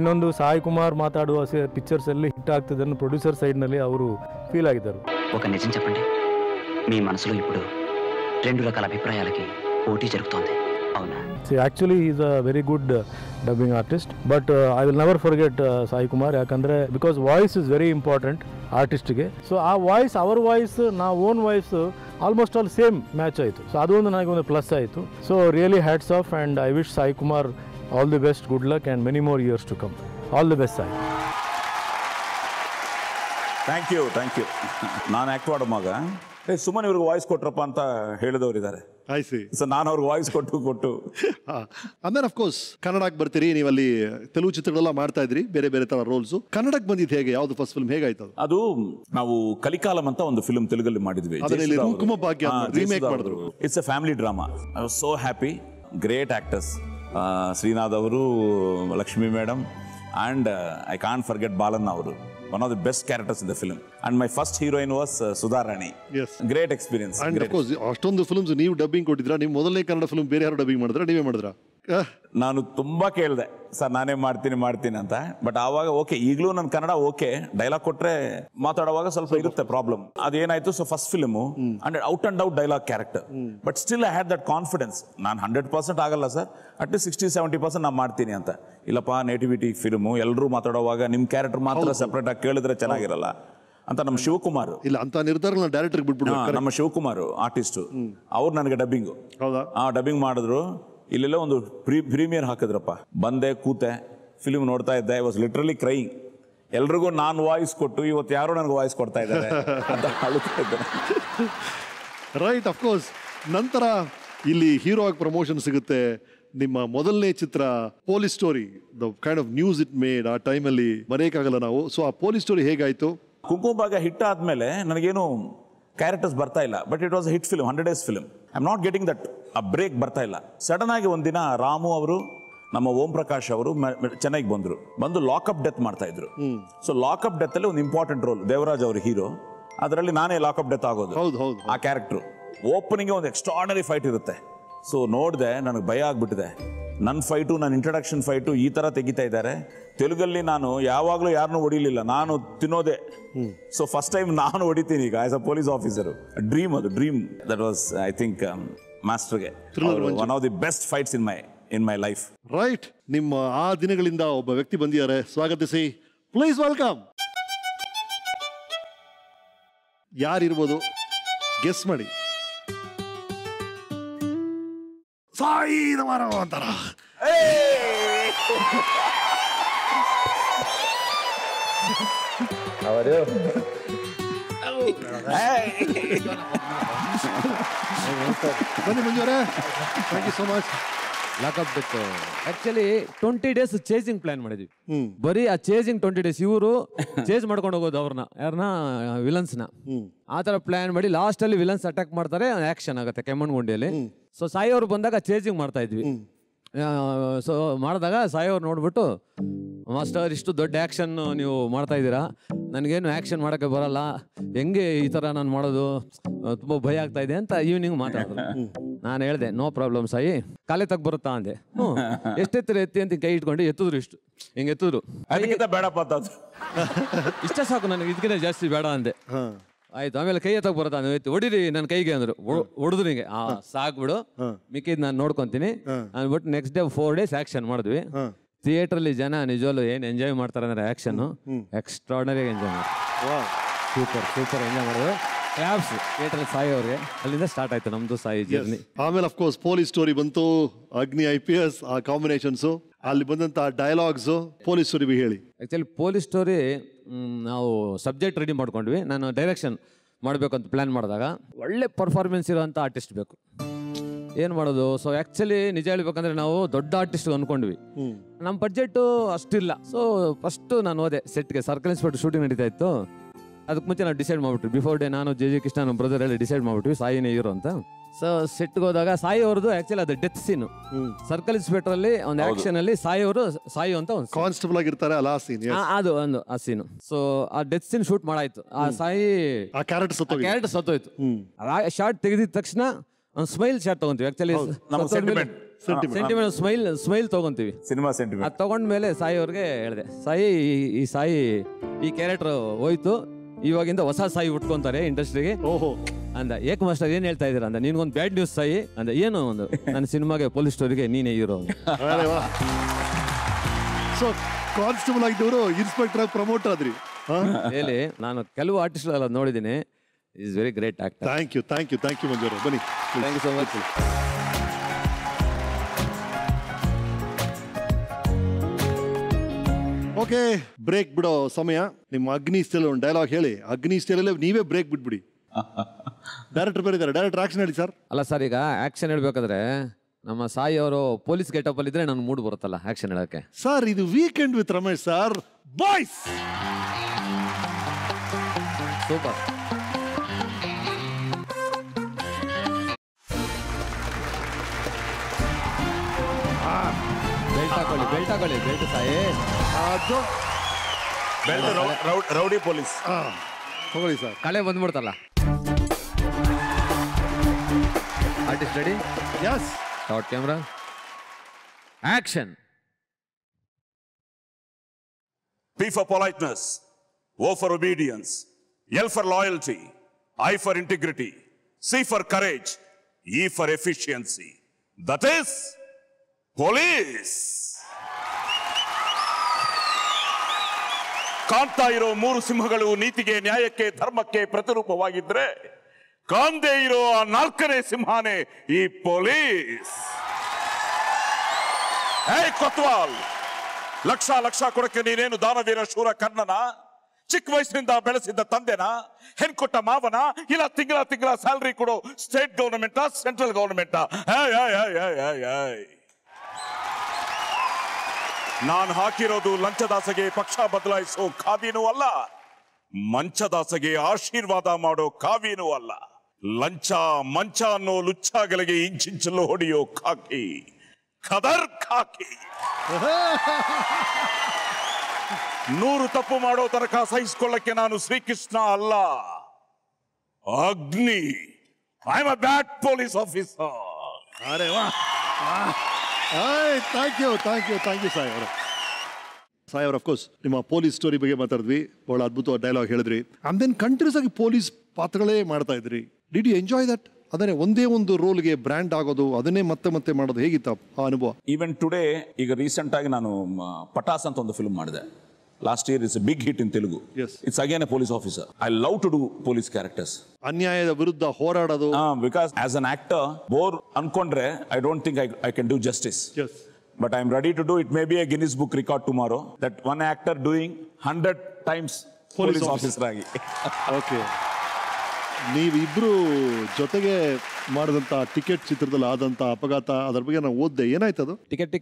ಇನ್ನೊಂದು ಸಾಯಿ ಕುಮಾರ್ ಮಾತಾಡುವ pictures ಅಲ್ಲಿ hit ಆಗ್ತದನ್ನು producer ಸೈಡ್ನಲ್ಲಿ ಅವರು feel ಆಗಿದ್ದಾರೆ. ఒక నిజం చెప్పండి, మీ మనసులో ఇప్పుడు రెండు రకాల అభిప్రాయాలకి పోటీ జరుగుతోంది. See, actually he is a very good dubbing artist, but I will never forget Sai Kumar, ಯಾಕಂದ್ರೆ because voice is very important artist ಗೆ. So ಆ voice, our voice, na own voice almost all same match ಆಯಿತು. So ಅದು ಒಂದು ನನಗೆ ಒಂದು plus ಆಯಿತು. So really hats off and I wish Sai Kumar all the best, good luck and many more years to come. All the best Sai. Thank you, thank you. ನಾನು act ಮಾಡೋ ಮಗ ಸುಮ್ಮನೆ ಇವ್ರಿಗೆ ವಾಯ್ಸ್ ಕೊಟ್ರಪ್ಪ ಅಂತ ಹೇಳಿದವರು ಇದ್ದಾರೆ. I C. So ನಾನು ಅವ್ರಿಗೆ ವಾಯ್ಸ್ ಕೊಟ್ಟು ಆಮೇಲೆ ಅಫ್ಕೋರ್ಸ್ ಕನ್ನಡಕ್ಕೆ ಬರ್ತೀರಿ ನೀವಲ್ಲಿ. ತೆಲುಗು ಚಿತ್ರಗಳೆಲ್ಲ ಮಾಡ್ತಾ ಇದ್ರಿ, ಬೇರೆ ಬೇರೆ ತರ ರೋಲ್ಸ್. ಕನ್ನಡಕ್ಕೆ ಬಂದಿದ್ದು ಹೇಗೆ? ಯಾವ್ದು ಫಸ್ಟ್ ಫಿಲ್ಮ್ ಹೇಗಾಯ್ತು? ಅದು ನಾವು ಕಲಿಕಾಲಂ ಅಂತ ಒಂದು ಫಿಲ್ಮ್ ತೆಲುಗಲ್ಲಿ ಮಾಡಿದ್ವಿ. It's a family drama. I was so happy. Great actors Srinath ಅವರು, Lakshmi madam and I can't forget Balan ಅವರು. One of the best characters in the film. And my first heroine was Sudarani. Yes. Great experience. And great. Of course, ashtondu films new dubbing kodidra. Nivu modalne kannada film bere yaru dubbing madidra, nive madidra? ನಾನು ತುಂಬಾ ಕೇಳಿದೆ sir, ನಾನೇ ಮಾಡ್ತೀನಿ ಅಂತ. But ಆವಾಗ okay, ಈಗಲೂ ನನ್ನ Kannada okay, dialogue ಕೊಟ್ರೆ ಮಾತಾಡುವಾಗ ಸ್ವಲ್ಪ ಇರುತ್ತೆ ಪ್ರಾಬ್ಲಮ್. ಅದೇನಾಯ್ತು, so first film out and out dialogue character. But still I had that confidence. ನಾನು 100% ಆಗಲ್ಲ ಸರ್, ಅಟ್ಲೀಸ್ಟ್ 60-70% ನಾನು ಮಾಡ್ತೀನಿ ಅಂತ. ಇಲ್ಲಪ್ಪ, ನೇಟಿವಿಟಿ ಫಿಲ್ಮ್, ಎಲ್ಲರೂ ಮಾತಾಡುವಾಗ ನಿಮ್ಮ ಕ್ಯಾರೆಕ್ಟರ್ ಮಾತ್ರ ಸೆಪರೇಟ್ ಆಗಿ ಕೇಳಿದ್ರೆ ಚೆನ್ನಾಗಿರಲ್ಲ ಅಂತ ನಮ್ಮ ಶಿವಕುಮಾರ್ ಇಲ್ಲ ಅಂತ ನಿರ್ಧಾರ ಡೈರೆಕ್ಟರ್ ಬಿಟ್ಬಿಟ್ಟು ನಮ್ಮ ಶಿವಕುಮಾರ್ ಆರ್ಟಿಸ್ಟ್ ಅವ್ರು ನನಗೆ ಡಬ್ಬಿಂಗ್ ಮಾಡಿದ್ರು. ಇಲ್ಲೆಲ್ಲ ಒಂದು ಪ್ರೀಮಿಯರ್ ಹಾಕಿದ್ರಪ್ಪ. ಬಂದೆ, ಕೂತೆ, ಫಿಲ್ಮ್ ನೋಡ್ತಾ ಇದ್ದೆ, ಐ ವಾಸ್ ಲಿಟ್ರಲಿ ಕ್ರೈಯಿಂಗ್. ಎಲ್ರಿಗೂ ನಾನು ವಾಯ್ಸ್ ಕೊಟ್ಟು ಇವತ್ತು ಯಾರೋ ನನಗೆ ವಾಯ್ಸ್ ಕೊಡ್ತಾ ಇದ್ದಾರೆ ಅಂತ ಅಳುತ್ತಾ ಇದ್ದೇನೆ. Right, of course. ನಂತರ ಇಲ್ಲಿ ಹೀರೋ ಆಗಿ ಪ್ರಮೋಷನ್ ಸಿಗುತ್ತೆ. ನಿಮ್ಮ ಮೊದಲನೇ ಚಿತ್ರ police story, the kind of news it made, ಆ ಟೈಮಲ್ಲಿ ಮರೆಯೋಕ್ಕಾಗಲ್ಲ ನಾವು. ಸೊ ಆ ಪೊಲೀಸ್ ಸ್ಟೋರಿ ಹೇಗಾಯಿತು? ಕುಂಕುಮ ಭಾಗ ಹಿಟ್ ಆದಮೇಲೆ ನನಗೇನು ಕ್ಯಾರೆಕ್ಟರ್ಸ್ ಬರ್ತಾ ಇಲ್ಲ, but it was hit film, 100 days film. I am not getting that, ಆ ಬ್ರೇಕ್ ಬರ್ತಾ ಇಲ್ಲ. ಸಡನ್ ಆಗಿ ಒಂದಿನ ರಾಮು ಅವರು, ನಮ್ಮ ಓಂ ಪ್ರಕಾಶ್ ಅವರು ಚೆನ್ನಾಗಿ ಬಂದು ಲಾಕಪ್ ಡೆತ್ ಮಾಡ್ತಾ ಇದ್ರು. ಸೊ ಲಾಕಪ್ ಡೆತ್ ಅಲ್ಲಿ ಒಂದು ಇಂಪಾರ್ಟೆಂಟ್ ರೋಲ್, ದೇವರಾಜ್ ಅವರು ಹೀರೋ, ಅದರಲ್ಲಿ ನಾನೇ ಲಾಕಪ್ ಡೆತ್ ಆಗೋದು. ಆ ಕ್ಯಾರೆಕ್ಟರ್ ಓಪನಿಂಗ್ ಒಂದು ಎಕ್ಸ್ಟ್ರಾರ್ಡನರಿ ಫೈಟ್ ಇರುತ್ತೆ. ಸೊ ನೋಡಿದೆ, ನನಗೆ ಭಯ ಆಗ್ಬಿಟ್ಟಿದೆ. ನನ್ನ ಫೈಟು, ನನ್ನ ಇಂಟ್ರಡಕ್ಷನ್ ಫೈಟು ಈ ಥರ ತೆಗಿತಾ ಇದ್ದಾರೆ. ತೆಲುಗಲ್ಲಿ ನಾನು ಯಾವಾಗಲೂ ಯಾರನ್ನೂ ಹೊಡಿಲಿಲ್ಲ, ನಾನು ತಿನ್ನೋದೆ. ಸೊ ಫಸ್ಟ್ ಟೈಮ್ ನಾನು ಹೊಡಿತೀನಿ ಈಗ as a police officer. Dream, ಅದು dream. That was I think ಮಾಸ್ಟರ್ಗೆ one of the best fights in my life. Right, ನಿಮ್ಮ ಆ ದಿನಗಳಿಂದ ಒಬ್ಬ ವ್ಯಕ್ತಿ ಬಂದಿದ್ದಾರೆ, ಸ್ವಾಗತಿಸಿ, ಪ್ಲೀಸ್ ವೆಲ್ಕಮ್. ಯಾರಿರ್ಬೋದು ಗೆಸ್ ಮಾಡಿ. ಸಾಯಿ ನಮರ ಅಂತಾರ. ಅವರು ಬನ್ನಿ ಮಂಜುರೇ, thank you so much. Lockup death actually 20 days chasing plan ಮಾಡಿದ್ವಿ. ಬರೀ ಆ ಚೇಸಿಂಗ್ 20 days ಇವರು ಚೇಸ್ ಮಾಡ್ಕೊಂಡು ಹೋಗೋದು ಅವ್ರನ್ನ, ಯಾರನ್ನ ವಿಲನ್ಸ್ನ. ಆ ಥರ ಪ್ಲಾನ್ ಮಾಡಿ ಲಾಸ್ಟಲ್ಲಿ ವಿಲನ್ಸ್ ಅಟ್ಯಾಕ್ ಮಾಡ್ತಾರೆ, ಆ್ಯಕ್ಷನ್ ಆಗುತ್ತೆ ಕೆಮ್ಮಣ್ಗುಂಡಿಯಲ್ಲಿ. ಸೊ ಸಾಯಿ ಅವ್ರು ಬಂದಾಗ ಚೇಸಿಂಗ್ ಮಾಡ್ತಾ ಇದ್ವಿ. ಸೊ ಮಾಡಿದಾಗ ಸಾಯಿ ಅವ್ರು ನೋಡ್ಬಿಟ್ಟು, ಮಾಸ್ಟರ್ ಇಷ್ಟು ದೊಡ್ಡ ಆ್ಯಕ್ಷನ್ ನೀವು ಮಾಡ್ತಾ ಇದ್ದೀರಾ, ನನಗೇನು ಆ್ಯಕ್ಷನ್ ಮಾಡೋಕ್ಕೆ ಬರಲ್ಲ, ಹೆಂಗೆ ಈ ಥರ ನಾನು ಮಾಡೋದು, ತುಂಬ ಭಯ ಆಗ್ತಾ ಇದೆ ಅಂತ ಈವ್ನಿಂಗ್ ಮಾತಾಡಿದ್ರು. ನಾನು ಹೇಳಿದೆ, ನೋ ಪ್ರಾಬ್ಲಮ್ ಸಾಯಿ, ಕಾಲೇ ತಗ ಬರುತ್ತಾ ಅಂದೆ. ಹ್ಞೂ, ಎಷ್ಟೆತ್ತರ ಎತ್ತಿ ಅಂತ ಕೈ ಇಟ್ಕೊಂಡು ಎತ್ತಿದ್ರು, ಇಷ್ಟು ಹಿಂಗೆ ಎತ್ತಿದ್ರು. ಬೇಡಪ್ಪ, ಇಷ್ಟ ಸಾಕು ನನಗೆ, ಇದಕ್ಕಿಂತ ಜಾಸ್ತಿ ಬೇಡ ಅಂದೆ. ಆಯ್ತು, ಆಮೇಲೆ ಕೈ ಎತ್ತಕ್ಕೆ ಬರುತ್ತಾ ಅಂದ್ರೆ, ಹೊಡಿರಿ ನನ್ನ ಕೈಗೆ ಅಂದ್ರು. ಹೊಡೆದ್ರು ಹಿಂಗೆ, ಸಾಕು ಬಿಡು, ಮಿಕ್ಕಿದ್ ನಾನು ನೋಡ್ಕೊತೀನಿ ಅಂದ್ಬಿಟ್ಟು ನೆಕ್ಸ್ಟ್ ಡೇ 4 days ಆ್ಯಕ್ಷನ್ ಮಾಡಿದ್ವಿ. ಥಿಯೇಟ್ರಲ್ಲಿ ಜನ ನಿಜವಲ್ಲೂ ಏನು ಎಂಜಾಯ್ ಮಾಡ್ತಾರೆ ಅಂದರೆ, ಆ್ಯಕ್ಷನ್ನು ಎಕ್ಸ್ಟ್ರಾರ್ಡನರಿ ಎಂಜಾಯ್ ಮಾಡ್ತಾರೆ. ಸೂಪರ್ ಸೂಪರ್ ಎಂಜಾಯ್ ಮಾಡೋದು. ಕ್ಲಾಪ್ಸ್ ಥಿಯೇಟ್ರಲ್ಲಿ ಸಾಯಿ ಅವ್ರಿಗೆ. ಅಲ್ಲಿಂದ ಸ್ಟಾರ್ಟ್ ಆಯಿತು ನಮ್ಮದು ಸಾಯಿ ಜರ್ನಿ. ಆಮೇಲೆ ಅಫ್ಕೋರ್ಸ್ ಪೊಲೀಸ್ ಸ್ಟೋರಿ ಬಂತು, ಅಗ್ನಿ, IPS, ಆ ಕಾಂಬಿನೇಷನ್ಸು, ಅಲ್ಲಿ ಬಂದಂಥ ಡೈಲಾಗ್ಸು. ಪೊಲೀಸ್ ಸ್ಟೋರಿ ಬಿ ಹೇಳಿ. ಆ್ಯಕ್ಚುಲಿ ಪೊಲೀಸ್ ಸ್ಟೋರಿ ನಾವು ಸಬ್ಜೆಕ್ಟ್ ರೆಡಿ ಮಾಡ್ಕೊಂಡ್ವಿ. ನಾನು ಡೈರೆಕ್ಷನ್ ಮಾಡಬೇಕಂತ ಪ್ಲ್ಯಾನ್ ಮಾಡಿದಾಗ, ಒಳ್ಳೆ ಪರ್ಫಾರ್ಮೆನ್ಸ್ ಇರೋವಂಥ ಆರ್ಟಿಸ್ಟ್ ಬೇಕು, ಏನು ಮಾಡೋದು. ಸೊ ಆ್ಯಕ್ಚುಲಿ ನಿಜ ಹೇಳ್ಬೇಕಂದ್ರೆ ನಾವು ದೊಡ್ಡ ಆರ್ಟಿಸ್ಟ್ ಅಂದ್ಕೊಂಡ್ವಿ, ನಮ್ಮ ಬಡ್ಜೆಟ್ಟು ಅಷ್ಟಿಲ್ಲ. ಸೊ ಫಸ್ಟು ನಾನು ಹೋದೆ ಸೆಟ್ಗೆ, ಸರ್ಕಲ್ ಇನ್ಸ್ಪೆಕ್ಟರ್ ಶೂಟಿಂಗ್ ನಡೀತಾ ಇತ್ತು. ಅದಕ್ಕೆ ಮುಂಚೆ ನಾವು ಡಿಸೈಡ್ ಮಾಡಿಬಿಟ್ವಿ, ಬಿಫೋರ್ ಡೇ ನಾನು ಜೆ ಜಿ ಕೃಷ್ಣ ನಮ್ಮ ಬ್ರದರ್ ಹೇಳಿ ಡಿಸೈಡ್ ಮಾಡಿಬಿಟ್ವಿ ಸಾಯಿನೇ ಇರೋ ಅಂತ. ಸೊ ಸೆಟ್ಗೆ ಹೋದಾಗ ಸಾಯಿ ಅವ್ರದ್ದು ಆ್ಯಕ್ಚುಲಿ ಅದು ಡೆತ್ ಸೀನು. ಸರ್ಕಲ್ ಇನ್ಸ್ಪೆಕ್ಟ್ರಲ್ಲಿ ಒಂದು ಆ್ಯಕ್ಷನಲ್ಲಿ ಸಾಯಿ ಅವರು, ಸಾಯಿ ಅಂತ ಒಂದು ಕಾನ್ಸ್ಟೇಬಲ್ ಆಗಿರ್ತಾರೆ ಅಲ್ಲ, ಆ ಸೀನ್, ಅದು ಒಂದು ಆ ಸೀನು. ಸೊ ಆ ಡೆತ್ ಸೀನ್ ಶೂಟ್ ಮಾಡಾಯಿತು. ಆ ಸಾಯಿ ಕ್ಯಾರೆಟ್ ಸತ್ತೋಯ್ತು. ಶಾರ್ಟ್ ತೆಗೆದಿದ ತಕ್ಷಣ ಒಂದು smile shot ತಗೊಂತೀವಿ. Actually sentiment smile smile ತಗೊಂತೀವಿ, cinema sentiment. ಅದು ತಗೊಂಡ್ಮೇಲೆ ಸಾಯಿ ಅವ್ರಿಗೆ ಹೇಳಿದೆ, ಸಾಯಿ ಈ ಸಾಯಿ ಈ ಕ್ಯಾರೆಕ್ಟರ್ ಹೋಯ್ತು, ಇವಾಗಿಂದ ಹೊಸ ಸಾಯಿ ಉಟ್ಕೊಂತಾರೆ ಇಂಡಸ್ಟ್ರಿಗೆ. ಓಹೋ ಅಂದ. ಏಕ್ ಮಾಸ್ಟರ್ ಏನು ಹೇಳ್ತಾ ಇದ್ದೀರಾ ಅಂದ. ನಿನ್ಗೊಂದು ಬ್ಯಾಡ್ ನ್ಯೂಸ್ ಸಾಯಿ ಅಂದ. ಏನು ಒಂದು, ನನ್ನ ಸಿನಿಮಾಗೆ ಪೊಲೀಸ್ ಸ್ಟೋರಿಗೆ ನೀನೇ ಹೀರೋ. ಸೊ ಕಾನ್ಸ್ಟೇಬಲ್ ಆಗಿದ್ದವರು ಇನ್ಸ್ಪೆಕ್ಟರ್ ಆಗಿ ಪ್ರಮೋಟ್ ಆದ್ರಿ ಹೇಳಿ. ನಾನು ಕೆಲವು ಆರ್ಟಿಸ್ಟ್ಗಳೆಲ್ಲ ನೋಡಿದ್ದೀನಿ, is very great actor. Thank you, thank you, thank you Manjaro. Bani, thank you so much. Okay, break bido samaya. Nimma Agni style on dialogue heli. Agni style alle neeve break bidbidi. Director beridare, director action heli sir. Alla sir, iga action helbekadre ನಮ್ಮ ಸಾಯಿ ಅವರು police getup ಅಲ್ಲಿ ಇದ್ರೆ ನನಗೆ mood ಬರುತ್ತಲ್ಲ action ಹೇಳಕ್ಕೆ. Sir ಇದು weekend with Ramesh sir, boys. Super. Belt ಹಾಕೊಳ್ಳಿ, belt Sai, ಅದು ಬೆಲ್ಟ್ ರೌಡಿ ಪೊಲೀಸ್ ತಗೊಳ್ಳಿ ಸರ್. ಕಳೆ ಬಂದ್ಬಿಡ್ತಲ್ಲ artist. Ready, yes, shot camera, action. P for politeness, O for obedience, L for loyalty, I for integrity, C for courage, E for efficiency. That is police. ಕಾಣ್ತಾ ಇರೋ ಮೂರು ಸಿಂಹಗಳು ನೀತಿಗೆ, ನ್ಯಾಯಕ್ಕೆ, ಧರ್ಮಕ್ಕೆ ಪ್ರತಿರೂಪವಾಗಿದ್ರೆ, ಕಾಣದೇ ಇರೋ ಆ ನಾಲ್ಕನೇ ಸಿಂಹನೇ ಈ ಪೊಲೀಸ್. ಹೇ ಕೊತ್ವಾಲ್, ಲಕ್ಷ ಲಕ್ಷ ಕೊಡಕ್ಕೆ ನೀನೇನು ದಾನವೀರ ಶೂರ ಕರ್ಣನ, ಚಿಕ್ಕ ವಯಸ್ಸಿನಿಂದ ಬೆಳೆಸಿದ್ದ ತಂದೆನ, ಹೆಣ್ಕೊಟ್ಟ ಮಾವನ, ಇಲ್ಲ ತಿಂಗಳ ತಿಂಗಳ ಸ್ಯಾಲರಿ ಕೊಡೋ ಸ್ಟೇಟ್ ಗವರ್ನಮೆಂಟ್ ಸೆಂಟ್ರಲ್ ಗವರ್ನಮೆಂಟ್? ನಾನು ಹಾಕಿರೋದು ಲಂಚದಾಸೆಗೆ ಪಕ್ಷ ಬದಲಾಯಿಸೋ ಕಾವಿನೂ ಅಲ್ಲ, ಮಂಚದಾಸೆಗೆ ಆಶೀರ್ವಾದ ಮಾಡೋ ಕಾವಿನೂ ಅಲ್ಲ, ಲಂಚ ಮಂಚ ಅನ್ನೋ ಲುಚ್ಚಾಗಲಿಗೆ ಇಂಚಿಂಚಲು ಹೊಡೆಯೋ ಕಾಕಿ, ಖದರ್ ಕಾಕಿ. 100 ತಪ್ಪು ಮಾಡೋ ತನಕ ಸಹಿಸಿಕೊಳ್ಳಕ್ಕೆ ನಾನು ಶ್ರೀಕೃಷ್ಣ ಅಲ್ಲ, Agni. I am a bad police officer. ಅರೆ ವಾ, thank you thank you thank you Sai ಅವರ. ಸಾಯಿ ಅವರ, ಆಫ್ ಕೋರ್ಸ್ ನಿಮ್ಮ ಪೊಲೀಸ್ ಸ್ಟೋರಿ ಬಗ್ಗೆ ಮಾತಾಡಿದ್ವಿ, ಬಹಳ ಅದ್ಭುತವಾದ ಡೈಲಾಗ್ ಹೇಳಿದ್ರಿ, ಅಂಡ್ ದೆನ್ ಕಂಟಿನ್ಯೂಸ್ ಆಗಿ ಪೊಲೀಸ್ ಪಾತ್ರಗಳೇ ಮಾಡ್ತಾ ಇದ್ರಿ. Did you enjoy that? ಅದನ್ನೇ ಒಂದೇ ಒಂದು ರೋಲ್ಗೆ ಬ್ರ್ಯಾಂಡ್ ಆಗೋದು, ಅದನ್ನೇ ಮತ್ತೆ ಮತ್ತೆ ಮಾಡೋದು, ಹೇಗಿತ್ತು ಆ ಅನುಭವ? ಈವನ್ ಟುಡೇ, ಈಗ ರೀಸೆಂಟಾಗಿ ನಾನು ಪಟಾಸ್ ಅಂತ ಒಂದು ಫಿಲ್ಮ್ ಮಾಡಿದೆ last year. It's a big hit in Telugu. It's again a police officer. I love to do police characters, ಅನ್ಯಾಯದ ವಿರುದ್ಧ ಹೋರಾಡೋದು. Because as an actor bore ಅನ್ಕೊಂಡ್ರೆ I don't think I can do justice. But I am ready to do it. Maybe a Guinness Book record tomorrow. That one actor doing 100 times police officer. Okay. ನೀವು ಇಬ್ರು ಜೊತೆಗೆ ಮಾಡಿದಂಥ ticket ಚಿತ್ರದಲ್ಲಿ ಆದಂಥ ಅಪಘಾತ, ಅದ್ರ ಬಗ್ಗೆ ನಾವು ಓದ್ದೆ. ಏನಾಯ್ತು ಅದು? ಟಿಕೆಟ್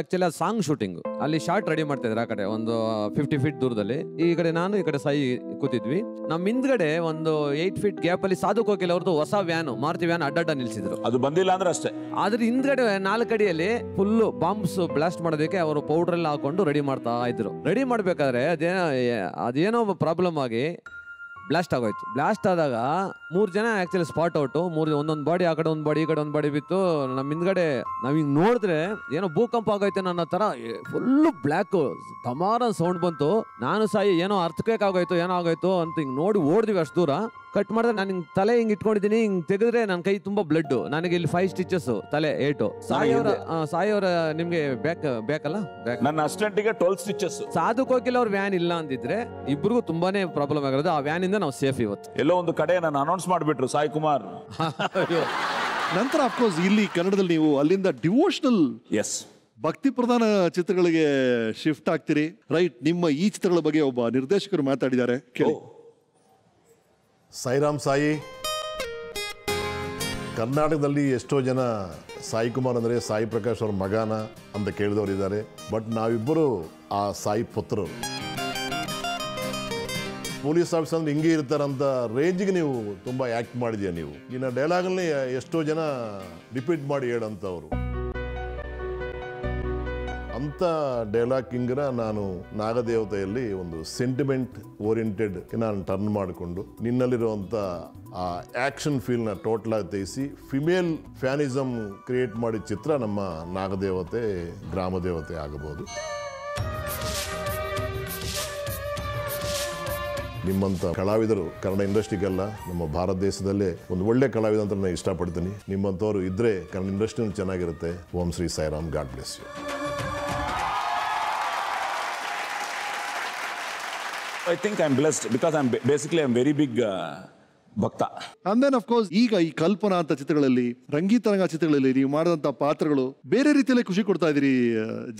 ಆಕ್ಚುಲಿ ಅದು ಸಾಂಗ್ ಶೂಟಿಂಗ್, ಅಲ್ಲಿ ಶಾರ್ಟ್ ರೆಡಿ ಮಾಡ್ತಾ ಇದ್ರು. ಆ ಕಡೆ ಒಂದು 50 feet ದೂರದಲ್ಲಿ, ಈ ಕಡೆ ನಾನು, ಈ ಕಡೆ ಸಾಯಿ ಕೂತಿದ್ವಿ. ನಮ್ಮ ಹಿಂದ್ಗಡೆ ಒಂದು 8 feet ಗ್ಯಾಪ್ ಅಲ್ಲಿ ಸಾಧು ಕೋಕಿಲ್ ಅವ್ರದ್ದು ಹೊಸ ವ್ಯಾನು, ಮಾರುತಿ ವ್ಯಾನ್ ಅಡ್ಡಡ್ಡ ನಿಲ್ಸಿದ್ರು. ಅದು ಬಂದಿಲ್ಲ ಅಂದ್ರೆ ಅಷ್ಟೇ. ಆದ್ರೆ ಹಿಂದ್ಗಡೆ 4 ಅಡಿಯಲ್ಲಿ ಫುಲ್ ಬಾಂಬ್ಸ್ ಬ್ಲಾಸ್ಟ್ ಮಾಡೋದಕ್ಕೆ ಅವರು ಪೌಡರ್ ಎಲ್ಲ ಹಾಕೊಂಡು ರೆಡಿ ಮಾಡ್ತಾ ಇದ್ರು. ರೆಡಿ ಮಾಡ್ಬೇಕಾದ್ರೆ ಅದೇನೋ ಪ್ರಾಬ್ಲಮ್ ಆಗಿ ಬ್ಲಾಸ್ಟ್ ಆಗೋಯ್ತು. ಬ್ಲಾಸ್ಟ್ ಆದಾಗ 3 ಜನ ಆಕ್ಚುಲಿ ಸ್ಪಾಟ್ ಔಟು. 3 ಒಂದೊಂದು ಬಾಡಿ, ಆ ಕಡೆ ಒಂದು ಬಾಡಿ, ಈ ಕಡೆ ಒಂದು ಬಾಡಿ ಬಿತ್ತು. ನಮ್ಮ ಹಿಂದ್ಗಡೆ ನಾವು ಹಿಂಗೆ ನೋಡಿದ್ರೆ ಏನೋ ಭೂಕಂಪ ಆಗೋಯ್ತು ಅನ್ನೋ ಥರ ಫುಲ್ಲು ಬ್ಲ್ಯಾಕು ತಮಾರ ಸೌಂಡ್ ಬಂತು. ನಾನು ಸಾಯಿ ಏನೋ ಅರ್ಥಕ್ವೇಕ್ ಆಗೋಯ್ತು, ಏನೋ ಆಗೋಯ್ತು ಅಂತ ಹಿಂಗೆ ನೋಡಿ ಓಡಿದ್ವಿ ಅಷ್ಟು ದೂರ. ಕಟ್ ಮಾಡಿದ್ರೆ ನಾನು ಹಿಂಗೆ ತಲೆ ಹಿಂಗೆ ಇಟ್ಕೊಂಡಿದ್ದೀನಿ, ಹಿಂಗೆ ತೆಗೆದ್ರೆ ನನ್ನ ಕೈ ತುಂಬ ಬ್ಲಡ್ಡು. ನನಗೆ ಇಲ್ಲಿ 5 stitches ತಲೆ 8. ಸಾಯಿಯವರ ನಿಮಗೆ ಬೇಕಲ್ಲ, ನನ್ನ ಅಸ್ಟೆಂಟಿಗೆ 12 stitches. ಸಾಧು ಕೋಕಿಲ್ ಅವ್ರ ವ್ಯಾನ್ ಇಲ್ಲ ಅಂದಿದ್ರೆ ಇಬ್ರಿಗೂ ತುಂಬಾನೇ ಪ್ರಾಬ್ಲಮ್ ಆಗಿರೋದು. ಆ ವ್ಯಾನ್ ಇಂದ ನಾವು ಸೇಫ್ ಇವತ್ತು. ಎಲ್ಲೋ ಒಂದು ಕಡೆ ನಾನು ಅನೌನ್ಸ್ ಮಾಡಿಬಿಟ್ರು ಸಾಯಿ ಕುಮಾರ್. ನಂತರ ಅಫ್ಕೋರ್ಸ್ ಇಲ್ಲಿ ಕನ್ನಡದಲ್ಲಿ ನೀವು ಅಲ್ಲಿಂದ ಡಿವೋಷನಲ್, ಎಸ್, ಭಕ್ತಿ ಪ್ರಧಾನ ಚಿತ್ರಗಳಿಗೆ ಶಿಫ್ಟ್ ಆಗ್ತೀರಿ, ರೈಟ್? ನಿಮ್ಮ ಈ ಚಿತ್ರಗಳ ಬಗ್ಗೆ ಒಬ್ಬ ನಿರ್ದೇಶಕರು ಮಾತಾಡಿದ್ದಾರೆ, ಕೇಳಿ. ಸಾಯಿರಾಮ್ ಸಾಯಿ, ಕರ್ನಾಟಕದಲ್ಲಿ ಎಷ್ಟೋ ಜನ ಸಾಯಿ ಕುಮಾರ್ ಅಂದರೆ ಸಾಯಿ ಪ್ರಕಾಶ್ ಅವ್ರ ಮಗನ ಅಂತ ಕೇಳಿದವರು ಇದ್ದಾರೆ. ಬಟ್ ನಾವಿಬ್ಬರು ಆ ಸಾಯಿ ಪುತ್ರರು. ಪೊಲೀಸ್ ಆಫೀಸರ್ ಅಂದರೆ ಹಿಂಗೆ ಇರ್ತಾರಂತ ರೇಂಜಿಗೆ ನೀವು ತುಂಬ ಆ್ಯಕ್ಟ್ ಮಾಡಿದ್ಯಾ ನೀವು. ಇನ್ನು ಡೈಲಾಗಲ್ಲಿ ಎಷ್ಟೋ ಜನ ರಿಪೀಟ್ ಮಾಡಿ ಹೇಳೋಂಥವ್ರು. ಅಂಥ ಡೈಲಾಗ್ ಕಿಂಗ್ರ ನಾನು ನಾಗದೇವತೆಯಲ್ಲಿ ಒಂದು ಸೆಂಟಿಮೆಂಟ್ ಓರಿಯೆಂಟೆಡ್ ನಾನು ಟರ್ನ್ ಮಾಡಿಕೊಂಡು ನಿನ್ನಲ್ಲಿರುವಂಥ ಆ ಆ್ಯಕ್ಷನ್ ಫೀಲ್ನ ಟೋಟಲಾಗಿ ತೆಗೆಸಿ ಫಿಮೇಲ್ ಫ್ಯಾನಿಸಮ್ ಕ್ರಿಯೇಟ್ ಮಾಡಿದ ಚಿತ್ರ ನಮ್ಮ ನಾಗದೇವತೆ ಗ್ರಾಮದೇವತೆ ಆಗಬಹುದು. ನಿಮ್ಮಂಥ ಕಲಾವಿದರು ಕನ್ನಡ ಇಂಡಸ್ಟ್ರಿಗೆಲ್ಲ ನಮ್ಮ ಭಾರತ ದೇಶದಲ್ಲೇ ಒಂದು ಒಳ್ಳೆ ಕಲಾವಿದ ಅಂತ ನಾನು ಇಷ್ಟಪಡ್ತೀನಿ. ನಿಮ್ಮಂಥವ್ರು ಇದ್ದರೆ ಕನ್ನಡ ಇಂಡಸ್ಟ್ರಿನೂ ಚೆನ್ನಾಗಿರುತ್ತೆ. Om Shri Sairam. God bless you. I think I'm blessed because I'm very big bhakta. And then of course ಈಗ ಈ ಕಲ್ಪನಾ ಅಂತ ಚಿತ್ರಗಳಲ್ಲಿ, ರಂಗೀತರಂಗ ಚಿತ್ರಗಳಲ್ಲಿ ನೀವು ಮಾಡಿದಂಥ ಪಾತ್ರಗಳು ಬೇರೆ ರೀತಿಯಲ್ಲಿ ಖುಷಿ ಕೊಡ್ತಾ ಇದ್ದೀರಿ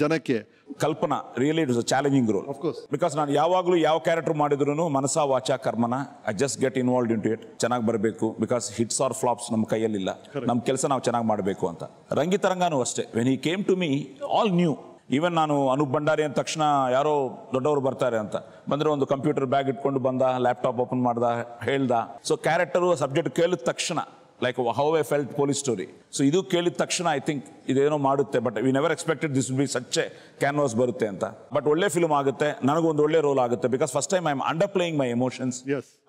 ಜನಕ್ಕೆ. Kalpana really it was a challenging role, of course, because ನಾನು ಯಾವಾಗಲೂ ಯಾವ ಕ್ಯಾರೆಕ್ಟರ್ ಮಾಡಿದ್ರು ಮನಸ ವಾಚ ಕರ್ಮನ I just get involved in to it. ಚೆನ್ನಾಗಿ ಬರಬೇಕು, ಬಿಕಾಸ್ ಹಿಟ್ಸ್ ಆರ್ ಫ್ಲಾಪ್ಸ್ ನಮ್ಮ ಕೈಯಲ್ಲಿಲ್ಲ, ನಮ್ಮ ಕೆಲಸ ನಾವು ಚೆನ್ನಾಗಿ ಮಾಡಬೇಕು ಅಂತ. ರಂಗೀತರಂಗನೂ ಅಷ್ಟೇ. When he came to me all new. Even ನಾನು ಅನೂಪ್ ಭಂಡಾರಿ ಅಂದ ತಕ್ಷಣ ಯಾರೋ ದೊಡ್ಡವರು ಬರ್ತಾರೆ ಅಂತ ಬಂದರೆ ಒಂದು ಕಂಪ್ಯೂಟರ್ ಬ್ಯಾಗ್ ಇಟ್ಕೊಂಡು ಬಂದ, ಲ್ಯಾಪ್ಟಾಪ್ ಓಪನ್ ಮಾಡ್ದ, ಹೇಳ್ದ. ಸೊ ಕ್ಯಾರೆಕ್ಟರು ಸಬ್ಜೆಕ್ಟ್ ಕೇಳಿದ ತಕ್ಷಣ like how I felt police story. So ಇದು ಕೇಳಿದ ತಕ್ಷಣ ಐ ಥಿಂಕ್ ಇದೇನೋ ಮಾಡುತ್ತೆ, but we never expected this will be such a canvas ಬರುತ್ತೆ ಅಂತ. ಬಟ್ ಒಳ್ಳೆ ಫಿಲ್ಮ್ ಆಗುತ್ತೆ, ನನಗೊಂದು ಒಳ್ಳೆ ರೋಲ್ ಆಗುತ್ತೆ, because first time I am underplaying my emotions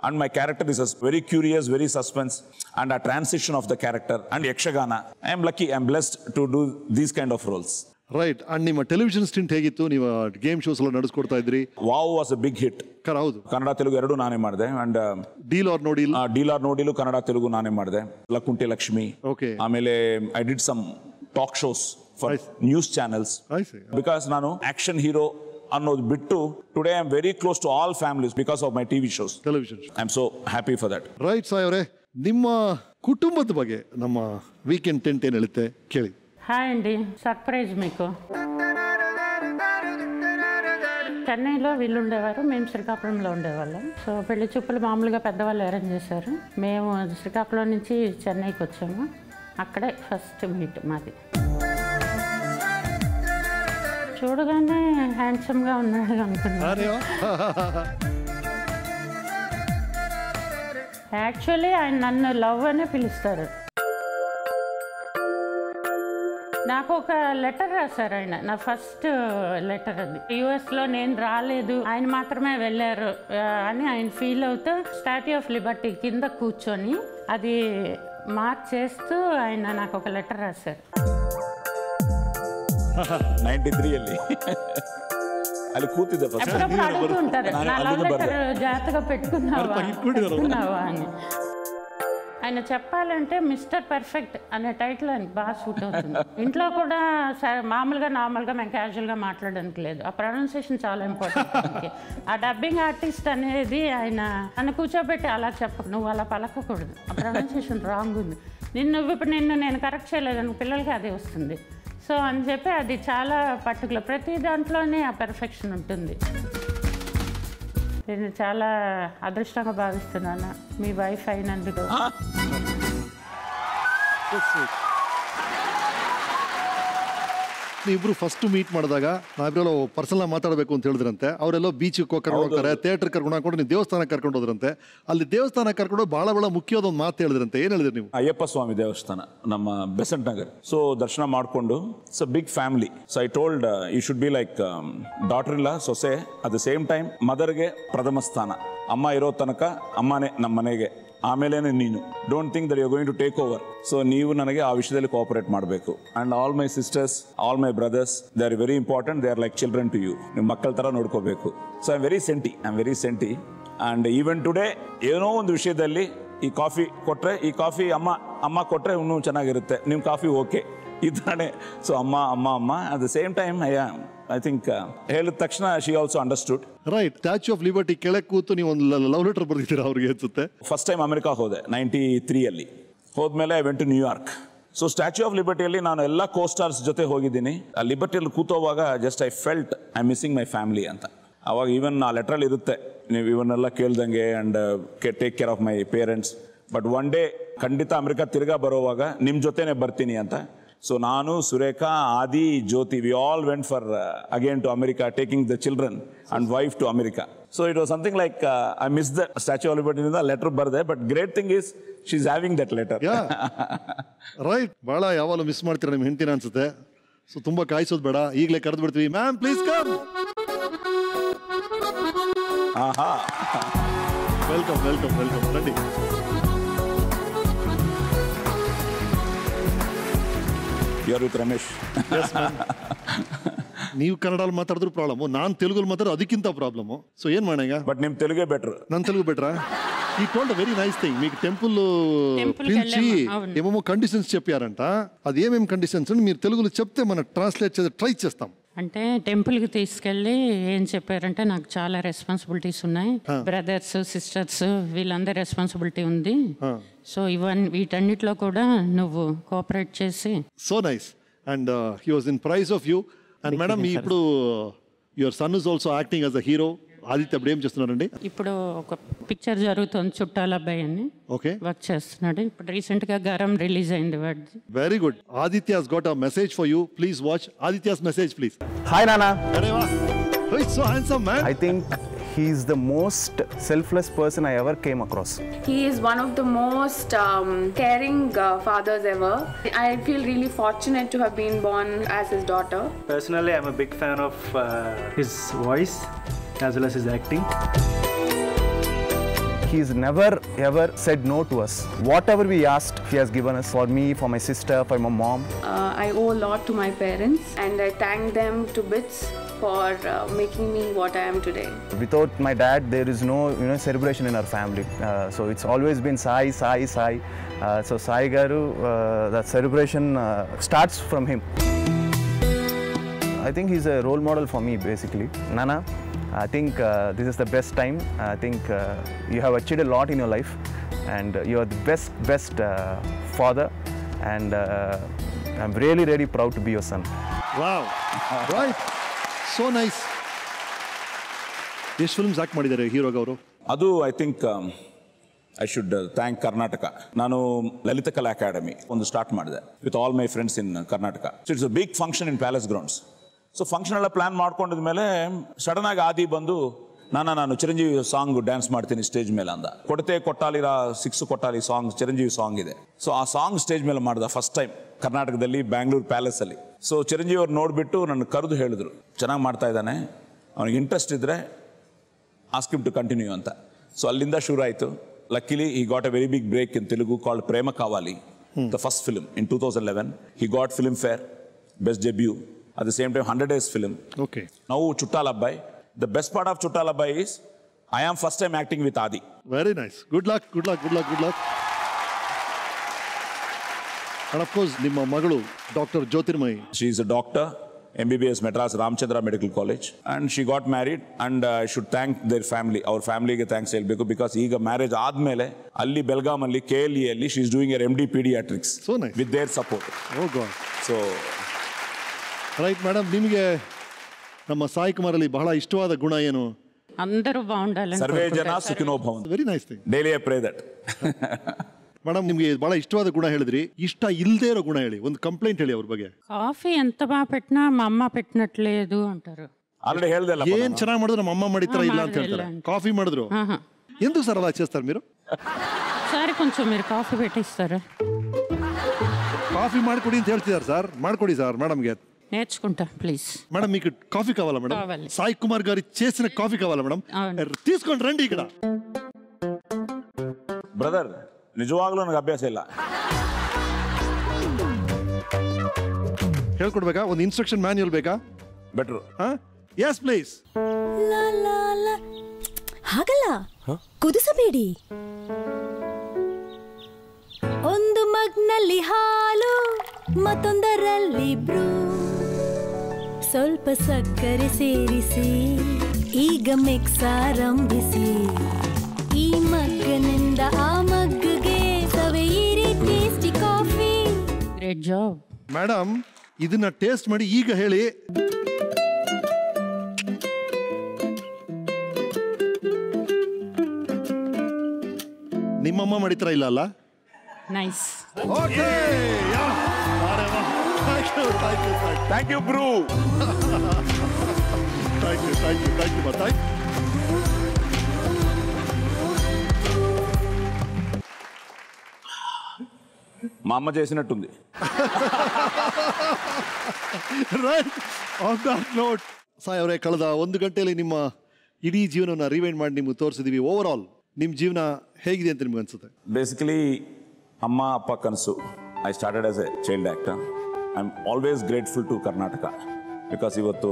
and my character is very curious, very suspense and ಆ transition of the character and Yakshagana. I am lucky, I am blessed to do these kind of roles. Right. And ನಿಮ್ಮ television stint ಹೇಗಿತ್ತು? ನೀವು game shows ಎಲ್ಲ ನಡೆಸ್ಕೊಡ್ತಾ ಇದ್ರಿ. Wow was a big hit. ಹೌದು, ಕನ್ನಡ ತೆಲುಗು ಎರಡು ನಾನೇ ಮಾಡಿದೆ. ಅಂಡ್ ಡೀಲ್ ಆರ್ ನೋಡಿ, ಡೀಲ್ ಆರ್ ನೋಡಿಲು ಕನ್ನಡ ತೆಲುಗು ನಾನೇ ಮಾಡಿದೆ. ಲಕ್ಕುಂಟಿ ಲಕ್ಷ್ಮಿ. ಓಕೆ. ಆಮೇಲೆ I did some talk shows for news channels, because ನಾನು ಆಕ್ಷನ್ ಹೀರೋ ಅನ್ನೋದು ಬಿಟ್ಟು today I am very close to all families because of my TV shows, television. I am so happy for that. Right. Sai ಅವರೇ, ನಿಮ್ಮ ಕುಟುಂಬದ ಬಗ್ಗೆ ನಮ್ಮ weekend tent ಏನು ಹೇಳುತ್ತೆ, ಕೇಳಿ. హాయ్ అండి, సర్ప్రైజ్ మీకు. చెన్నైలో వీళ్ళు ఉండేవారు, మేము శ్రీకాకుళంలో ఉండేవాళ్ళం. సో పెళ్లి చూపులు మామూలుగా పెద్దవాళ్ళు అరేంజ్ చేశారు. మేము శ్రీకాకుళం నుంచి చెన్నైకి వచ్చాము. అక్కడే ఫస్ట్ మీట్ మాది. చూడగానే హ్యాండ్సమ్గా ఉన్నాడు అనుకున్నాను. యాక్చువల్లీ ఆయన నన్ను లవ్ అనే పిలుస్తారు. నాకు ఒక లెటర్ రాశారు ఆయన, నా ఫస్ట్ లెటర్ అది. యూఎస్లో నేను రాలేదు, ఆయన మాత్రమే వెళ్ళారు అని ఆయన ఫీల్ అవుతూ స్టాట్యూ ఆఫ్ లిబర్టీ కింద కూర్చొని అది మార్క్ చేస్తూ ఆయన నాకు ఒక లెటర్ రాశారు. 93 ಅಲ್ಲಿ ಅಲ್ಲಿ ಕೂತಿದ್ದೆ ಫಸ್ಟ್ ಅప్పుడు ಅడుగుతుంటారు నా లవ్ లెటర్ జాగ్రత్తగా పెట్టుకున్నావా అని. ఆయన చెప్పాలంటే మిస్టర్ పర్ఫెక్ట్ అనే టైటిల్ ఆయన బాగా సూట్ అవుతుంది. ఇంట్లో కూడా మామూలుగా నార్మల్గా మేము క్యాజువల్గా మాట్లాడడానికి లేదు. ఆ ప్రొనౌన్సియేషన్ చాలా ఇంపార్టెంట్. ఆ డబ్బింగ్ ఆర్టిస్ట్ అనేది ఆయన నన్ను కూర్చోబెట్టి అలా చెప్పకు, నువ్వు అలా పలకకూడదు, ఆ ప్రొనౌన్సియేషన్ రాంగ్ ఉంది, ఇప్పుడు నిన్ను నేను కరెక్ట్ చేయలేదు, పిల్లలకి అదే వస్తుంది, సో అని చెప్పి అది చాలా పర్టికులర్. ప్రతి దాంట్లోనే ఆ పెర్ఫెక్షన్ ఉంటుంది. నేను చాలా అదృష్టంగా భావిస్తున్నాను మీ వైఫ్ అయినందుకు. ಇಬ್ರು ಫಸ್ಟ್ ಮೀಟ್ ಮಾಡಿದಾಗ ನಾವಿಬ್ರೆಲ್ಲೋ ಪರ್ಸನಲ್ ಮಾತಾಡಬೇಕು ಅಂತ ಹೇಳಿದ್ರಂತೆ. ಅವರೆಲ್ಲೋ ಬೀಚಿಗೆ ಕರ್ಕೊಂಡು ಹೋಗ್ತಾರೆ, ಥಿಯೇಟರ್ ಕರ್ಕೊಂಡು ಹಾಕೊಂಡು ನೀವು ದೇವಸ್ಥಾನಕ್ಕೆ ಕರ್ಕೊಂಡು ಹೋದ್ರಂತೆ. ಅಲ್ಲಿ ದೇವಸ್ಥಾನಕ್ಕೆ ಕರ್ಕೊಂಡು ಭಾಳ ಮುಖ್ಯವಾದ ಒಂದು ಮಾತು ಹೇಳಿದ್ರಂತೆ. ಏನು ಹೇಳಿದ್ರಿ ನೀವು? ಅಯ್ಯಪ್ಪ ಸ್ವಾಮಿ ದೇವಸ್ಥಾನ ನಮ್ಮ ಬೆಸೆಂಟ್ ನಗರ್. ಸೊ ದರ್ಶನ ಮಾಡಿಕೊಂಡು, it's a big family. So I told you should be like daughter in law, ಸೊಸೆ, ಅಟ್ ದ ಸೇಮ್ ಟೈಮ್ ಮದರ್ಗೆ ಪ್ರಥಮ ಸ್ಥಾನ. ಅಮ್ಮ ಇರೋ ತನಕ ಅಮ್ಮನೇ ನಮ್ಮ ಮನೆಗೆ, ಆಮೇಲೆ ನೀನು. Don't think that you are going to take over. So ನೀವು ನನಗೆ ಆ ವಿಷಯದಲ್ಲಿ ಕೋಆಪರೇಟ್ ಮಾಡಬೇಕು. And all my sisters, all my brothers, they are very important. They are like children to you. ನಿಮ್ಮ ಮಕ್ಕಳ ಥರ ನೋಡ್ಕೋಬೇಕು. So I am very senti. And even today ಏನೋ ಒಂದು ವಿಷಯದಲ್ಲಿ ಈ ಕಾಫಿ ಕೊಟ್ಟರೆ, ಈ ಕಾಫಿ ಅಮ್ಮ ಕೊಟ್ಟರೆ ಇನ್ನೂ ಚೆನ್ನಾಗಿರುತ್ತೆ, ನಿಮ್ಮ ಕಾಫಿ ಓಕೆ ಇದ್ದಾನೆ. ಸೊ ಅಮ್ಮ at the same time I think ಹೇಳಿದ ತಕ್ಷಣ she also understood. Right. Statue of liberty ಕೆಳಗೆ ಕೂತು ನೀವು ಒಂದು ಲವ್ ಲೆಟರ್ ಬರ್ತಿದ್ದೀರಾ ಅವ್ರಿಗೆ ಅನ್ಸುತ್ತೆ. ಫಸ್ಟ್ ಟೈಮ್ ಅಮೆರಿಕಾ ಹೋದೆ 93 ಅಲ್ಲಿ. ಹೋದ್ಮೇಲೆ I went to New York. So statue of ಲಿಬರ್ಟಿಯಲ್ಲಿ ನಾನು ಎಲ್ಲ ಕೋಸ್ಟಾರ್ಸ್ ಜೊತೆ ಹೋಗಿದ್ದೀನಿ. ಆ ಲಿಬರ್ಟಿಯಲ್ಲಿ ಕೂತೋವಾಗ just I felt I missing my family ಅಂತ. ಆವಾಗ ಈವನ್ ಆ ಲೆಟ್ರಲ್ಲಿ ಇರುತ್ತೆ, ನೀವು ಇವನ್ನೆಲ್ಲ ಕೇಳ್ದಂಗೆ and take care of my parents, but one day ಖಂಡಿತ ಅಮೆರಿಕಾ ತಿರ್ಗಾ ಬರೋವಾಗ ನಿಮ್ಮ ಜೊತೆನೇ ಬರ್ತೀನಿ ಅಂತ. So Nanu, Surekha, Adi, Jyoti, we all went for again to America, taking the children and wife to America. So it was something like I missed the Statue of Liberty in the letter birthday, but great thing is she's having that letter. Yeah. Right. Bala yavalu miss martira nim hintina ansutte. So tumba kaisodu beda, eegle karadu bidtvi, ma'am please come. Aha. Welcome ready. Ramesh, ನೀವು ಕನ್ನಡದಲ್ಲಿ ಮಾತಾಡಿದ್ರು problem, ನಾನು ತೆಲುಗು ಮಾತಾಡೋದು ಅದಕ್ಕಿಂತ problem. So ಏನ್ ಮಾಡೋಣ? But ನಿಮ್ ತೆಲುಗೇ better, ನನ್ನ ತೆಲುಗು ಬೆಟರಾ? He told very nice thing. మీకు టెంపుల్ పిలిచి ఏమేమో కండిషన్స్ చెప్పారంట. అది ఏమేమి కండిషన్స్ అని మీరు తెలుగులో చెప్తే మనం ట్రాన్స్లేట్ చేసి ట్రై చేస్తాం. అంటే టెంపుల్కి తీసుకెళ్ళి ఏం చెప్పారంటే, నాకు చాలా రెస్పాన్సిబిలిటీస్ ఉన్నాయి, బ్రదర్స్ సిస్టర్స్ వీళ్ళందరి రెస్పాన్సిబిలిటీ ఉంది, సో ఇవన్నీ వీటన్నిటిలో కూడా నువ్వు కోఆపరేట్ చేసి. So nice. And he was in praise of you. And madam, ఇప్పుడు your son is also acting as a hero. Aditya ఇప్పుడు ఏం చేస్తున్నారండి? ఇప్పుడు ఒక పిక్చర్ జరుగుతుంది, చుట్టా లబ్బాయి అని, ఓకే, వర్క్ చేస్తున్నాడు. ఇప్పుడు రీసెంట్ గా గరం రిలీజ్ అయింది వాడిది. Very good. Aditya has got a message for you. Please watch Aditya's message please. Hi నానా. అరే వా, he is so handsome man. I think he is the most selfless person I ever came across. He is one of the most caring fathers ever. I feel really fortunate to have been born as his daughter. Personally, I am a big fan of his voice as well as his acting. He has never ever said no to us. Whatever we asked, he has given us, for me, for my sister, for my mom. I owe a lot to my parents and I thank them to bits for making me what I am today. Without my dad, there is no, you know, celebration in our family. So it's always been Sai. So Sai Garu, that celebration starts from him. I think he's a role model for me basically. Nana, I think this is the best time. I think you have achieved a lot in your life and you are the best father and I'm really proud to be your son. Wow. Right. So nice. ಎಷ್ಟು films act ಮಾಡಿದ್ದಾರೆ ಹೀರೋಗ ಅವರು? ಅದು I think I should thank Karnataka. ನಾನು Lalitha Kala academy ಒಂದು start ಮಾಡಿದೆ with all my friends in Karnataka. So it's a big function in Palace Grounds. So function ಎಲ್ಲ plan ಮಾಡ್ಕೊಂಡಿದ ಮೇಲೆ ಸಡನ್ ಆಗಿ ಆದಿ ಬಂದು ನಾನು ಚಿರಂಜೀವಿ ಸಾಂಗ್ ಡ್ಯಾನ್ಸ್ ಮಾಡ್ತೀನಿ ಸ್ಟೇಜ್ ಮೇಲೆ ಅಂದ. ಕೊಡತೆ ಕೊಟ್ಟಾಲಿರ ಸಿಕ್ಸ್ ಕೊಟ್ಟಾಲಿ ಸಾಂಗ್ ಚಿರಂಜೀವಿ ಸಾಂಗ್ ಇದೆ. ಸೊ ಆ ಸಾಂಗ್ ಸ್ಟೇಜ್ ಮೇಲೆ ಮಾಡಿದ ಫಸ್ಟ್ ಟೈಮ್ ಕರ್ನಾಟಕದಲ್ಲಿ ಬ್ಯಾಂಗ್ಳೂರು ಪ್ಯಾಲೇಸಲ್ಲಿ. ಸೊ ಚಿರಂಜೀವಿ ಅವ್ರು ನೋಡಿಬಿಟ್ಟು ನನ್ನ ಕರೆದು ಹೇಳಿದ್ರು, ಚೆನ್ನಾಗಿ ಮಾಡ್ತಾ ಇದ್ದಾನೆ, ಅವ್ನಿಗೆ ಇಂಟ್ರೆಸ್ಟ್ ಇದ್ದರೆ ಆಸ್ಕ್ ಹಿಮ್ ಟು ಕಂಟಿನ್ಯೂ ಅಂತ. ಸೊ ಅಲ್ಲಿಂದ ಶುರು ಆಯಿತು. Luckily, he got a very big break in Telugu called Prema Kavali, the first film in 2011. He got Filmfare, Best Debut. At the same time, 100 Days film. Okay. Now, Chutta Labbai. The best part of Chutta Labbai is, I am first time acting with Adi. Very nice. Good luck, good luck, good luck, good luck. And of course, Nimma Magalu, Dr. Jyotirmayi. She is a doctor, MBBS Madras Ramchandra Medical College, and she got married, and I should thank their family, our family ge thanks helbeku, because eega marriage aadmele alli Belgaum alli KLE alli she is doing her MD pediatrics. So nice. With their support. Oh god. So right madam, nimge namma Sai Kumar alli bahala ishtavada guna yenu? Andaru baundala sarve jana sukhino bhavan. Very nice thing. Daily I pray that. Madam ನಿಮಗೆ ಬಹಳ ಇಷ್ಟವಾದ ಗುಣ ಹೇಳಿದ್ರಿ, ಇಷ್ಟ ಇಲ್ಲದೆ ಇರೋ ಗುಣ ಹೇಳಿ, ಒಂದು ಕಂಪ್ಲೇಂಟ್ ಹೇಳಿ ಅವ್ರ ಬಗ್ಗೆ. ಕಾಫಿ ಎಂತ ಬಾ ಪೆಟ್ನಾ మా అమ్మ పెట్టినట్లేదు అంటారు. ఆల్రెడీ ಹೇಳಿದಲ್ಲ ಏನು ಚೆನ್ನಾಗಿ ಮಾಡಿದ್ರು ನಮ್ಮ ಅಮ್ಮ ಮಾಡಿತರ ಇಲ್ಲ ಅಂತ ಹೇಳ್ತಾರೆ. ಕಾಫಿ ಮಾಡಿದ್ರು ఎందుకు సార్ అలా చేస్తారు మీరు? సార్ కొంచెం మీరు కాఫీ పెట్టిస్తారు, కాఫీ ಮಾಡ್ಕೊಡಿ ಅಂತ ಹೇಳ್ತಿದ್ದಾರೆ ಸರ್. ಮಾಡ್ಕೊಡಿ ಸರ್ ಮೇಡಮ್ಗೆ, నేర్చుకుంటా ప్లీజ్. మేడం మీకు కాఫీ కావాలా? మేడం సాయి కుమార్ గారి చేసిన కాఫీ కావాలా? మేడం తీసుకోండి రండి ఇక్కడ. బ్రదర్ ನಿಜವಾಗ್ಲೂ ನನಗೆ ಅಭ್ಯಾಸ ಇಲ್ಲ, ಹೇಳ್ಕೊಡ್ಬೇಕಾ? ಒಂದು ಇನ್ಸ್ಟ್ರಕ್ಷನ್ ಮ್ಯಾನ್ಯುಯಲ್ ಬೇಕಾ? ಬೆಟರ್. Yes please. ಹಾಗಲ್ಲ, ಕುದಿಸಬೇಡಿ. ಒಂದು ಮಗ್ನಲ್ಲಿ ಹಾಲು, ಮತ್ತೊಂದರಲ್ಲಿ ಬ್ರೂ, ಸ್ವಲ್ಪ ಸಕ್ಕರೆ ಸೇರಿಸಿ, ಈಗ ಮಿಕ್ಸ್ ಆರಂಭಿಸಿ. ಈ ಮಗ್ಗನಿಂದ ಆ ಮಗ್ಗ. ಮೇಡಮ್ ಇದನ್ನ ಟೇಸ್ಟ್ ಮಾಡಿ ಈಗ ಹೇಳಿ. ನಿಮ್ಮಮ್ಮ ಮಾಡಿತರ ಇಲ್ಲ ಅಲ್ಲ? ನೈಸ್. ಓಕೆ, ಯಾ ಅರೆ ವಾಹ್. Thank you thank you thank you bro. Thank you thank you thank you ಬತಾಯ್. మా అమ్మ చేసినట్టుంది. Right. On that note Sai ಅವರೇ, ಕಳೆದ ಒಂದು ಗಂಟೆಯಲ್ಲಿ ನಿಮ್ಮ ಇಡೀ ಜೀವನವನ್ನು ರಿವೈಂಡ್ ಮಾಡಿ ನಿಮಗೆ ತೋರಿಸಿದ್ದೀವಿ. ಓವರ್ ಆಲ್ ನಿಮ್ಮ ಜೀವನ ಹೇಗಿದೆ ಅಂತ ನಿಮಗೆ ಅನಿಸುತ್ತೆ? ಬೇಸಿಕಲಿ ಅಮ್ಮ ಅಪ್ಪ ಕನಸು. I started as a child actor. I am always grateful to Karnataka, because ಇವತ್ತು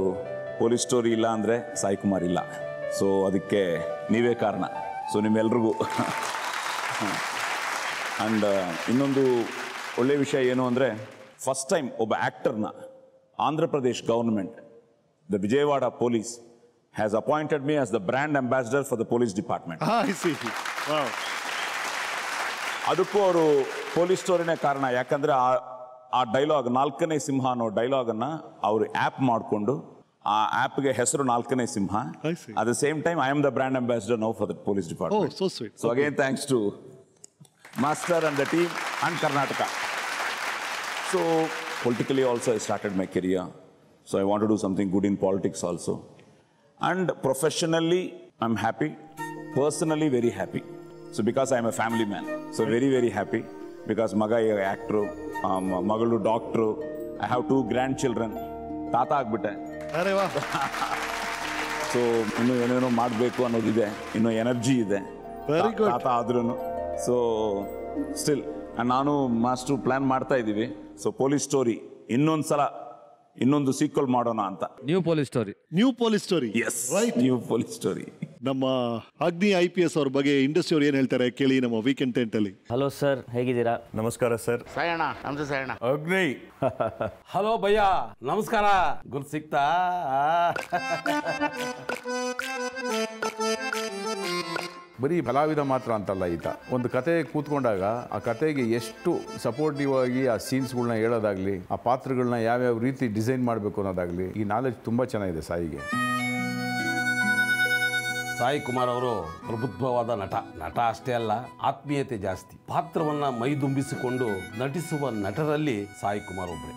ಪೊಲೀಸ್ ಸ್ಟೋರಿ ಇಲ್ಲ ಅಂದರೆ ಸಾಯಿ ಕುಮಾರ್ ಇಲ್ಲ. ಸೊ ಅದಕ್ಕೆ ನೀವೇ ಕಾರಣ. ಸೊ ನಿಮ್ಮೆಲ್ರಿಗೂ. ಆ್ಯಂಡ್ ಇನ್ನೊಂದು ಒಳ್ಳೆಯ ವಿಷಯ ಏನು ಅಂದರೆ, ಫಸ್ಟ್ ಟೈಮ್ ಒಬ್ಬ ಆ್ಯಕ್ಟರ್ನ Andhra Pradesh government, the Vijayawada police has appointed me as the brand ambassador for the police department. ಅದಕ್ಕೂ ಅವರು ಪೊಲೀಸ್ ಸ್ಟೋರಿನೇ ಕಾರಣ. ಯಾಕಂದರೆ ಆ ಡೈಲಾಗ್ 4ನೇ ಸಿಂಹ ಅನ್ನೋ ಡೈಲಾಗನ್ನು ಅವರು ಆ್ಯಪ್ ಮಾಡಿಕೊಂಡು ಆ ಆ್ಯಪ್ಗೆ ಹೆಸರು 4ನೇ Simha. At the same time I am the brand ambassador now for the police department. So again thanks to Master and the team and Karnataka. So politically also I started my career. So I want to do something good in politics also. And professionally I'm happy. Personally very happy. So because I am a family man. So very very happy because maga actor, magalu doctor. I have 2 grandchildren. Tata agbitte. Are va. So inno yeneeno maadbeku annodu ide. Inno energy ide. Very good. Tata adrunu. So still ನಾನು master plan ಮಾಡ್ತಾ ಇದ್ದೀವಿ. So police story ಇನ್ನೊಂದ್ಸಲ ಇನ್ನೊಂದು sequel ಮಾಡೋಣ ಅಂತ. New police story yes right, new police story. ನಮ್ಮ Agni IPS ಅವ್ರ ಬಗ್ಗೆ ಇಂಡಸ್ಟ್ರಿ ಅವ್ರು ಏನ್ ಹೇಳ್ತಾರೆ ಕೇಳಿ ನಮ್ಮ ವೀಕೆಂಡ್ ಟೆಂಟ್ ಅಲ್ಲಿ. ಹಲೋ ಸರ್, ಹೇಗಿದ್ದೀರಾ? ನಮಸ್ಕಾರ ಸರ್. ಸಾಯಣ್ಣ ನಮಸ್ತೆ. ಸಾಯಣ್ಣ ಅಗ್ನಿ. ಹಲೋ ಭಯ್ಯ ನಮಸ್ಕಾರ. ಗುರು ಸಿಕ್ತಾ? ಬರೀ ಬಲಾವಿದ ಮಾತ್ರ ಅಂತಲ್ಲ, ಈತ ಒಂದು ಕತೆ ಕೂತ್ಕೊಂಡಾಗ ಆ ಕತೆಗೆ ಎಷ್ಟು ಸಪೋರ್ಟಿವ್ ಆಗಿ ಆ ಸೀನ್ಸ್ಗಳನ್ನ ಹೇಳೋದಾಗ್ಲಿ, ಆ ಪಾತ್ರಗಳನ್ನ ಯಾವ್ಯಾವ ರೀತಿ ಡಿಸೈನ್ ಮಾಡಬೇಕು ಅನ್ನೋದಾಗ್ಲಿ, ಈ ನಾಲೆಜ್ ತುಂಬ ಚೆನ್ನಾಗಿದೆ ಸಾಯಿಗೆ. ಸಾಯಿ ಕುಮಾರ್ ಅವರು ಪ್ರಬುದ್ಧವಾದ ನಟ ಅಷ್ಟೇ ಅಲ್ಲ, ಆತ್ಮೀಯತೆ ಜಾಸ್ತಿ. ಪಾತ್ರವನ್ನ ಮೈದುಂಬಿಸಿಕೊಂಡು ನಟಿಸುವ ನಟರಲ್ಲಿ ಸಾಯಿ ಕುಮಾರ್ ಒಬ್ಬರೇ.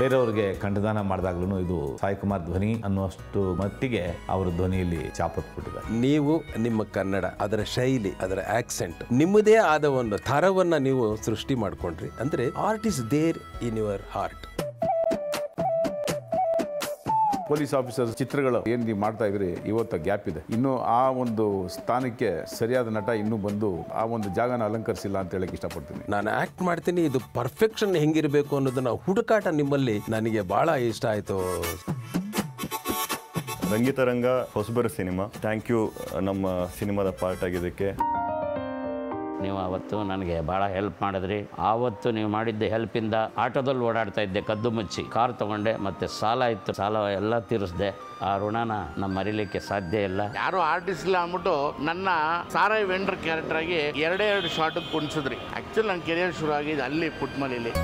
ಬೇರೆಯವ್ರಿಗೆ ಕಂಠದಾನ ಮಾಡಿದಾಗ್ಲೂ ಇದು ಸಾಯಿ ಕುಮಾರ್ ಧ್ವನಿ ಅನ್ನುವಷ್ಟು ಮಟ್ಟಿಗೆ ಅವರ ಧ್ವನಿಯಲ್ಲಿ ಚಾಪತ್ಬಿಟ್ಟಿದ್ದಾರೆ. ನೀವು ನಿಮ್ಮ ಕನ್ನಡ, ಅದರ ಶೈಲಿ, ಅದರ ಆಕ್ಸೆಂಟ್, ನಿಮ್ಮದೇ ಆದ ಒಂದು ಥರವನ್ನ ನೀವು ಸೃಷ್ಟಿ ಮಾಡ್ಕೊಂಡ್ರಿ ಅಂದ್ರೆ art is there in your heart. Police officer ಚಿತ್ರಗಳು ಏನ್ ನೀವು ಮಾಡ್ತಾ ಇದ್ರಿ, ಇವತ್ತು ಗ್ಯಾಪ್ ಇದೆ. ಇನ್ನು ಆ ಒಂದು ಸ್ಥಾನಕ್ಕೆ ಸರಿಯಾದ ನಟ ಇನ್ನೂ ಬಂದು ಆ ಒಂದು ಜಾಗನ ಅಲಂಕರಿಸಿಲ್ಲ ಅಂತ ಹೇಳಕ್ ಇಷ್ಟಪಡ್ತೀನಿ. ನಾನು ಆಕ್ಟ್ ಮಾಡ್ತೀನಿ, ಇದು ಪರ್ಫೆಕ್ಷನ್ ಹೆಂಗಿರಬೇಕು ಅನ್ನೋದನ್ನ ಹುಡುಕಾಟ ನಿಮ್ಮಲ್ಲಿ ನನಗೆ ಬಹಳ ಇಷ್ಟ ಆಯ್ತು. ರಂಗಿತರಂಗ ಹೊಸಬರ ಸಿನಿಮಾ, ಥ್ಯಾಂಕ್ ಯು ನಮ್ಮ ಸಿನಿಮಾದ ಪಾರ್ಟ್ ಆಗಿದ್ದಕ್ಕೆ. ನೀವು ಆವತ್ತು ನನಗೆ ಭಾಳ ಹೆಲ್ಪ್ ಮಾಡಿದ್ರಿ. ಆವತ್ತು ನೀವು ಮಾಡಿದ್ದ ಹೆಲ್ಪಿಂದ ಆಟೋದಲ್ಲಿ ಓಡಾಡ್ತಾ ಇದ್ದೆ, ಕದ್ದು ಮುಚ್ಚಿ ಕಾರ್ ತೊಗೊಂಡೆ, ಮತ್ತೆ ಸಾಲ ಇತ್ತು, ಸಾಲ ಎಲ್ಲ ತೀರಿಸಿದೆ. ಆ ಋಣನ ನಮ್ಮ ಮರಿಲಿಕ್ಕೆ ಸಾಧ್ಯ ಇಲ್ಲ. ಯಾರು ಆರ್ಟಿಸ್ಟ್ ಇಲ್ಲ ಅಂದ್ಬಿಟ್ಟು ನನ್ನ ಸಾರಾಯಿ ವೆಂಡರ್ ಕ್ಯಾರೆಕ್ಟರ್ ಆಗಿ ಎರಡು ಶಾರ್ಟ್ ಕುಣಿಸಿದ್ರಿ. ಆಕ್ಚುಲಿ ನನ್ನ ಕೆರಿಯರ್ ಶುರು ಆಗಿದೆ ಅಲ್ಲಿ ಪುಟ್ಮನೇಲಿ.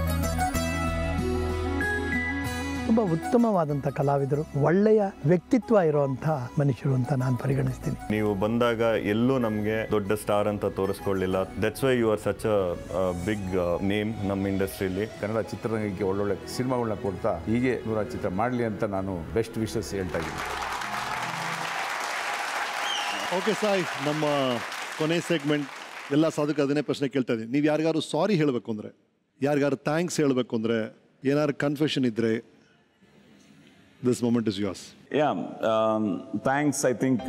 ತುಂಬ ಉತ್ತಮವಾದಂಥ ಕಲಾವಿದರು, ಒಳ್ಳೆಯ ವ್ಯಕ್ತಿತ್ವ ಇರುವಂಥ ಮನುಷ್ಯರು ಅಂತ ನಾನು ಪರಿಗಣಿಸ್ತೀನಿ. ನೀವು ಬಂದಾಗ ಎಲ್ಲೂ ನಮಗೆ ದೊಡ್ಡ ಸ್ಟಾರ್ ಅಂತ ತೋರಿಸ್ಕೊಳ್ಳಿಲ್ಲ. That's why you are such a big name ನಮ್ಮ ಇಂಡಸ್ಟ್ರಿಯಲ್ಲಿ. ಕನ್ನಡ ಚಿತ್ರರಂಗಕ್ಕೆ ಒಳ್ಳೊಳ್ಳೆ ಸಿನಿಮಾಗಳನ್ನ ಕೊಡ್ತಾ ಹೀಗೆ ನೂರಾರು ಚಿತ್ರ ಮಾಡಲಿ ಅಂತ ನಾನು ಬೆಸ್ಟ್ ವಿಶಸ್ ಹೇಳ್ತಾ ಇದ್ದೀನಿ. ಓಕೆ ಸಾಯಿ, ನಮ್ಮ ಕೊನೆ ಸೆಗ್ಮೆಂಟ್ ಎಲ್ಲ ಸಾಧಕ ಅದನ್ನೇ ಪ್ರಶ್ನೆ ಕೇಳ್ತಾ ಇದ್ದೀನಿ. ನೀವು ಯಾರಿಗಾರು ಸಾರಿ ಹೇಳಬೇಕು ಅಂದರೆ, ಯಾರಿಗಾರು ಥ್ಯಾಂಕ್ಸ್ ಹೇಳಬೇಕು ಅಂದರೆ, ಏನಾದ್ರು ಕನ್ಫೆಷನ್ ಇದ್ದರೆ, this moment is yours. Thanks, I think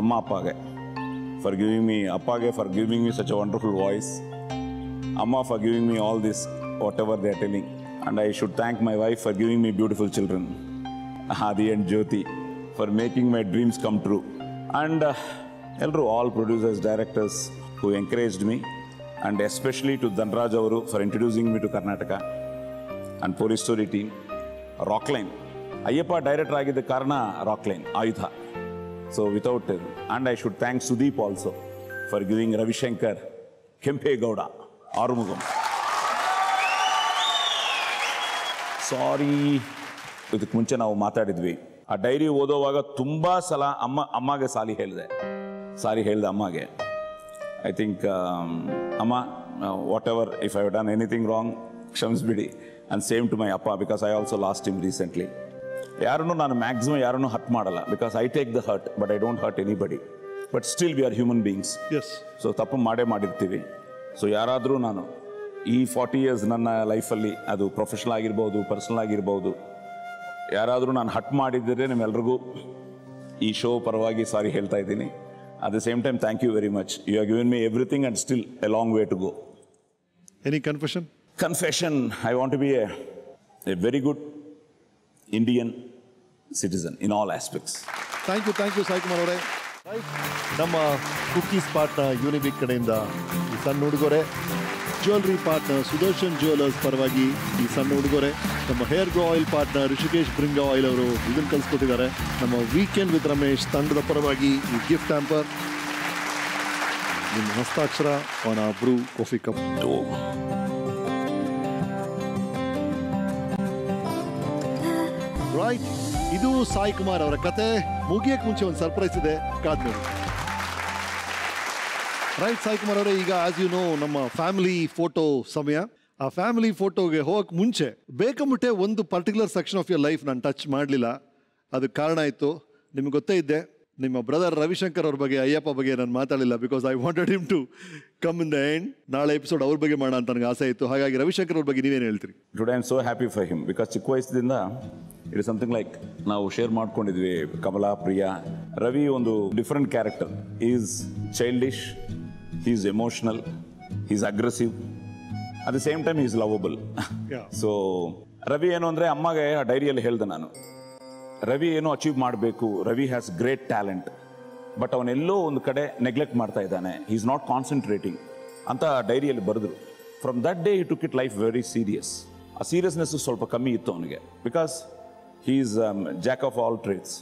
amma appage for giving me such a wonderful voice, amma for giving me all this whatever they are telling, and I should thank my wife for giving me beautiful children, Adi and Jyoti, for making my dreams come true, and elru all producers, directors who encouraged me, and especially to Devraj avaru for introducing me to Karnataka, and Police Story team, Rockline Ayyappa director ಆಗಿದ್ದ ಕಾರಣ ರಾಕ್ಲೈನ್ ಆಯುಧ. So without it, and I should thank Sudeep also for giving Ravishankar, Kempegowda, Arumugam. Sorry, ಇದಕ್ಕೆ ಮುಂಚೆ ನಾವು ಮಾತಾಡಿದ್ವಿ. ಆ dairy ಓದೋವಾಗ ತುಂಬ ಸಲ ಅಮ್ಮಗೆ ಸಾರಿ ಹೇಳಿದೆ ಅಮ್ಮಗೆ. ಐ ಥಿಂಕ್ ಅಮ್ಮ, whatever if I have done anything wrong, ಕ್ಷಮಿಸ್ಬಿಡಿ. ಆ್ಯಂಡ್ ಸೇಮ್ ಟು ಮೈ ಅಪ್ಪ, because I also lost him recently. ಯಾರನ್ನೂ ನಾನು ಮ್ಯಾಕ್ಸಿಮಮ್ ಯಾರನ್ನೂ ಹರ್ಟ್ ಮಾಡಲ್ಲ, because I take the hurt, but I don't hurt anybody. But still we are human beings. So ತಪ್ಪು ಮಾಡಿರ್ತೀವಿ. So ಯಾರಾದರೂ ನಾನು ಈ 40 years ನನ್ನ ಲೈಫಲ್ಲಿ, ಅದು ಪ್ರೊಫೆಷನಲ್ ಆಗಿರ್ಬೋದು, ಪರ್ಸನಲ್ ಆಗಿರ್ಬೋದು, ಯಾರಾದರೂ ನಾನು ಹರ್ಟ್ ಮಾಡಿದ್ದರೆ ನಿಮ್ಮೆಲ್ರಿಗೂ ಈ ಶೋ ಪರವಾಗಿ ಸಾರಿ ಹೇಳ್ತಾ ಇದ್ದೀನಿ. At the same time thank you very much. You have given me everything and still a long way to go. Any confession? I want to be a very good Indian citizen in all aspects. Thank you Sai Kumar avare. Namma cookies partner Unibic kadeyinda ee sanna hudugore, jewelry partner Sudarshan Jewelers parvagi ee sanna hudugore, namma hair grow oil partner Rishikesh Bringa Oil avaru idun kalsikotidare, namma Weekend with Ramesh tandada parvagi ee gift hamper, nimma hastakshara on a brew coffee cup. Right, ಇದು ಸಾಯಿ ಕುಮಾರ್ ಅವರ ಕತೆ. ಮುಗಿಯಕ್ಕೆ ಮುಂಚೆ ಒಂದು surprise ಇದೆ, ಕಾದ್ ನೋಡಿ. Right Sai Kumar ಅವರೇ, ಈಗ ಆಸ್ ಯು ನೋ ನಮ್ಮ ಫ್ಯಾಮಿಲಿ ಫೋಟೋ ಸಮಯ. ಆ ಫ್ಯಾಮಿಲಿ ಫೋಟೋಗೆ ಹೋಗಕ್ಕೆ ಮುಂಚೆ ಬೇಕಂಬಿಟ್ಟೆ ಒಂದು particular section of your life ನಾನು ಟಚ್ ಮಾಡಲಿಲ್ಲ. ಅದಕ್ಕೆ ಕಾರಣ ಇತ್ತು, ನಿಮ್ಗೆ ಗೊತ್ತೇ ಇದ್ದೆ, ನಿಮ್ಮ ಬ್ರದರ್ ರವಿಶಂಕರ್ ಅವ್ರ ಬಗ್ಗೆ, ಅಯ್ಯಪ್ಪ ಬಗ್ಗೆ ನಾನು ಮಾತಾಡಲಿಲ್ಲ. Because I wanted him to come in the end. ನಾಳೆ ಎಪಿಸೋಡ್ ಅವ್ರ ಬಗ್ಗೆ ಮಾಡೋಣ ಅಂತ ನನಗೆ ಆಸೆ ಇತ್ತು. ಹಾಗಾಗಿ ರವಿಶಂಕರ್ ಅವ್ರ ಬಗ್ಗೆ ನೀವೇನು ಹೇಳ್ತೀರಿ? Today I am so happy for him, because ಚಿಕ್ಕ ವಯಸ್ಸಿನಿಂದ ಇಟ್ ಇಸ್ ಸಮಥಿಂಗ್ ಲೈಕ್ ನಾವು ಶೇರ್ ಮಾಡ್ಕೊಂಡಿದ್ವಿ. ಕಮಲಾ, ಪ್ರಿಯಾ, ರವಿ ಒಂದು different character. Is childish, is emotional, is aggressive, at the same time is lovable. So Ravi ಏನು ಅಂದರೆ, ಅಮ್ಮಗೆ ಆ ಡೈರಿಯಲ್ಲಿ ಹೇಳಿದೆ ನಾನು, ರವಿ ಏನೋ ಅಚೀವ್ ಮಾಡಬೇಕು, Ravi has great talent, but ಅವನೆಲ್ಲೋ ಒಂದು ಕಡೆ ನೆಗ್ಲೆಕ್ಟ್ ಮಾಡ್ತಾ ಇದ್ದಾನೆ, ಹಿ ಈಸ್ ನಾಟ್ ಕಾನ್ಸಂಟ್ರೇಟಿಂಗ್ ಅಂತ ಡೈರಿಯಲ್ಲಿ ಬರೆದ್ರು. From that day he took it life very serious. ಆ ಸೀರಿಯಸ್ನೆಸ್ಸು ಸ್ವಲ್ಪ ಕಮ್ಮಿ ಇತ್ತು ಅವನಿಗೆ, because he is jack of all trades.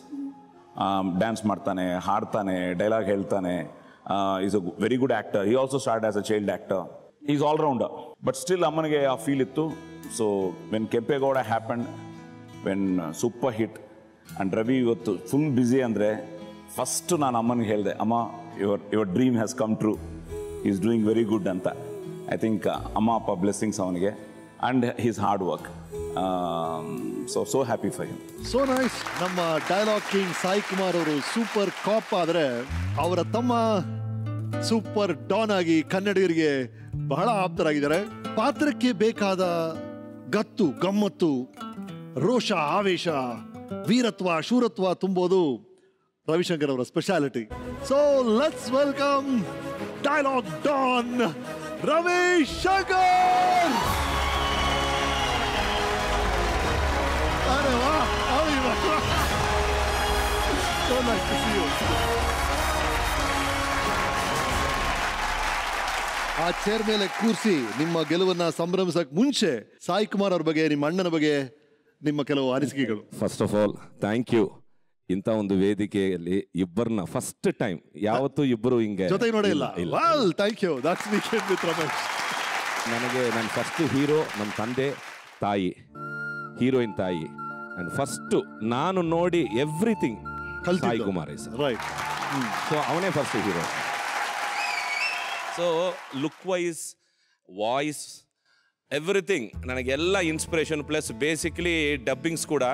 Dance ಮಾಡ್ತಾನೆ, ಹಾಡ್ತಾನೆ, ಡೈಲಾಗ್ ಹೇಳ್ತಾನೆ, is a very good actor. He also start as a child actor. He is allrounder, but still ಅಮ್ಮನಿಗೆ ಆ ಫೀಲ್ ಇತ್ತು. So when Kempegowda happen, when super hit, And Ravi ಇವತ್ತು full busy ಅಂದರೆ first ನಾನು ಅಮ್ಮನಿಗೆ ಹೇಳಿದೆ, ಅಮ್ಮ your dream has come true, is doing very good ಅಂತ. ಐ ಥಿಂಕ್ ಅಮ್ಮ ಅಪ್ಪ ಬ್ಲೆಸ್ಸಿಂಗ್ಸ್ ಅವನಿಗೆ and he's hard work. So happy for him. So nice. ನಮ್ಮ ಡೈಲಾಗ್ ಕಿಂಗ್ ಸಾಯಿ ಕುಮಾರ್ ಅವರು ಸೂಪರ್ ಕಾಪ್ ಆದರೆ ಅವರ ತಮ್ಮ ಸೂಪರ್ ಡಾನ್ ಆಗಿ ಕನ್ನಡಿಗರಿಗೆ ಬಹಳ ಆಪ್ತರಾಗಿದ್ದಾರೆ. ಪಾತ್ರಕ್ಕೆ ಬೇಕಾದ ಗತ್ತು, ಗಮ್ಮತ್ತು, ರೋಷ, ಆವೇಶ, ವೀರತ್ವ, ಶೂರತ್ವ ತುಂಬೋದು ರವಿಶಂಕರ್ ಅವರ speciality. So let's welcome dialogue don Ravishankar. ಆ ಚೇರ್ ಮೇಲೆ ಕೂರಿಸಿ ನಿಮ್ಮ ಗೆಲುವನ್ನ ಸಂಭ್ರಮಿಸಕ್ ಮುಂಚೆ ಸಾಯಿ ಕುಮಾರ್ ಅವ್ರ ಬಗ್ಗೆ, ನಿಮ್ಮ ಅಣ್ಣನ ಬಗ್ಗೆ ನಿಮ್ಮ ಕೆಲವು ಅನಿಸಿಕೆಗಳು. First of all thank you. ಇಂಥ ಒಂದು ವೇದಿಕೆಯಲ್ಲಿ ಇಬ್ಬರನ್ನ ಫಸ್ಟ್ ಟೈಮ್, ಯಾವತ್ತೂ ಇಬ್ಬರು ಹಿಂಗೆ ಜೊತೆಗೆ ನೋಡೇ ಇಲ್ಲ. Well thank you. That's weekend with Ramesh. ನನಗೆ ನನ್ನ ಫಸ್ಟ್ ಹೀರೋ ನಮ್ಮ ತಂದೆ, ತಾಯಿ, ಹೀರೋಯಿನ್ ತಾಯಿ. ಅಂಡ್ ಫಸ್ಟು ನಾನು ನೋಡಿ everything Sai Kumar is right. So ಅವನೇ first hero. So look wise, voice, everything ನನಗೆಲ್ಲ ಇನ್ಸ್ಪಿರೇಷನ್. ಪ್ಲಸ್ ಬೇಸಿಕ್ಲಿ ಡಬ್ಬಿಂಗ್ಸ್ ಕೂಡ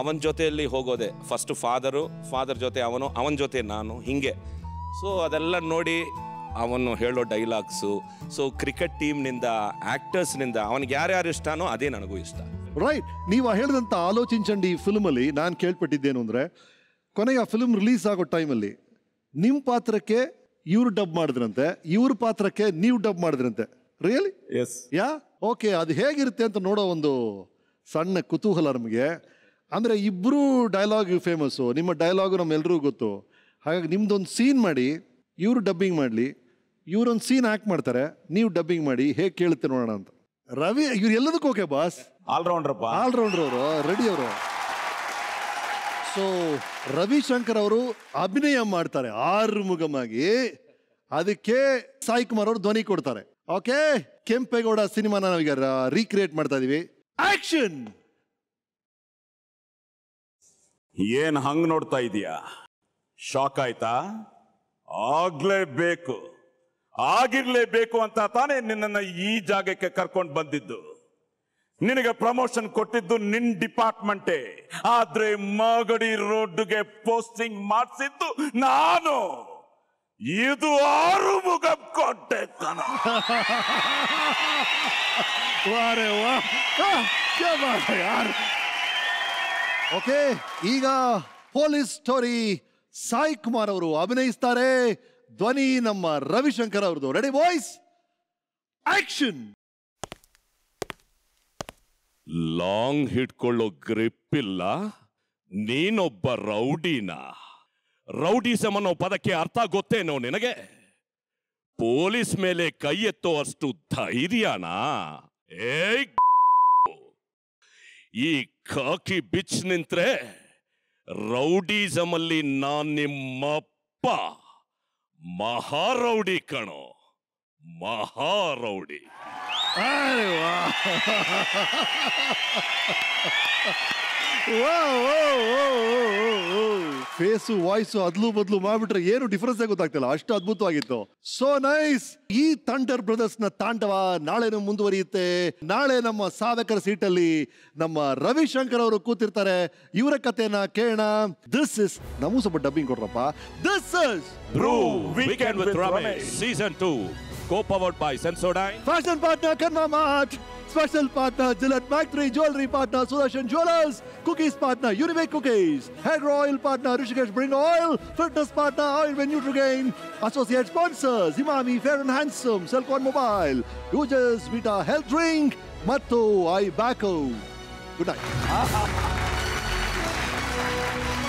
ಅವನ ಜೊತೆಯಲ್ಲಿ ಹೋಗೋದೆ. ಫಸ್ಟು ಫಾದರ್ ಜೊತೆ ಅವನು, ಅವನ ಜೊತೆ ನಾನು, ಹೀಗೆ. ಸೊ ಅದೆಲ್ಲ ನೋಡಿ ಅವನು ಹೇಳೋ ಡೈಲಾಗ್ಸು. ಸೊ ಕ್ರಿಕೆಟ್ ಟೀಮ್ನಿಂದ, ಆ್ಯಕ್ಟರ್ಸ್ನಿಂದ ಅವನಿಗೆ ಯಾರ್ಯಾರು ಇಷ್ಟನೋ ಅದೇ ನನಗೂ ಇಷ್ಟ. ರೈಟ್. ನೀವು ಹೇಳಿದಂಥ ಆಲೋಚಿಂಚಂಡಿ ಫಿಲ್ಮಲ್ಲಿ ನಾನು ಕೇಳ್ಪಟ್ಟಿದ್ದೇನು ಅಂದರೆ, ಕೊನೆಗೆ ಆ ಫಿಲ್ಮ್ ರಿಲೀಸ್ ಆಗೋ ಟೈಮಲ್ಲಿ ನಿಮ್ಮ ಪಾತ್ರಕ್ಕೆ ಇವರು ಡಬ್ ಮಾಡಿದ್ರಂತೆ, ಇವ್ರ ಪಾತ್ರಕ್ಕೆ ನೀವು ಡಬ್ ಮಾಡಿದ್ರಂತೆ. ರಿಯಲಿ? ಎಸ್. Yeah, okay. ಅದು ಹೇಗಿರುತ್ತೆ ಅಂತ ನೋಡೋ ಒಂದು ಸಣ್ಣ ಕುತೂಹಲ ನಮಗೆ. ಅಂದರೆ ಇಬ್ಬರೂ ಡೈಲಾಗ್ ಫೇಮಸ್ಸು, ನಿಮ್ಮ ಡೈಲಾಗು ನಮ್ಮೆಲ್ಲರಿಗೂ ಗೊತ್ತು. ಹಾಗಾಗಿ ನಿಮ್ಮದೊಂದು ಸೀನ್ ಮಾಡಿ, ಇವರು ಡಬ್ಬಿಂಗ್ ಮಾಡಲಿ, ಇವರೊಂದು ಸೀನ್ ಆ್ಯಕ್ಟ್ ಮಾಡ್ತಾರೆ, ನೀವು ಡಬ್ಬಿಂಗ್ ಮಾಡಿ, ಹೇಗೆ ಕೇಳುತ್ತೆ ನೋಡೋಣ ಅಂತ. ರವಿ ಇವ್ರು ಎಲ್ಲದಕ್ಕೂ ಓಕೆ ಬಾಸ್, ಆಲ್ರೌಂಡ್ರಪ್ಪ, ಆಲ್ರೌಂಡರ್ ಅವರು, ರೆಡಿ ಅವರು. ಸೊ ರವಿಶಂಕರ್ ಅವರು ಅಭಿನಯ ಮಾಡ್ತಾರೆ ಆರುಮುಗಮಾಗಿ, ಅದಕ್ಕೆ ಸಾಯಿ ಕುಮಾರ್ ಅವರು ಧ್ವನಿ ಕೊಡ್ತಾರೆ. ಓಕೆ, ಕೆಂಪೇಗೌಡ ಸಿನಿಮಾನ ನಾವೀಗ ರೀಕ್ರಿಯೇಟ್ ಮಾಡ್ತಾ ಇದೀವಿ. ಆಕ್ಷನ್. ಏನ್ ಹಂಗ್ ನೋಡ್ತಾ ಇದೀಯಾ? ಶಾಕ್ ಆಯ್ತಾ? ಆಗ್ಲೇಬೇಕು, ಆಗಿರ್ಲೇಬೇಕು ಅಂತ ತಾನೇ ನಿನ್ನನ್ನು ಈ ಜಾಗಕ್ಕೆ ಕರ್ಕೊಂಡು ಬಂದಿದ್ದು. ನಿನಗೆ ಪ್ರಮೋಷನ್ ಕೊಟ್ಟಿದ್ದು ನಿನ್ನ ಡಿಪಾರ್ಟ್ಮೆಂಟೇ, ಆದ್ರೆ ಮಾಗಡಿ ರೋಡ್ಗೆ ಪೋಸ್ಟಿಂಗ್ ಮಾಡಿಸಿದ್ದು ನಾನು. ಇದು ಆರು ಮುಗ ಕೊಟ್ಟೆ ಕಣ. ಓಕೆ, ಈಗ ಪೊಲೀಸ್ ಸ್ಟೋರಿ ಸಾಯಿ ಕುಮಾರ್ ಅವರು ಅಭಿನಯಿಸ್ತಾರೆ. ಧ್ವನಿ ನಮ್ಮ ರವಿಶಂಕರ್ ಅವ್ರದ್ದು. Ready boys, action. ಲಾಂಗ್ ಹಿಡ್ಕೊಳ್ಳೋ ಗ್ರಿಪ್ ಇಲ್ಲ, ನೀನೊಬ್ಬ ರೌಡಿನ. ರೌಡಿಸಮ್ ಅನ್ನೋ ಪದಕ್ಕೆ ಅರ್ಥ ಗೊತ್ತೇನೋ ನಿನಗೆ? ಪೊಲೀಸ್ ಮೇಲೆ ಕೈ ಎತ್ತೋ ಅಷ್ಟು ಧೈರ್ಯನಾ? ಈ ಕಾಕಿ ಬಿಚ್ ನಿಂತ್ರೆ ರೌಡಿಸಮ್ ಅಲ್ಲಿ ನಾನ್ ನಿಮ್ಮಪ್ಪ. ಮಹಾರೌಡಿ ಕಣೋ, ಮಹಾರೌಡಿ. ಫೇಸು, ವಾಯ್ಸು ಅದ್ಲು ಬದ್ಲು ಮಾಡ್ಬಿಟ್ರೆ ಏನು ಡಿಫರೆನ್ಸ್ ಗೊತ್ತಾಗ್ತಿಲ್ಲ, ಅಷ್ಟು ಅದ್ಭುತವಾಗಿತ್ತು. So nice. ಈ ಥಂಡರ್ ಬ್ರದರ್ಸ್ ನ ತಾಂಡವ ನಾಳೆನೂ ಮುಂದುವರಿಯುತ್ತೆ. ನಾಳೆ ನಮ್ಮ ಸಾಧಕರ ಸೀಟಲ್ಲಿ ನಮ್ಮ ರವಿಶಂಕರ್ ಅವರು ಕೂತಿರ್ತಾರೆ. ಇವರ ಕಥೆನ ಕೇಳೋಣ. ದಿಸ್ ಇಸ್ ನಮಗೂ ಸ್ವಲ್ಪ ಡಬ್ಬಿಂಗ್ ಕೊಡ್ರಪ್ಪ. This is Weekend with Ramesh Season 2. Co-powered by Sensodyne. Fashion partner Kanwar Mart. Special partner Gillette Mach3. Jewelry partner Sudarshan Jewelers. Cookies partner Unibic Cookies. Hair oil partner Rishikesh Bringa Oil. Fitness partner Ayurved Nutrigen. Associate sponsors Emami, Fair and Handsome, Celkon Mobile, Ojas, Vita Health Drink, Matto, I Bacco. Good night.